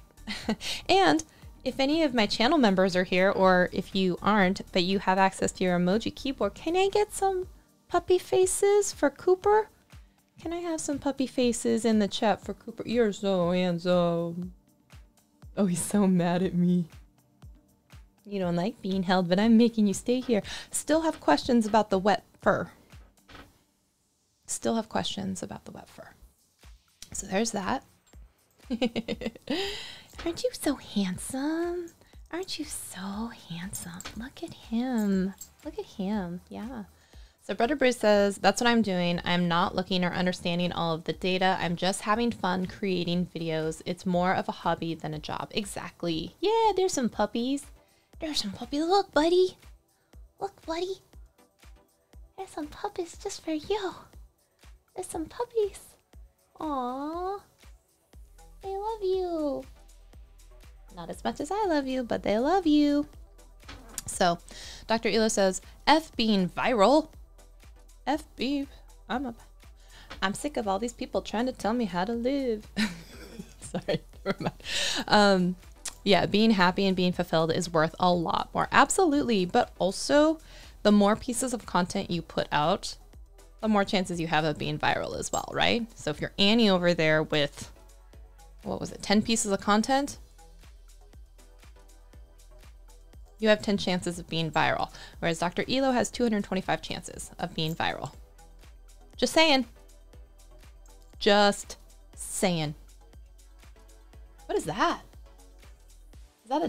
And if any of my channel members are here, or if you aren't, but you have access to your emoji keyboard, can I get some puppy faces for Cooper? Can I have some puppy faces in the chat for Cooper? You're so handsome. Oh, he's so mad at me. You don't like being held, but I'm making you stay here. Still have questions about the wet fur. So there's that. Aren't you so handsome? Look at him. Yeah. So Brother Bruce says, that's what I'm doing. I'm not looking or understanding all of the data. I'm just having fun creating videos. It's more of a hobby than a job. Exactly. Yeah, there's some puppies. Look, buddy. There's some puppies just for you. Aww. They love you. Not as much as I love you, but they love you. So Dr. Elo says, F being viral. I'm sick of all these people trying to tell me how to live. Sorry, never mind. Yeah, being happy and being fulfilled is worth a lot more. Absolutely. But also, the more pieces of content you put out, the more chances you have of being viral as well, right? So if you're Annie over there with, what was it, 10 pieces of content, you have 10 chances of being viral, whereas Dr. Elo has 225 chances of being viral. Just saying. What is that? Is that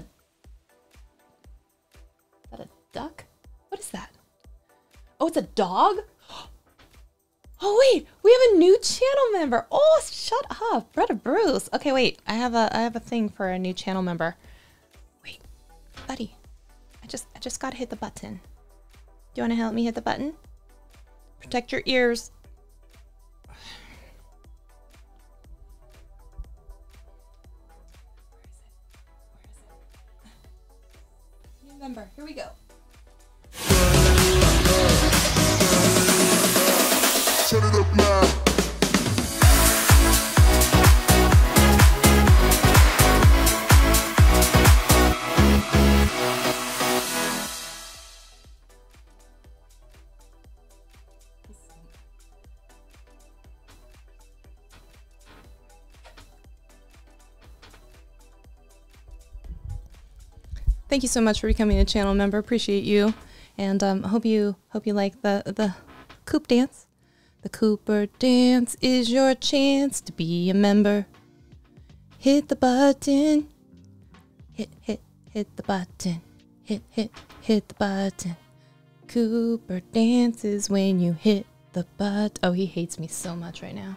a duck? What is that? Oh, it's a dog? Oh wait, we have a new channel member. Oh, shut up, Brother Bruce. Okay, wait. I have a thing for a new channel member. Wait, buddy. I just gotta hit the button. Do you wanna help me hit the button? Protect your ears. New member, here we go. Set it up now. Thank you so much for becoming a channel member. Appreciate you, and hope you like the Coop dance. The Cooper dance is your chance to be a member. Hit the button. Hit the button. Hit the button. Cooper dances when you hit the button. Oh, he hates me so much right now.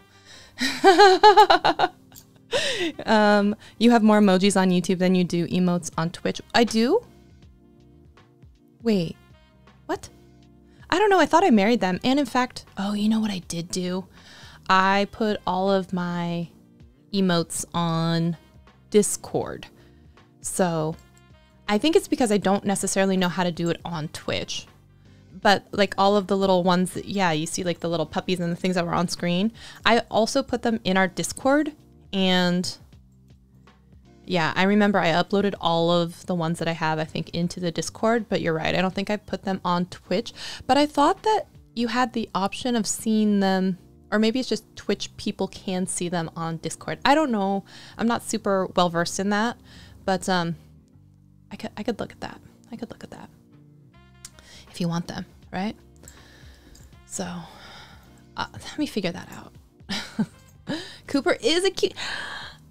You have more emojis on YouTube than you do emotes on Twitch. I do? Wait, what? I don't know. I thought I married them. And in fact, oh, you know what I did do? I put all of my emotes on Discord. So I think it's because I don't necessarily know how to do it on Twitch. But like all of the little ones, that, yeah, you see like the little puppies and the things that were on screen. I also put them in our Discord. And yeah, I remember I uploaded all of the ones that I have, I think, into the Discord, but you're right. I don't think I put them on Twitch, but I thought that you had the option of seeing them, or maybe it's just Twitch people can see them on Discord. I don't know. I'm not super well versed in that, but I could look at that. I could look at that if you want them, right? So let me figure that out. Cooper is a cute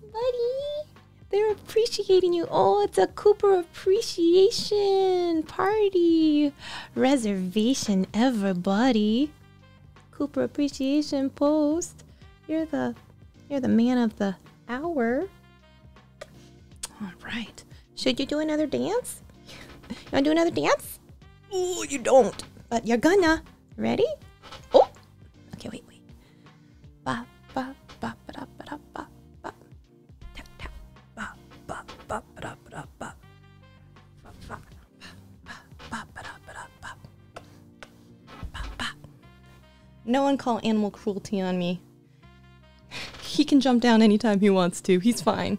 buddy. They're appreciating you. Oh, it's a Cooper appreciation party reservation, everybody. Cooper appreciation post. You're the man of the hour. All right. Should you do another dance? You want to do another dance? Oh, you don't. But you're gonna. Ready? Oh. Okay. Wait. Wait. Bop. Bop. Bop, bop, bop, bop, bop. Tap, tap. Bop, bop, bop, bop, bop, bop. Bop, bop, bop, bop, bop, bop, bop. No one call animal cruelty on me. He can jump down anytime he wants to. He's fine.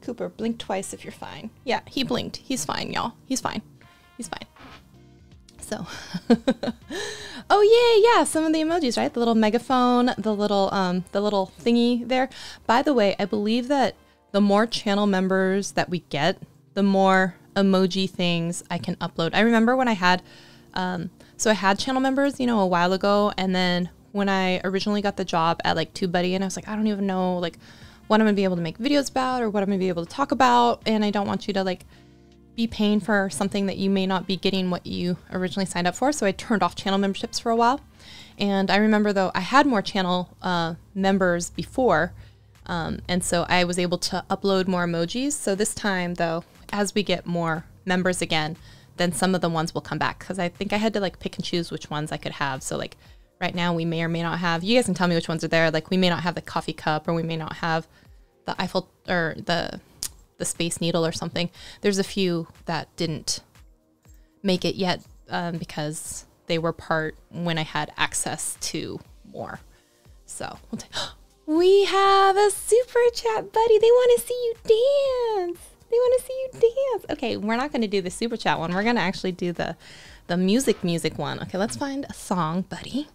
Cooper, blink twice if you're fine. Yeah, he blinked. He's fine, y'all. He's fine. He's fine. So, oh yeah, yeah. Some of the emojis, right? The little megaphone, the little thingy there. By the way, I believe that the more channel members that we get, the more emoji things I can upload. I remember when I had, so I had channel members, you know, a while ago, and then when I originally got the job at like TubeBuddy, and I was like, I don't even know like what I'm gonna be able to make videos about or what I'm gonna be able to talk about, and I don't want you to like be paying for something that you may not be getting what you originally signed up for. So I turned off channel memberships for a while. And I remember though, I had more channel members before. And so I was able to upload more emojis. So this time though, as we get more members again, then some of the ones will come back. Cause I think I had to like pick and choose which ones I could have. So like right now we may or may not have, you guys can tell me which ones are there. Like we may not have the coffee cup, or we may not have the Eiffel or the Space Needle or something. There's a few that didn't make it yet because they were part when I had access to more. So we'll we have a super chat buddy. They want to see you dance. They want to see you dance. Okay, we're not going to do the super chat one. We're going to actually do the music one. Okay, let's find a song, buddy.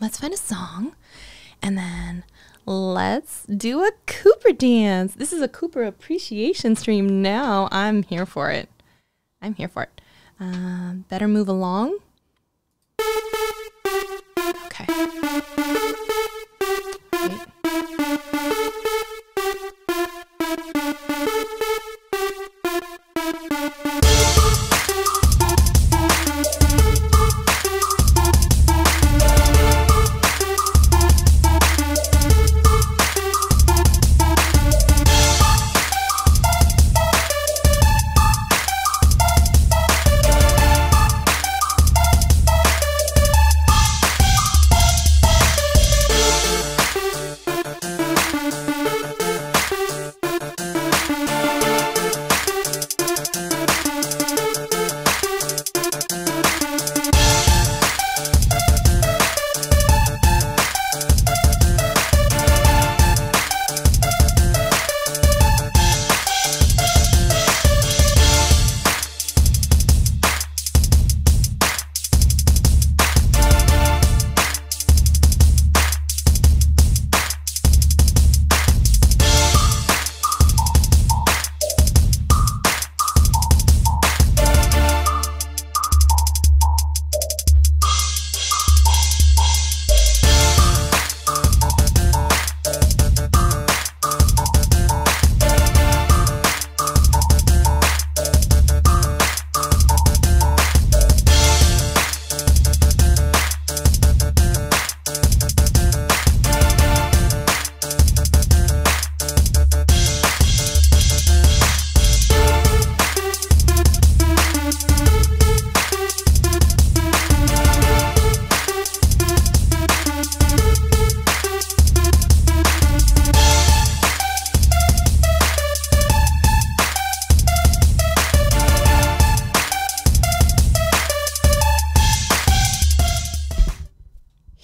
Let's find a song, and then let's do a Cooper dance. This is a Cooper appreciation stream now. I'm here for it. I'm here for it. Better move along. Okay. Wait.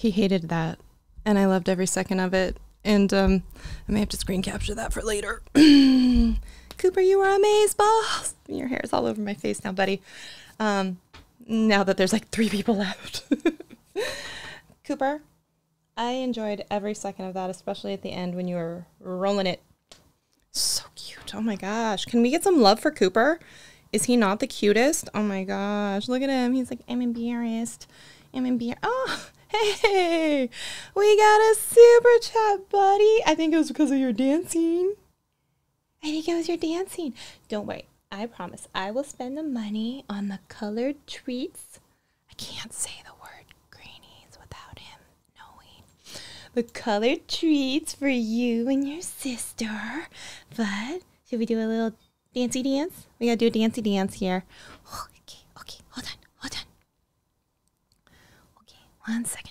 He hated that, and I loved every second of it. And I may have to screen capture that for later. Cooper, you are amazeballs. Your hair is all over my face now, buddy. Now that there's like 3 people left. Cooper, I enjoyed every second of that, especially at the end when you were rolling it. So cute. Oh my gosh. Can we get some love for Cooper? Is he not the cutest? Oh my gosh. Look at him. He's like, I'm embarrassed. I'm embarrassed. Oh, hey. We got a super chat, buddy. I think it was because of your dancing. I think it was your dancing. Don't worry. I promise I will spend the money on the colored treats. I can't say the word greenies without him knowing. The colored treats for you and your sister. But should we do a little dancey dance? We gotta do a dancey dance here. Oh, okay, okay, hold on, hold on. Okay, 1 second.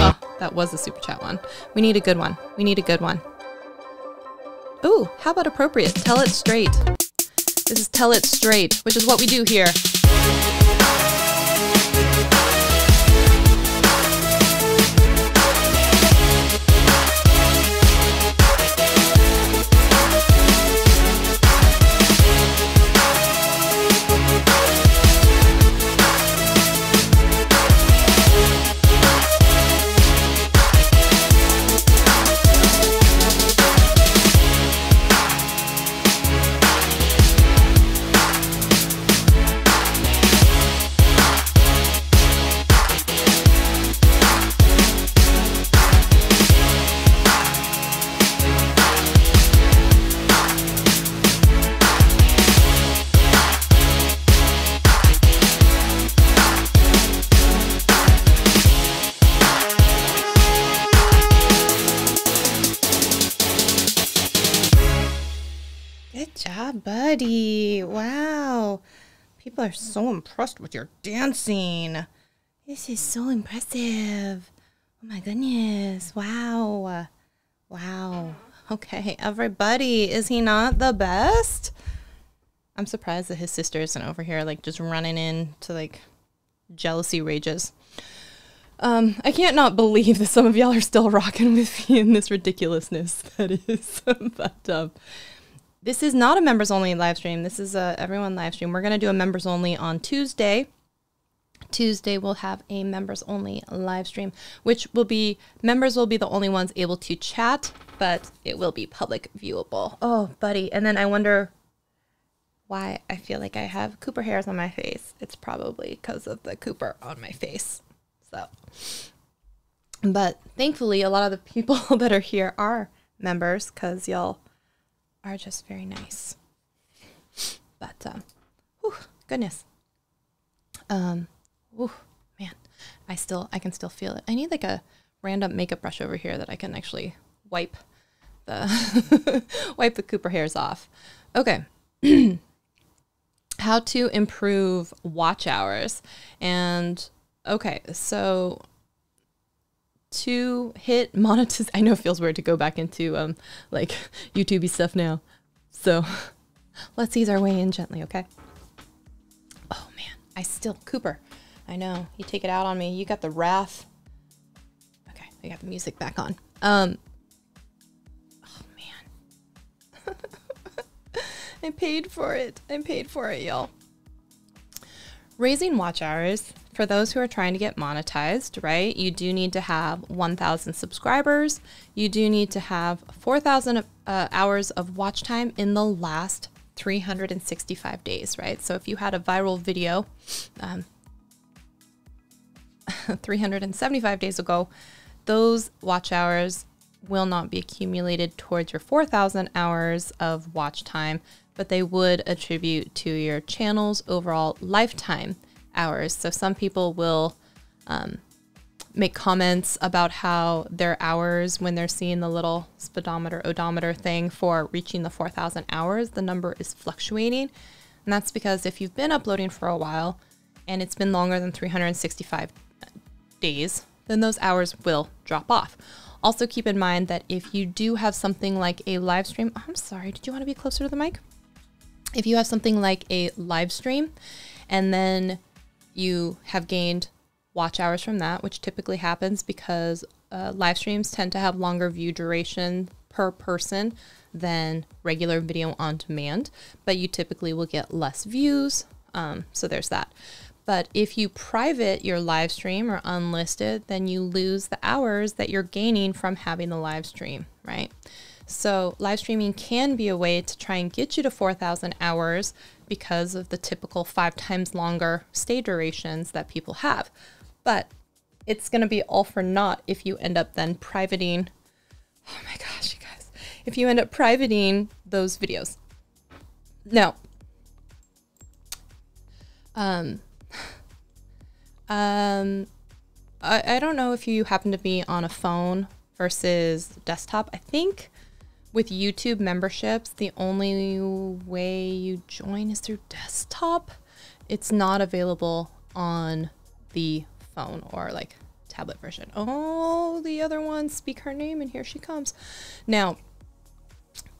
Oh, that was a super chat one. We need a good one. We need a good one. Ooh, how about appropriate? Tell it straight. This is Tell It Straight, which is what we do here. Buddy, wow. People are so impressed with your dancing. This is so impressive. Oh my goodness. Wow. Wow. Okay, everybody, is he not the best? I'm surprised that his sister isn't over here like just running into like jealousy rages. I can't not believe that some of y'all are still rocking with me in this ridiculousness that is. But this is not a members only live stream. This is a everyone live stream. We're going to do a members only on Tuesday. Tuesday we'll have a members only live stream, which will be members will be the only ones able to chat, but it will be public viewable. Oh, buddy. And then I wonder why I feel like I have Cooper hairs on my face. It's probably because of the Cooper on my face. So, but thankfully a lot of the people that are here are members because y'all are just very nice. But whew, goodness. Whew, man, I can still feel it. I need like a random makeup brush over here that I can actually wipe the wipe the Cooper hairs off. Okay. How to improve watch hours. And okay, so to hit monetize, I know it feels weird to go back into like YouTubey stuff now. So let's ease our way in gently, okay? Oh man, I still, Cooper, I know, you take it out on me. You got the wrath. Okay, I got the music back on. Oh man. I paid for it. I paid for it, y'all. Raising watch hours. For those who are trying to get monetized, right, you do need to have 1,000 subscribers. You do need to have 4,000 hours of watch time in the last 365 days, right? So if you had a viral video 375 days ago, those watch hours will not be accumulated towards your 4,000 hours of watch time, but they would attribute to your channel's overall lifetime hours. So some people will make comments about how their hours, when they're seeing the little speedometer odometer thing for reaching the 4,000 hours, the number is fluctuating. And that's because if you've been uploading for a while and it's been longer than 365 days, then those hours will drop off. Also keep in mind that if you do have something like a live stream, oh, I'm sorry, did you want to be closer to the mic? If you have something like a live stream and then you have gained watch hours from that, which typically happens because live streams tend to have longer view duration per person than regular video on demand, but you typically will get less views. So there's that. But if you private your live stream or unlisted, then you lose the hours that you're gaining from having the live stream, right? So live streaming can be a way to try and get you to 4,000 hours because of the typical 5 times longer stay durations that people have. But it's going to be all for naught if you end up then privating. Oh my gosh, you guys, if you end up privating those videos. Now, I don't know if you happen to be on a phone versus desktop. I think with YouTube memberships, the only way you join is through desktop. It's not available on the phone or like tablet version. Oh, the other one, speak her name and here she comes. Now,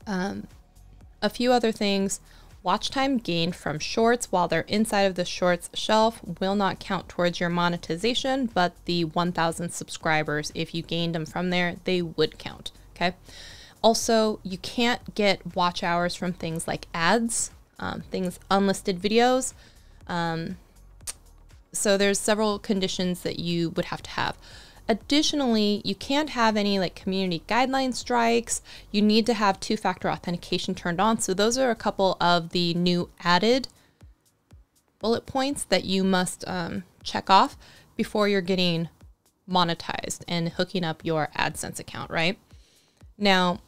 a few other things. Watch time gained from shorts while they're inside of the shorts shelf will not count towards your monetization, but the 1,000 subscribers, if you gained them from there, they would count, okay? Also, you can't get watch hours from things like ads, things unlisted videos. So there's several conditions that you would have to have. Additionally, you can't have any like community guideline strikes. You need to have 2-factor authentication turned on. So those are a couple of the new added bullet points that you must check off before you're getting monetized and hooking up your AdSense account, right? Now,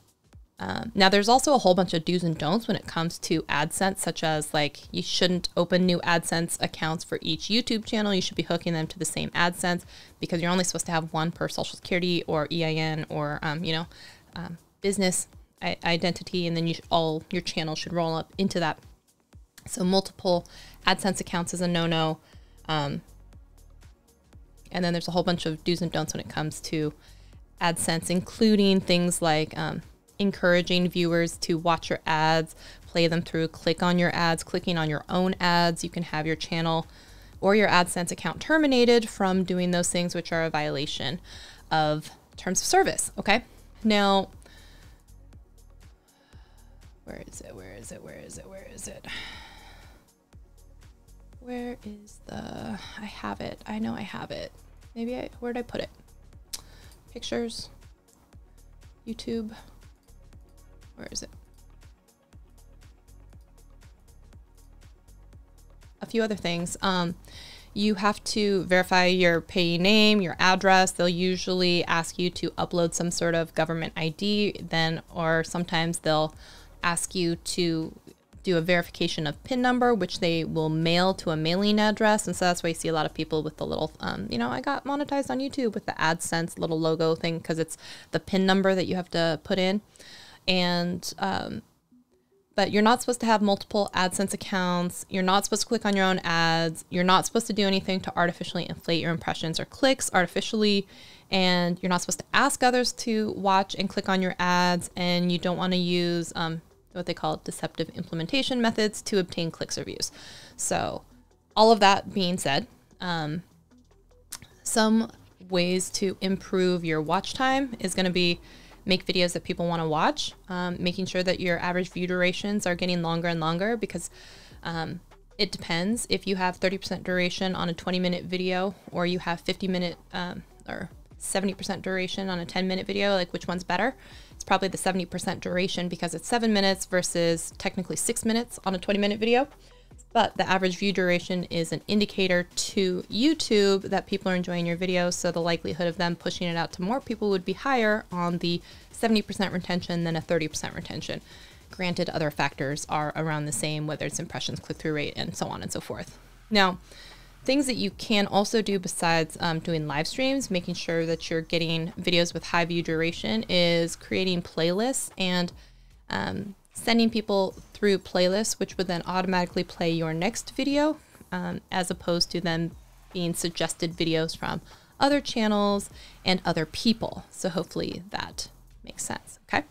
there's also a whole bunch of do's and don'ts when it comes to AdSense, such as like you shouldn't open new AdSense accounts for each YouTube channel. You should be hooking them to the same AdSense because you're only supposed to have one per Social Security or EIN or, business identity. And then all your channels should roll up into that. So multiple AdSense accounts is a no-no. And then there's a whole bunch of do's and don'ts when it comes to AdSense, including things like, encouraging viewers to watch your ads, play them through, click on your ads, clicking on your own ads. You can have your channel or your AdSense account terminated from doing those things, which are a violation of terms of service. Okay. Now, where is it? Where is it? Where is it? Where is it? Where is the, I have it. I know I have it. Maybe where'd I put it? Pictures, YouTube. Where is it? A few other things. You have to verify your payee name, your address. They'll usually ask you to upload some sort of government ID then, or sometimes they'll ask you to do a verification of PIN number, which they will mail to a mailing address. And so that's why you see a lot of people with the little, I got monetized on YouTube with the AdSense little logo thing, because it's the PIN number that you have to put in. And, but you're not supposed to have multiple AdSense accounts. You're not supposed to click on your own ads. You're not supposed to do anything to artificially inflate your impressions or clicks artificially. And you're not supposed to ask others to watch and click on your ads. And you don't want to use, what they call deceptive implementation methods to obtain clicks or views. So all of that being said, some ways to improve your watch time is going to be make videos that people want to watch, making sure that your average view durations are getting longer and longer because it depends. If you have 30% duration on a 20-minute video or you have 50-minute or 70% duration on a 10-minute video, like which one's better? It's probably the 70% duration because it's 7 minutes versus technically 6 minutes on a 20-minute video. But the average view duration is an indicator to YouTube that people are enjoying your video. So the likelihood of them pushing it out to more people would be higher on the 70% retention than a 30% retention. Granted, other factors are around the same, whether it's impressions, click-through rate, and so on and so forth. Now, things that you can also do besides doing live streams, making sure that you're getting videos with high view duration, is creating playlists and sending people through playlists, which would then automatically play your next video, as opposed to them being suggested videos from other channels and other people. So hopefully that makes sense. Okay.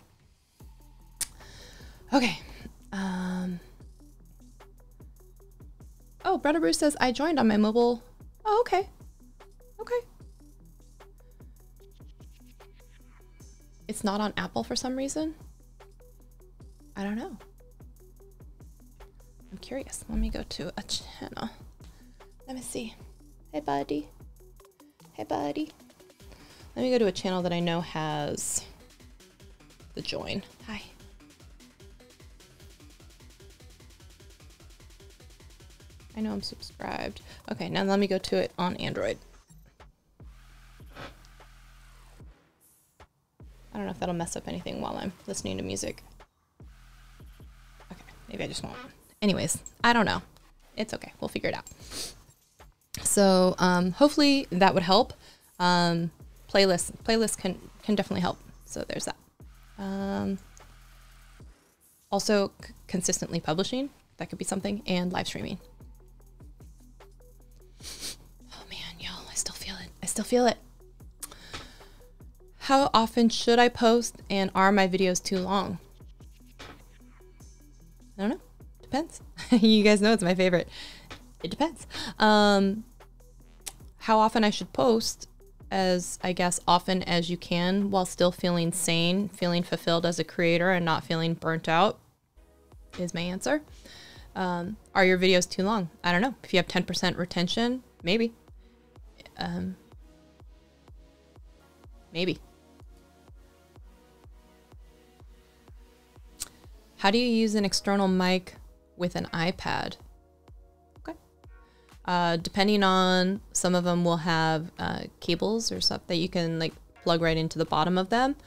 Okay. Oh, Brother Bruce says I joined on my mobile Oh, okay. Okay. It's not on Apple for some reason. I don't know. I'm curious. Let me go to a channel. Let me see. Hey, buddy. Hey, buddy. Let me go to a channel that I know has the join. Hi. I know I'm subscribed. Okay, now let me go to it on Android. I don't know if that'll mess up anything while I'm listening to music. Okay, maybe I just won't. Anyways, I don't know. It's okay, we'll figure it out. So hopefully that would help. Playlists can definitely help. So there's that. Also consistently publishing, that could be something, and live streaming. Oh man, y'all, I still feel it. I still feel it. How often should I post, and are my videos too long? I don't know. Depends. You guys know it's my favorite. It depends. How often I should post, as I guess often as you can, while still feeling sane, feeling fulfilled as a creator, and not feeling burnt out is my answer. Are your videos too long? I don't know. If you have 10% retention, maybe. Maybe. How do you use an external mic with an iPad? Okay. Depending on, some of them will have cables or stuff that you can like plug right into the bottom of them.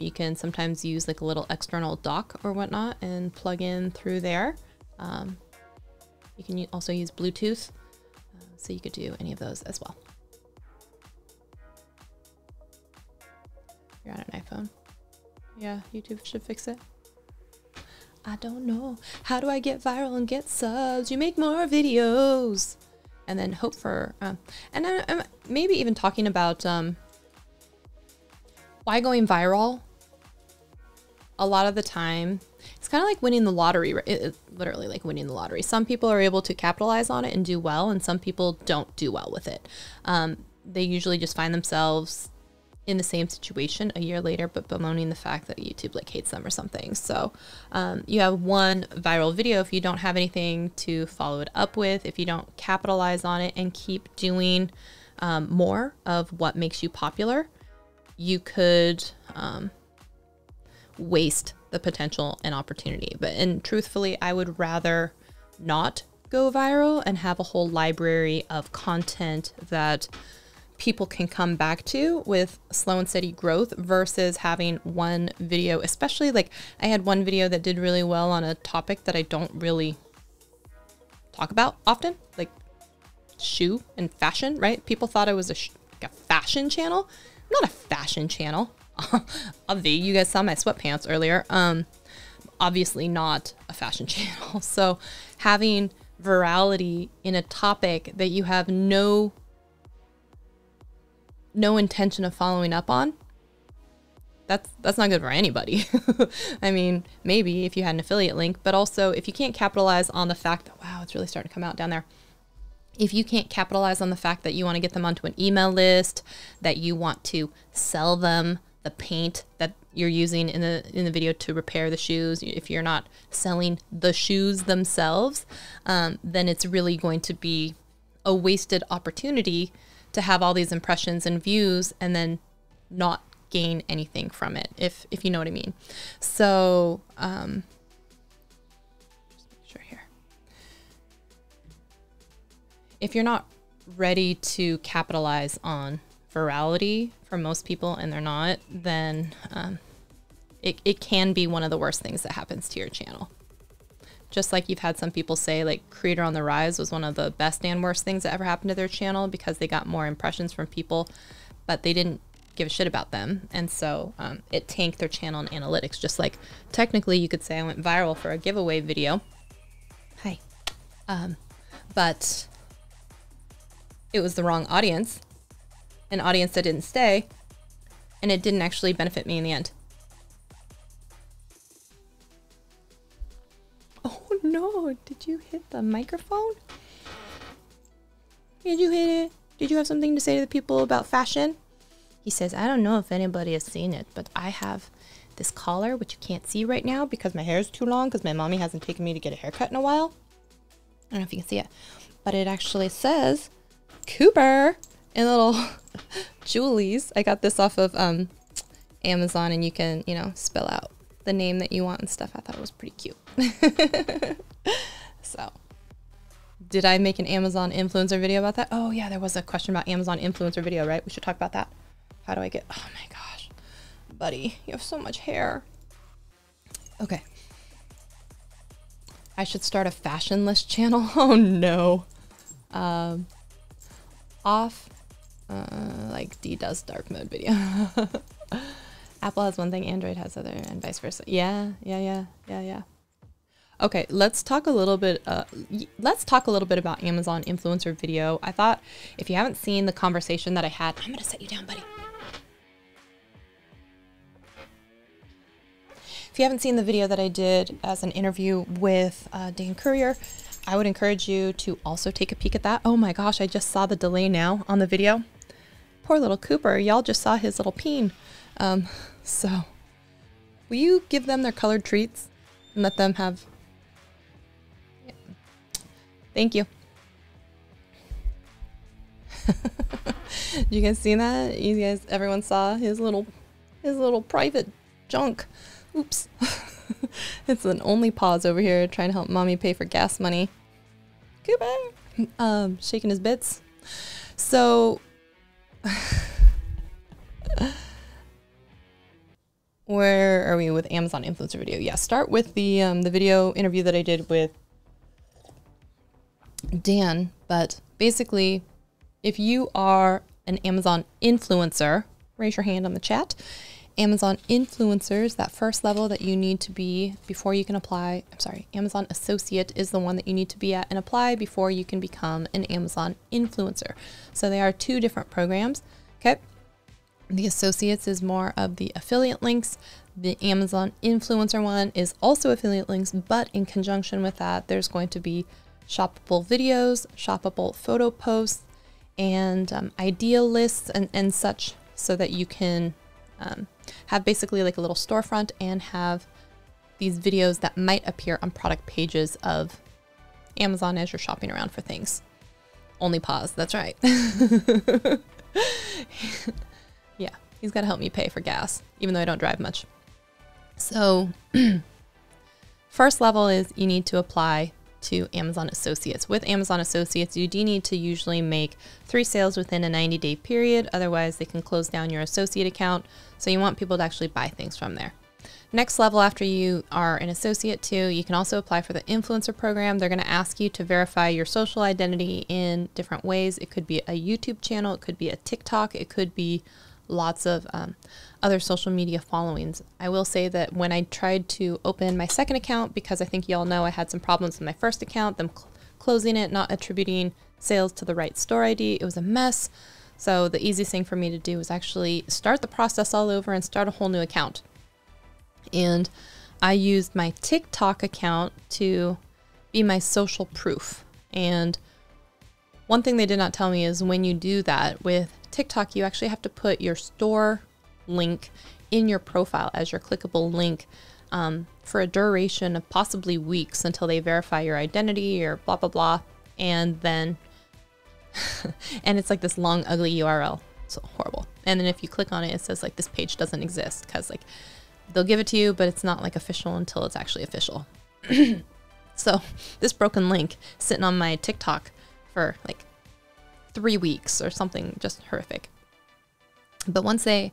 You can sometimes use like a little external dock or whatnot and plug in through there. You can also use Bluetooth. So you could do any of those as well. You're on an iPhone. Yeah, YouTube should fix it. I don't know. How do I get viral and get subs? You make more videos, and then hope for, and I'm maybe even talking about why going viral. A lot of the time, it's kind of like winning the lottery. It's literally like winning the lottery. Some people are able to capitalize on it and do well, and some people don't do well with it. They usually just find themselves in the same situation a year later, but bemoaning the fact that YouTube like hates them or something. So you have one viral video. If you don't have anything to follow it up with, if you don't capitalize on it and keep doing more of what makes you popular, you could waste the potential and opportunity. And truthfully, I would rather not go viral and have a whole library of content that people can come back to with slow and steady growth versus having one video, especially like I had one video that did really well on a topic that I don't really talk about often, like shoe and fashion, right? People thought I was like a fashion channel. I'm not a fashion channel. Obviously, you guys saw my sweatpants earlier. Obviously not a fashion channel. So having virality in a topic that you have no intention of following up on, that's not good for anybody. I mean, maybe if you had an affiliate link, but also if you can't capitalize on the fact that, wow, it's really starting to come out down there. If you can't capitalize on the fact that you want to get them onto an email list, that you want to sell them the paint that you're using in the video to repair the shoes, if you're not selling the shoes themselves, then it's really going to be a wasted opportunity to have all these impressions and views and then not gain anything from it, if you know what I mean. So, just make sure here. If you're not ready to capitalize on virality, for most people, and they're not, then it can be one of the worst things that happens to your channel. Just like you've had some people say like Creator on the Rise was one of the best and worst things that ever happened to their channel because they got more impressions from people, but they didn't give a shit about them. And so it tanked their channel and analytics. Just like technically you could say I went viral for a giveaway video. Hi. But it was the wrong audience, an audience that didn't stay, and it didn't actually benefit me in the end. No, did you hit the microphone? Did you hate it? Did you have something to say to the people about fashion? He says, I don't know if anybody has seen it, but I have this collar, which you can't see right now because my hair is too long because my mommy hasn't taken me to get a haircut in a while. I don't know if you can see it, but it actually says Cooper in little Julie's. I got this off of Amazon, and you can, you know, spell out the name that you want and stuff. I thought it was pretty cute. So did I make an Amazon influencer video about that? Oh yeah, there was a question about Amazon influencer video, right? We should talk about that. How do I get, oh my gosh, buddy, you have so much hair. Okay. I should start a fashionless channel. Oh no. Like D does dark mode video. Apple has one thing, Android has other, and vice versa. Yeah. Okay, let's talk a little bit about Amazon influencer video. I thought, if you haven't seen the conversation that I had, I'm gonna set you down, buddy. If you haven't seen the video that I did as an interview with Dan Courier, I would encourage you to also take a peek at that. Oh my gosh, I just saw the delay now on the video. Poor little Cooper, y'all just saw his little peen. So will you give them their colored treats and let them have, yeah. Thank you. You guys see that? You guys, everyone saw his little private junk. Oops. It's an only pause over here trying to help mommy pay for gas money. Cooper, shaking his bits. So where are we with Amazon influencer video? Yeah, start with the video interview that I did with Dan. But basically, if you are an Amazon influencer, raise your hand on the chat. Amazon influencers, that first level that you need to be before you can apply, I'm sorry, Amazon Associate is the one that you need to be at and apply before you can become an Amazon influencer. So they are two different programs, okay? The Associates is more of the affiliate links. The Amazon influencer one is also affiliate links, but in conjunction with that, there's going to be shoppable videos, shoppable photo posts, and idea lists and such, so that you can have basically like a little storefront and have these videos that might appear on product pages of Amazon as you're shopping around for things. Only pause, that's right. Yeah, he's got to help me pay for gas, even though I don't drive much. So first level is you need to apply to Amazon Associates. With Amazon Associates, you do need to usually make 3 sales within a 90-day period. Otherwise, they can close down your associate account. So you want people to actually buy things from there. Next level after you are an associate too, you can also apply for the influencer program. They're going to ask you to verify your social identity in different ways. It could be a YouTube channel. It could be a TikTok. It could be lots of other social media followings. I will say that when I tried to open my second account, because I think y'all know I had some problems with my first account, them closing it, not attributing sales to the right store ID, it was a mess. So the easiest thing for me to do was actually start the process all over and start a whole new account. And I used my TikTok account to be my social proof. And one thing they did not tell me is when you do that with TikTok, you actually have to put your store link in your profile as your clickable link for a duration of possibly weeks until they verify your identity or blah, blah, blah. And then, and it's like this long, ugly URL. It's horrible. And then if you click on it, it says like this page doesn't exist because like they'll give it to you, but it's not like official until it's actually official. So this broken link sitting on my TikTok for like 3 weeks or something just horrific. But once they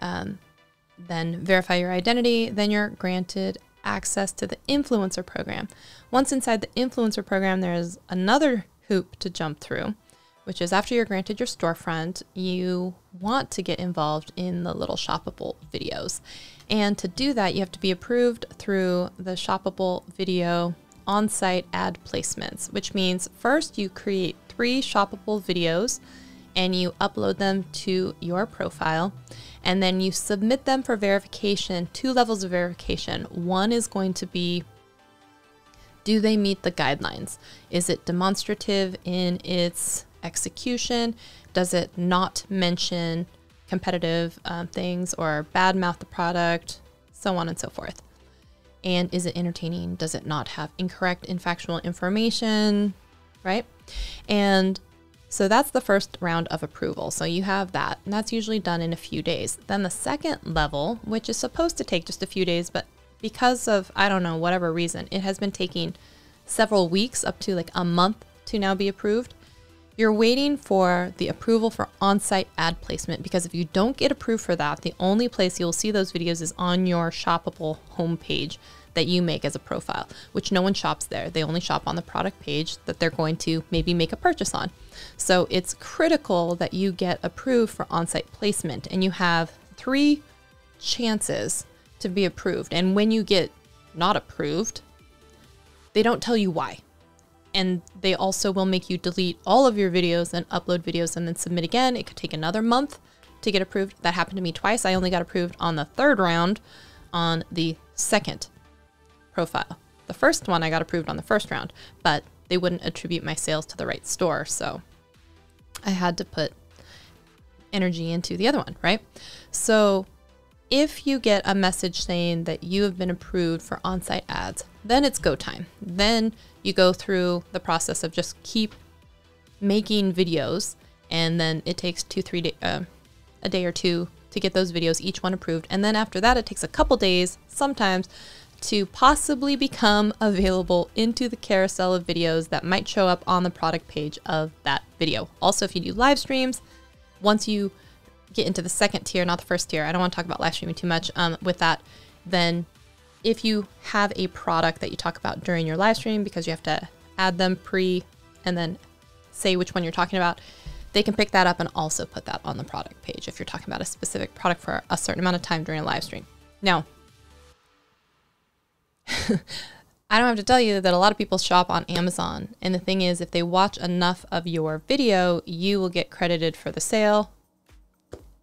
then verify your identity, then you're granted access to the influencer program. Once inside the influencer program, there is another hoop to jump through, which is after you're granted your storefront, you want to get involved in the little shoppable videos. And to do that, you have to be approved through the shoppable video on-site ad placements, which means first you create 3 shoppable videos and you upload them to your profile, and then you submit them for verification. 2 levels of verification. One is going to be, do they meet the guidelines? Is it demonstrative in its execution? Does it not mention competitive things or bad mouth the product, so on and so forth? And is it entertaining? Does it not have incorrect and factual information, right? And so that's the first round of approval. So you have that, and that's usually done in a few days. Then the second level, which is supposed to take just a few days, but because of, I don't know, whatever reason, it has been taking several weeks up to like a month to now be approved. You're waiting for the approval for on-site ad placement, because if you don't get approved for that, the only place you'll see those videos is on your shoppable homepage that you make as a profile, which no one shops there. They only shop on the product page that they're going to maybe make a purchase on. So it's critical that you get approved for on-site placement, and you have 3 chances to be approved. And when you get not approved, they don't tell you why. And they also will make you delete all of your videos and upload videos and then submit again. It could take another month to get approved. That happened to me twice. I only got approved on the third round on the second profile. The first one I got approved on the first round, but they wouldn't attribute my sales to the right store, so I had to put energy into the other one, right? So if you get a message saying that you have been approved for on-site ads, then it's go time. Then you go through the process of just keep making videos, and then it takes a day or two to get those videos, each one approved. And then after that, it takes a couple days sometimes to possibly become available into the carousel of videos that might show up on the product page of that video. Also, if you do live streams, once you get into the second tier, not the first tier, I don't want to talk about live streaming too much with that, then if you have a product that you talk about during your live stream, because you have to add them pre and then say which one you're talking about, they can pick that up and also put that on the product page if you're talking about a specific product for a certain amount of time during a live stream. Now, I don't have to tell you that a lot of people shop on Amazon. And the thing is, if they watch enough of your video, you will get credited for the sale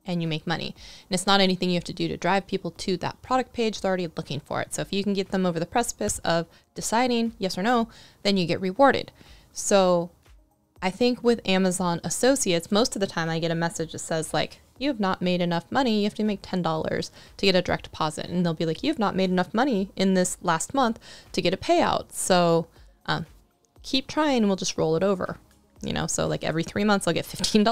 and you make money. And it's not anything you have to do to drive people to that product page. They're already looking for it. So if you can get them over the precipice of deciding yes or no, then you get rewarded. So I think with Amazon Associates, most of the time I get a message that says like, you have not made enough money. You have to make $10 to get a direct deposit. And they'll be like, you've not made enough money in this last month to get a payout. So keep trying and we'll just roll it over. You know, so like every 3 months I'll get $15,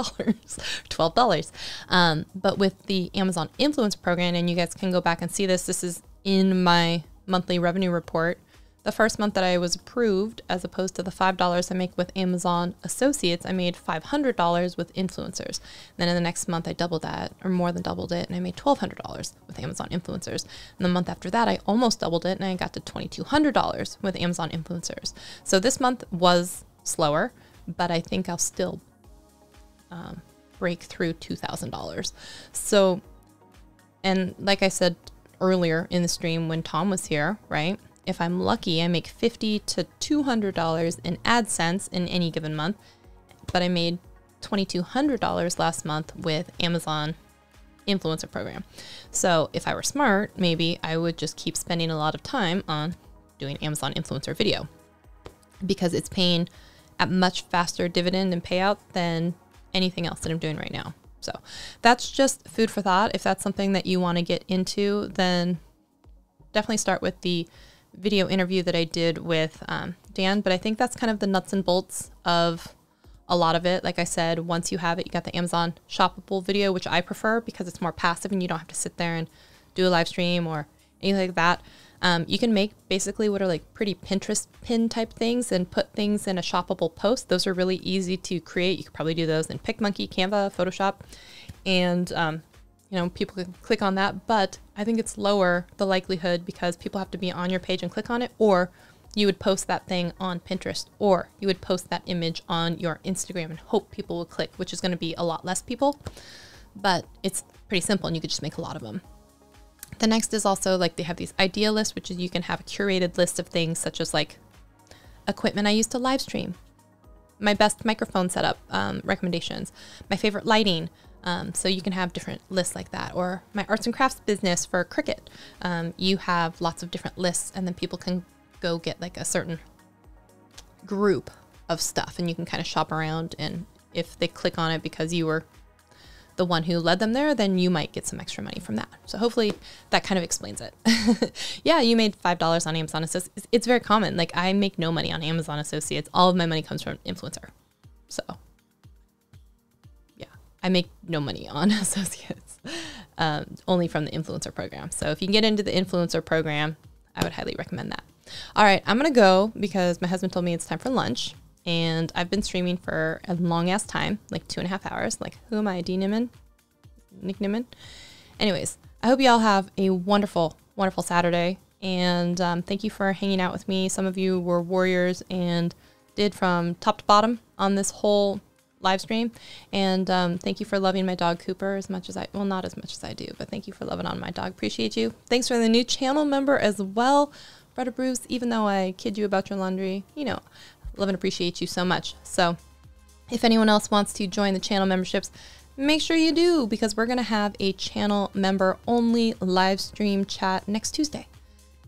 $12. But with the Amazon Influencer program, and you guys can go back and see this, this is in my monthly revenue report. The first month that I was approved, as opposed to the $5 I make with Amazon Associates, I made $500 with influencers. Then in the next month I doubled that, or more than doubled it, and I made $1,200 with Amazon influencers. And the month after that I almost doubled it and I got to $2,200 with Amazon influencers. So this month was slower, but I think I'll still break through $2,000. So, and like I said earlier in the stream when Tom was here, right? If I'm lucky, I make $50 to $200 in AdSense in any given month, but I made $2,200 last month with Amazon Influencer Program. So if I were smart, maybe I would just keep spending a lot of time on doing Amazon Influencer video, because it's paying at much faster dividend and payout than anything else that I'm doing right now. So that's just food for thought. If that's something that you want to get into, then definitely start with the video interview that I did with Dan, but I think that's kind of the nuts and bolts of a lot of it. Like I said, once you have it, you got the Amazon shoppable video, which I prefer because it's more passive and you don't have to sit there and do a live stream or anything like that. You can make basically what are like pretty Pinterest pin type things and put things in a shoppable post. Those are really easy to create. You could probably do those in PicMonkey, Canva, Photoshop, and you know, people can click on that, but I think it's lower the likelihood because people have to be on your page and click on it, or you would post that thing on Pinterest, or you would post that image on your Instagram and hope people will click, which is going to be a lot less people, but it's pretty simple and you could just make a lot of them. The next is also like they have these idea lists, which is you can have a curated list of things such as like equipment I use to live stream, my best microphone setup recommendations, my favorite lighting. So you can have different lists like that, or my arts and crafts business for Cricut. You have lots of different lists, and then people can go get like a certain group of stuff and you can kind of shop around and if they click on it because you were the one who led them there, then you might get some extra money from that. So hopefully that kind of explains it. Yeah, you made $5 on Amazon Associates. It's very common. Like, I make no money on Amazon Associates. All of my money comes from Influencer. So yeah, I make no money on Associates, only from the Influencer program. So if you can get into the Influencer program, I would highly recommend that. All right, I'm gonna go because my husband told me it's time for lunch, and I've been streaming for a long ass time, like 2.5 hours. Like, who am I, D Nimmin? Nick Nimmin? Anyways, I hope you all have a wonderful, wonderful Saturday, and thank you for hanging out with me. Some of you were warriors and did from top to bottom on this whole live stream, and thank you for loving my dog Cooper as much as I, well, not as much as I do, but thank you for loving on my dog. Appreciate you. Thanks for the new channel member as well, Brother Bruce. Even though I kid you about your laundry, you know, love and appreciate you so much. So if anyone else wants to join the channel memberships, make sure you do, because we're going to have a channel member only live stream chat next Tuesday.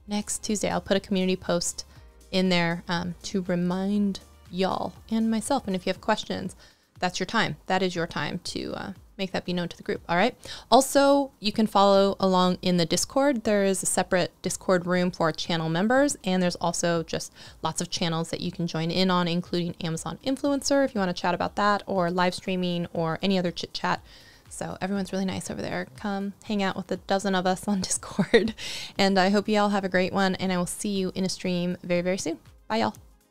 Next Tuesday, I'll put a community post in there to remind y'all and myself. And if you have questions, that's your time. That is your time to make that be known to the group. All right. Also, you can follow along in the Discord. There is a separate Discord room for channel members, and there's also just lots of channels that you can join in on, including Amazon Influencer if you want to chat about that, or live streaming, or any other chit chat. So everyone's really nice over there. Come hang out with a dozen of us on Discord. And I hope you all have a great one, and I will see you in a stream very, very soon. Bye, y'all.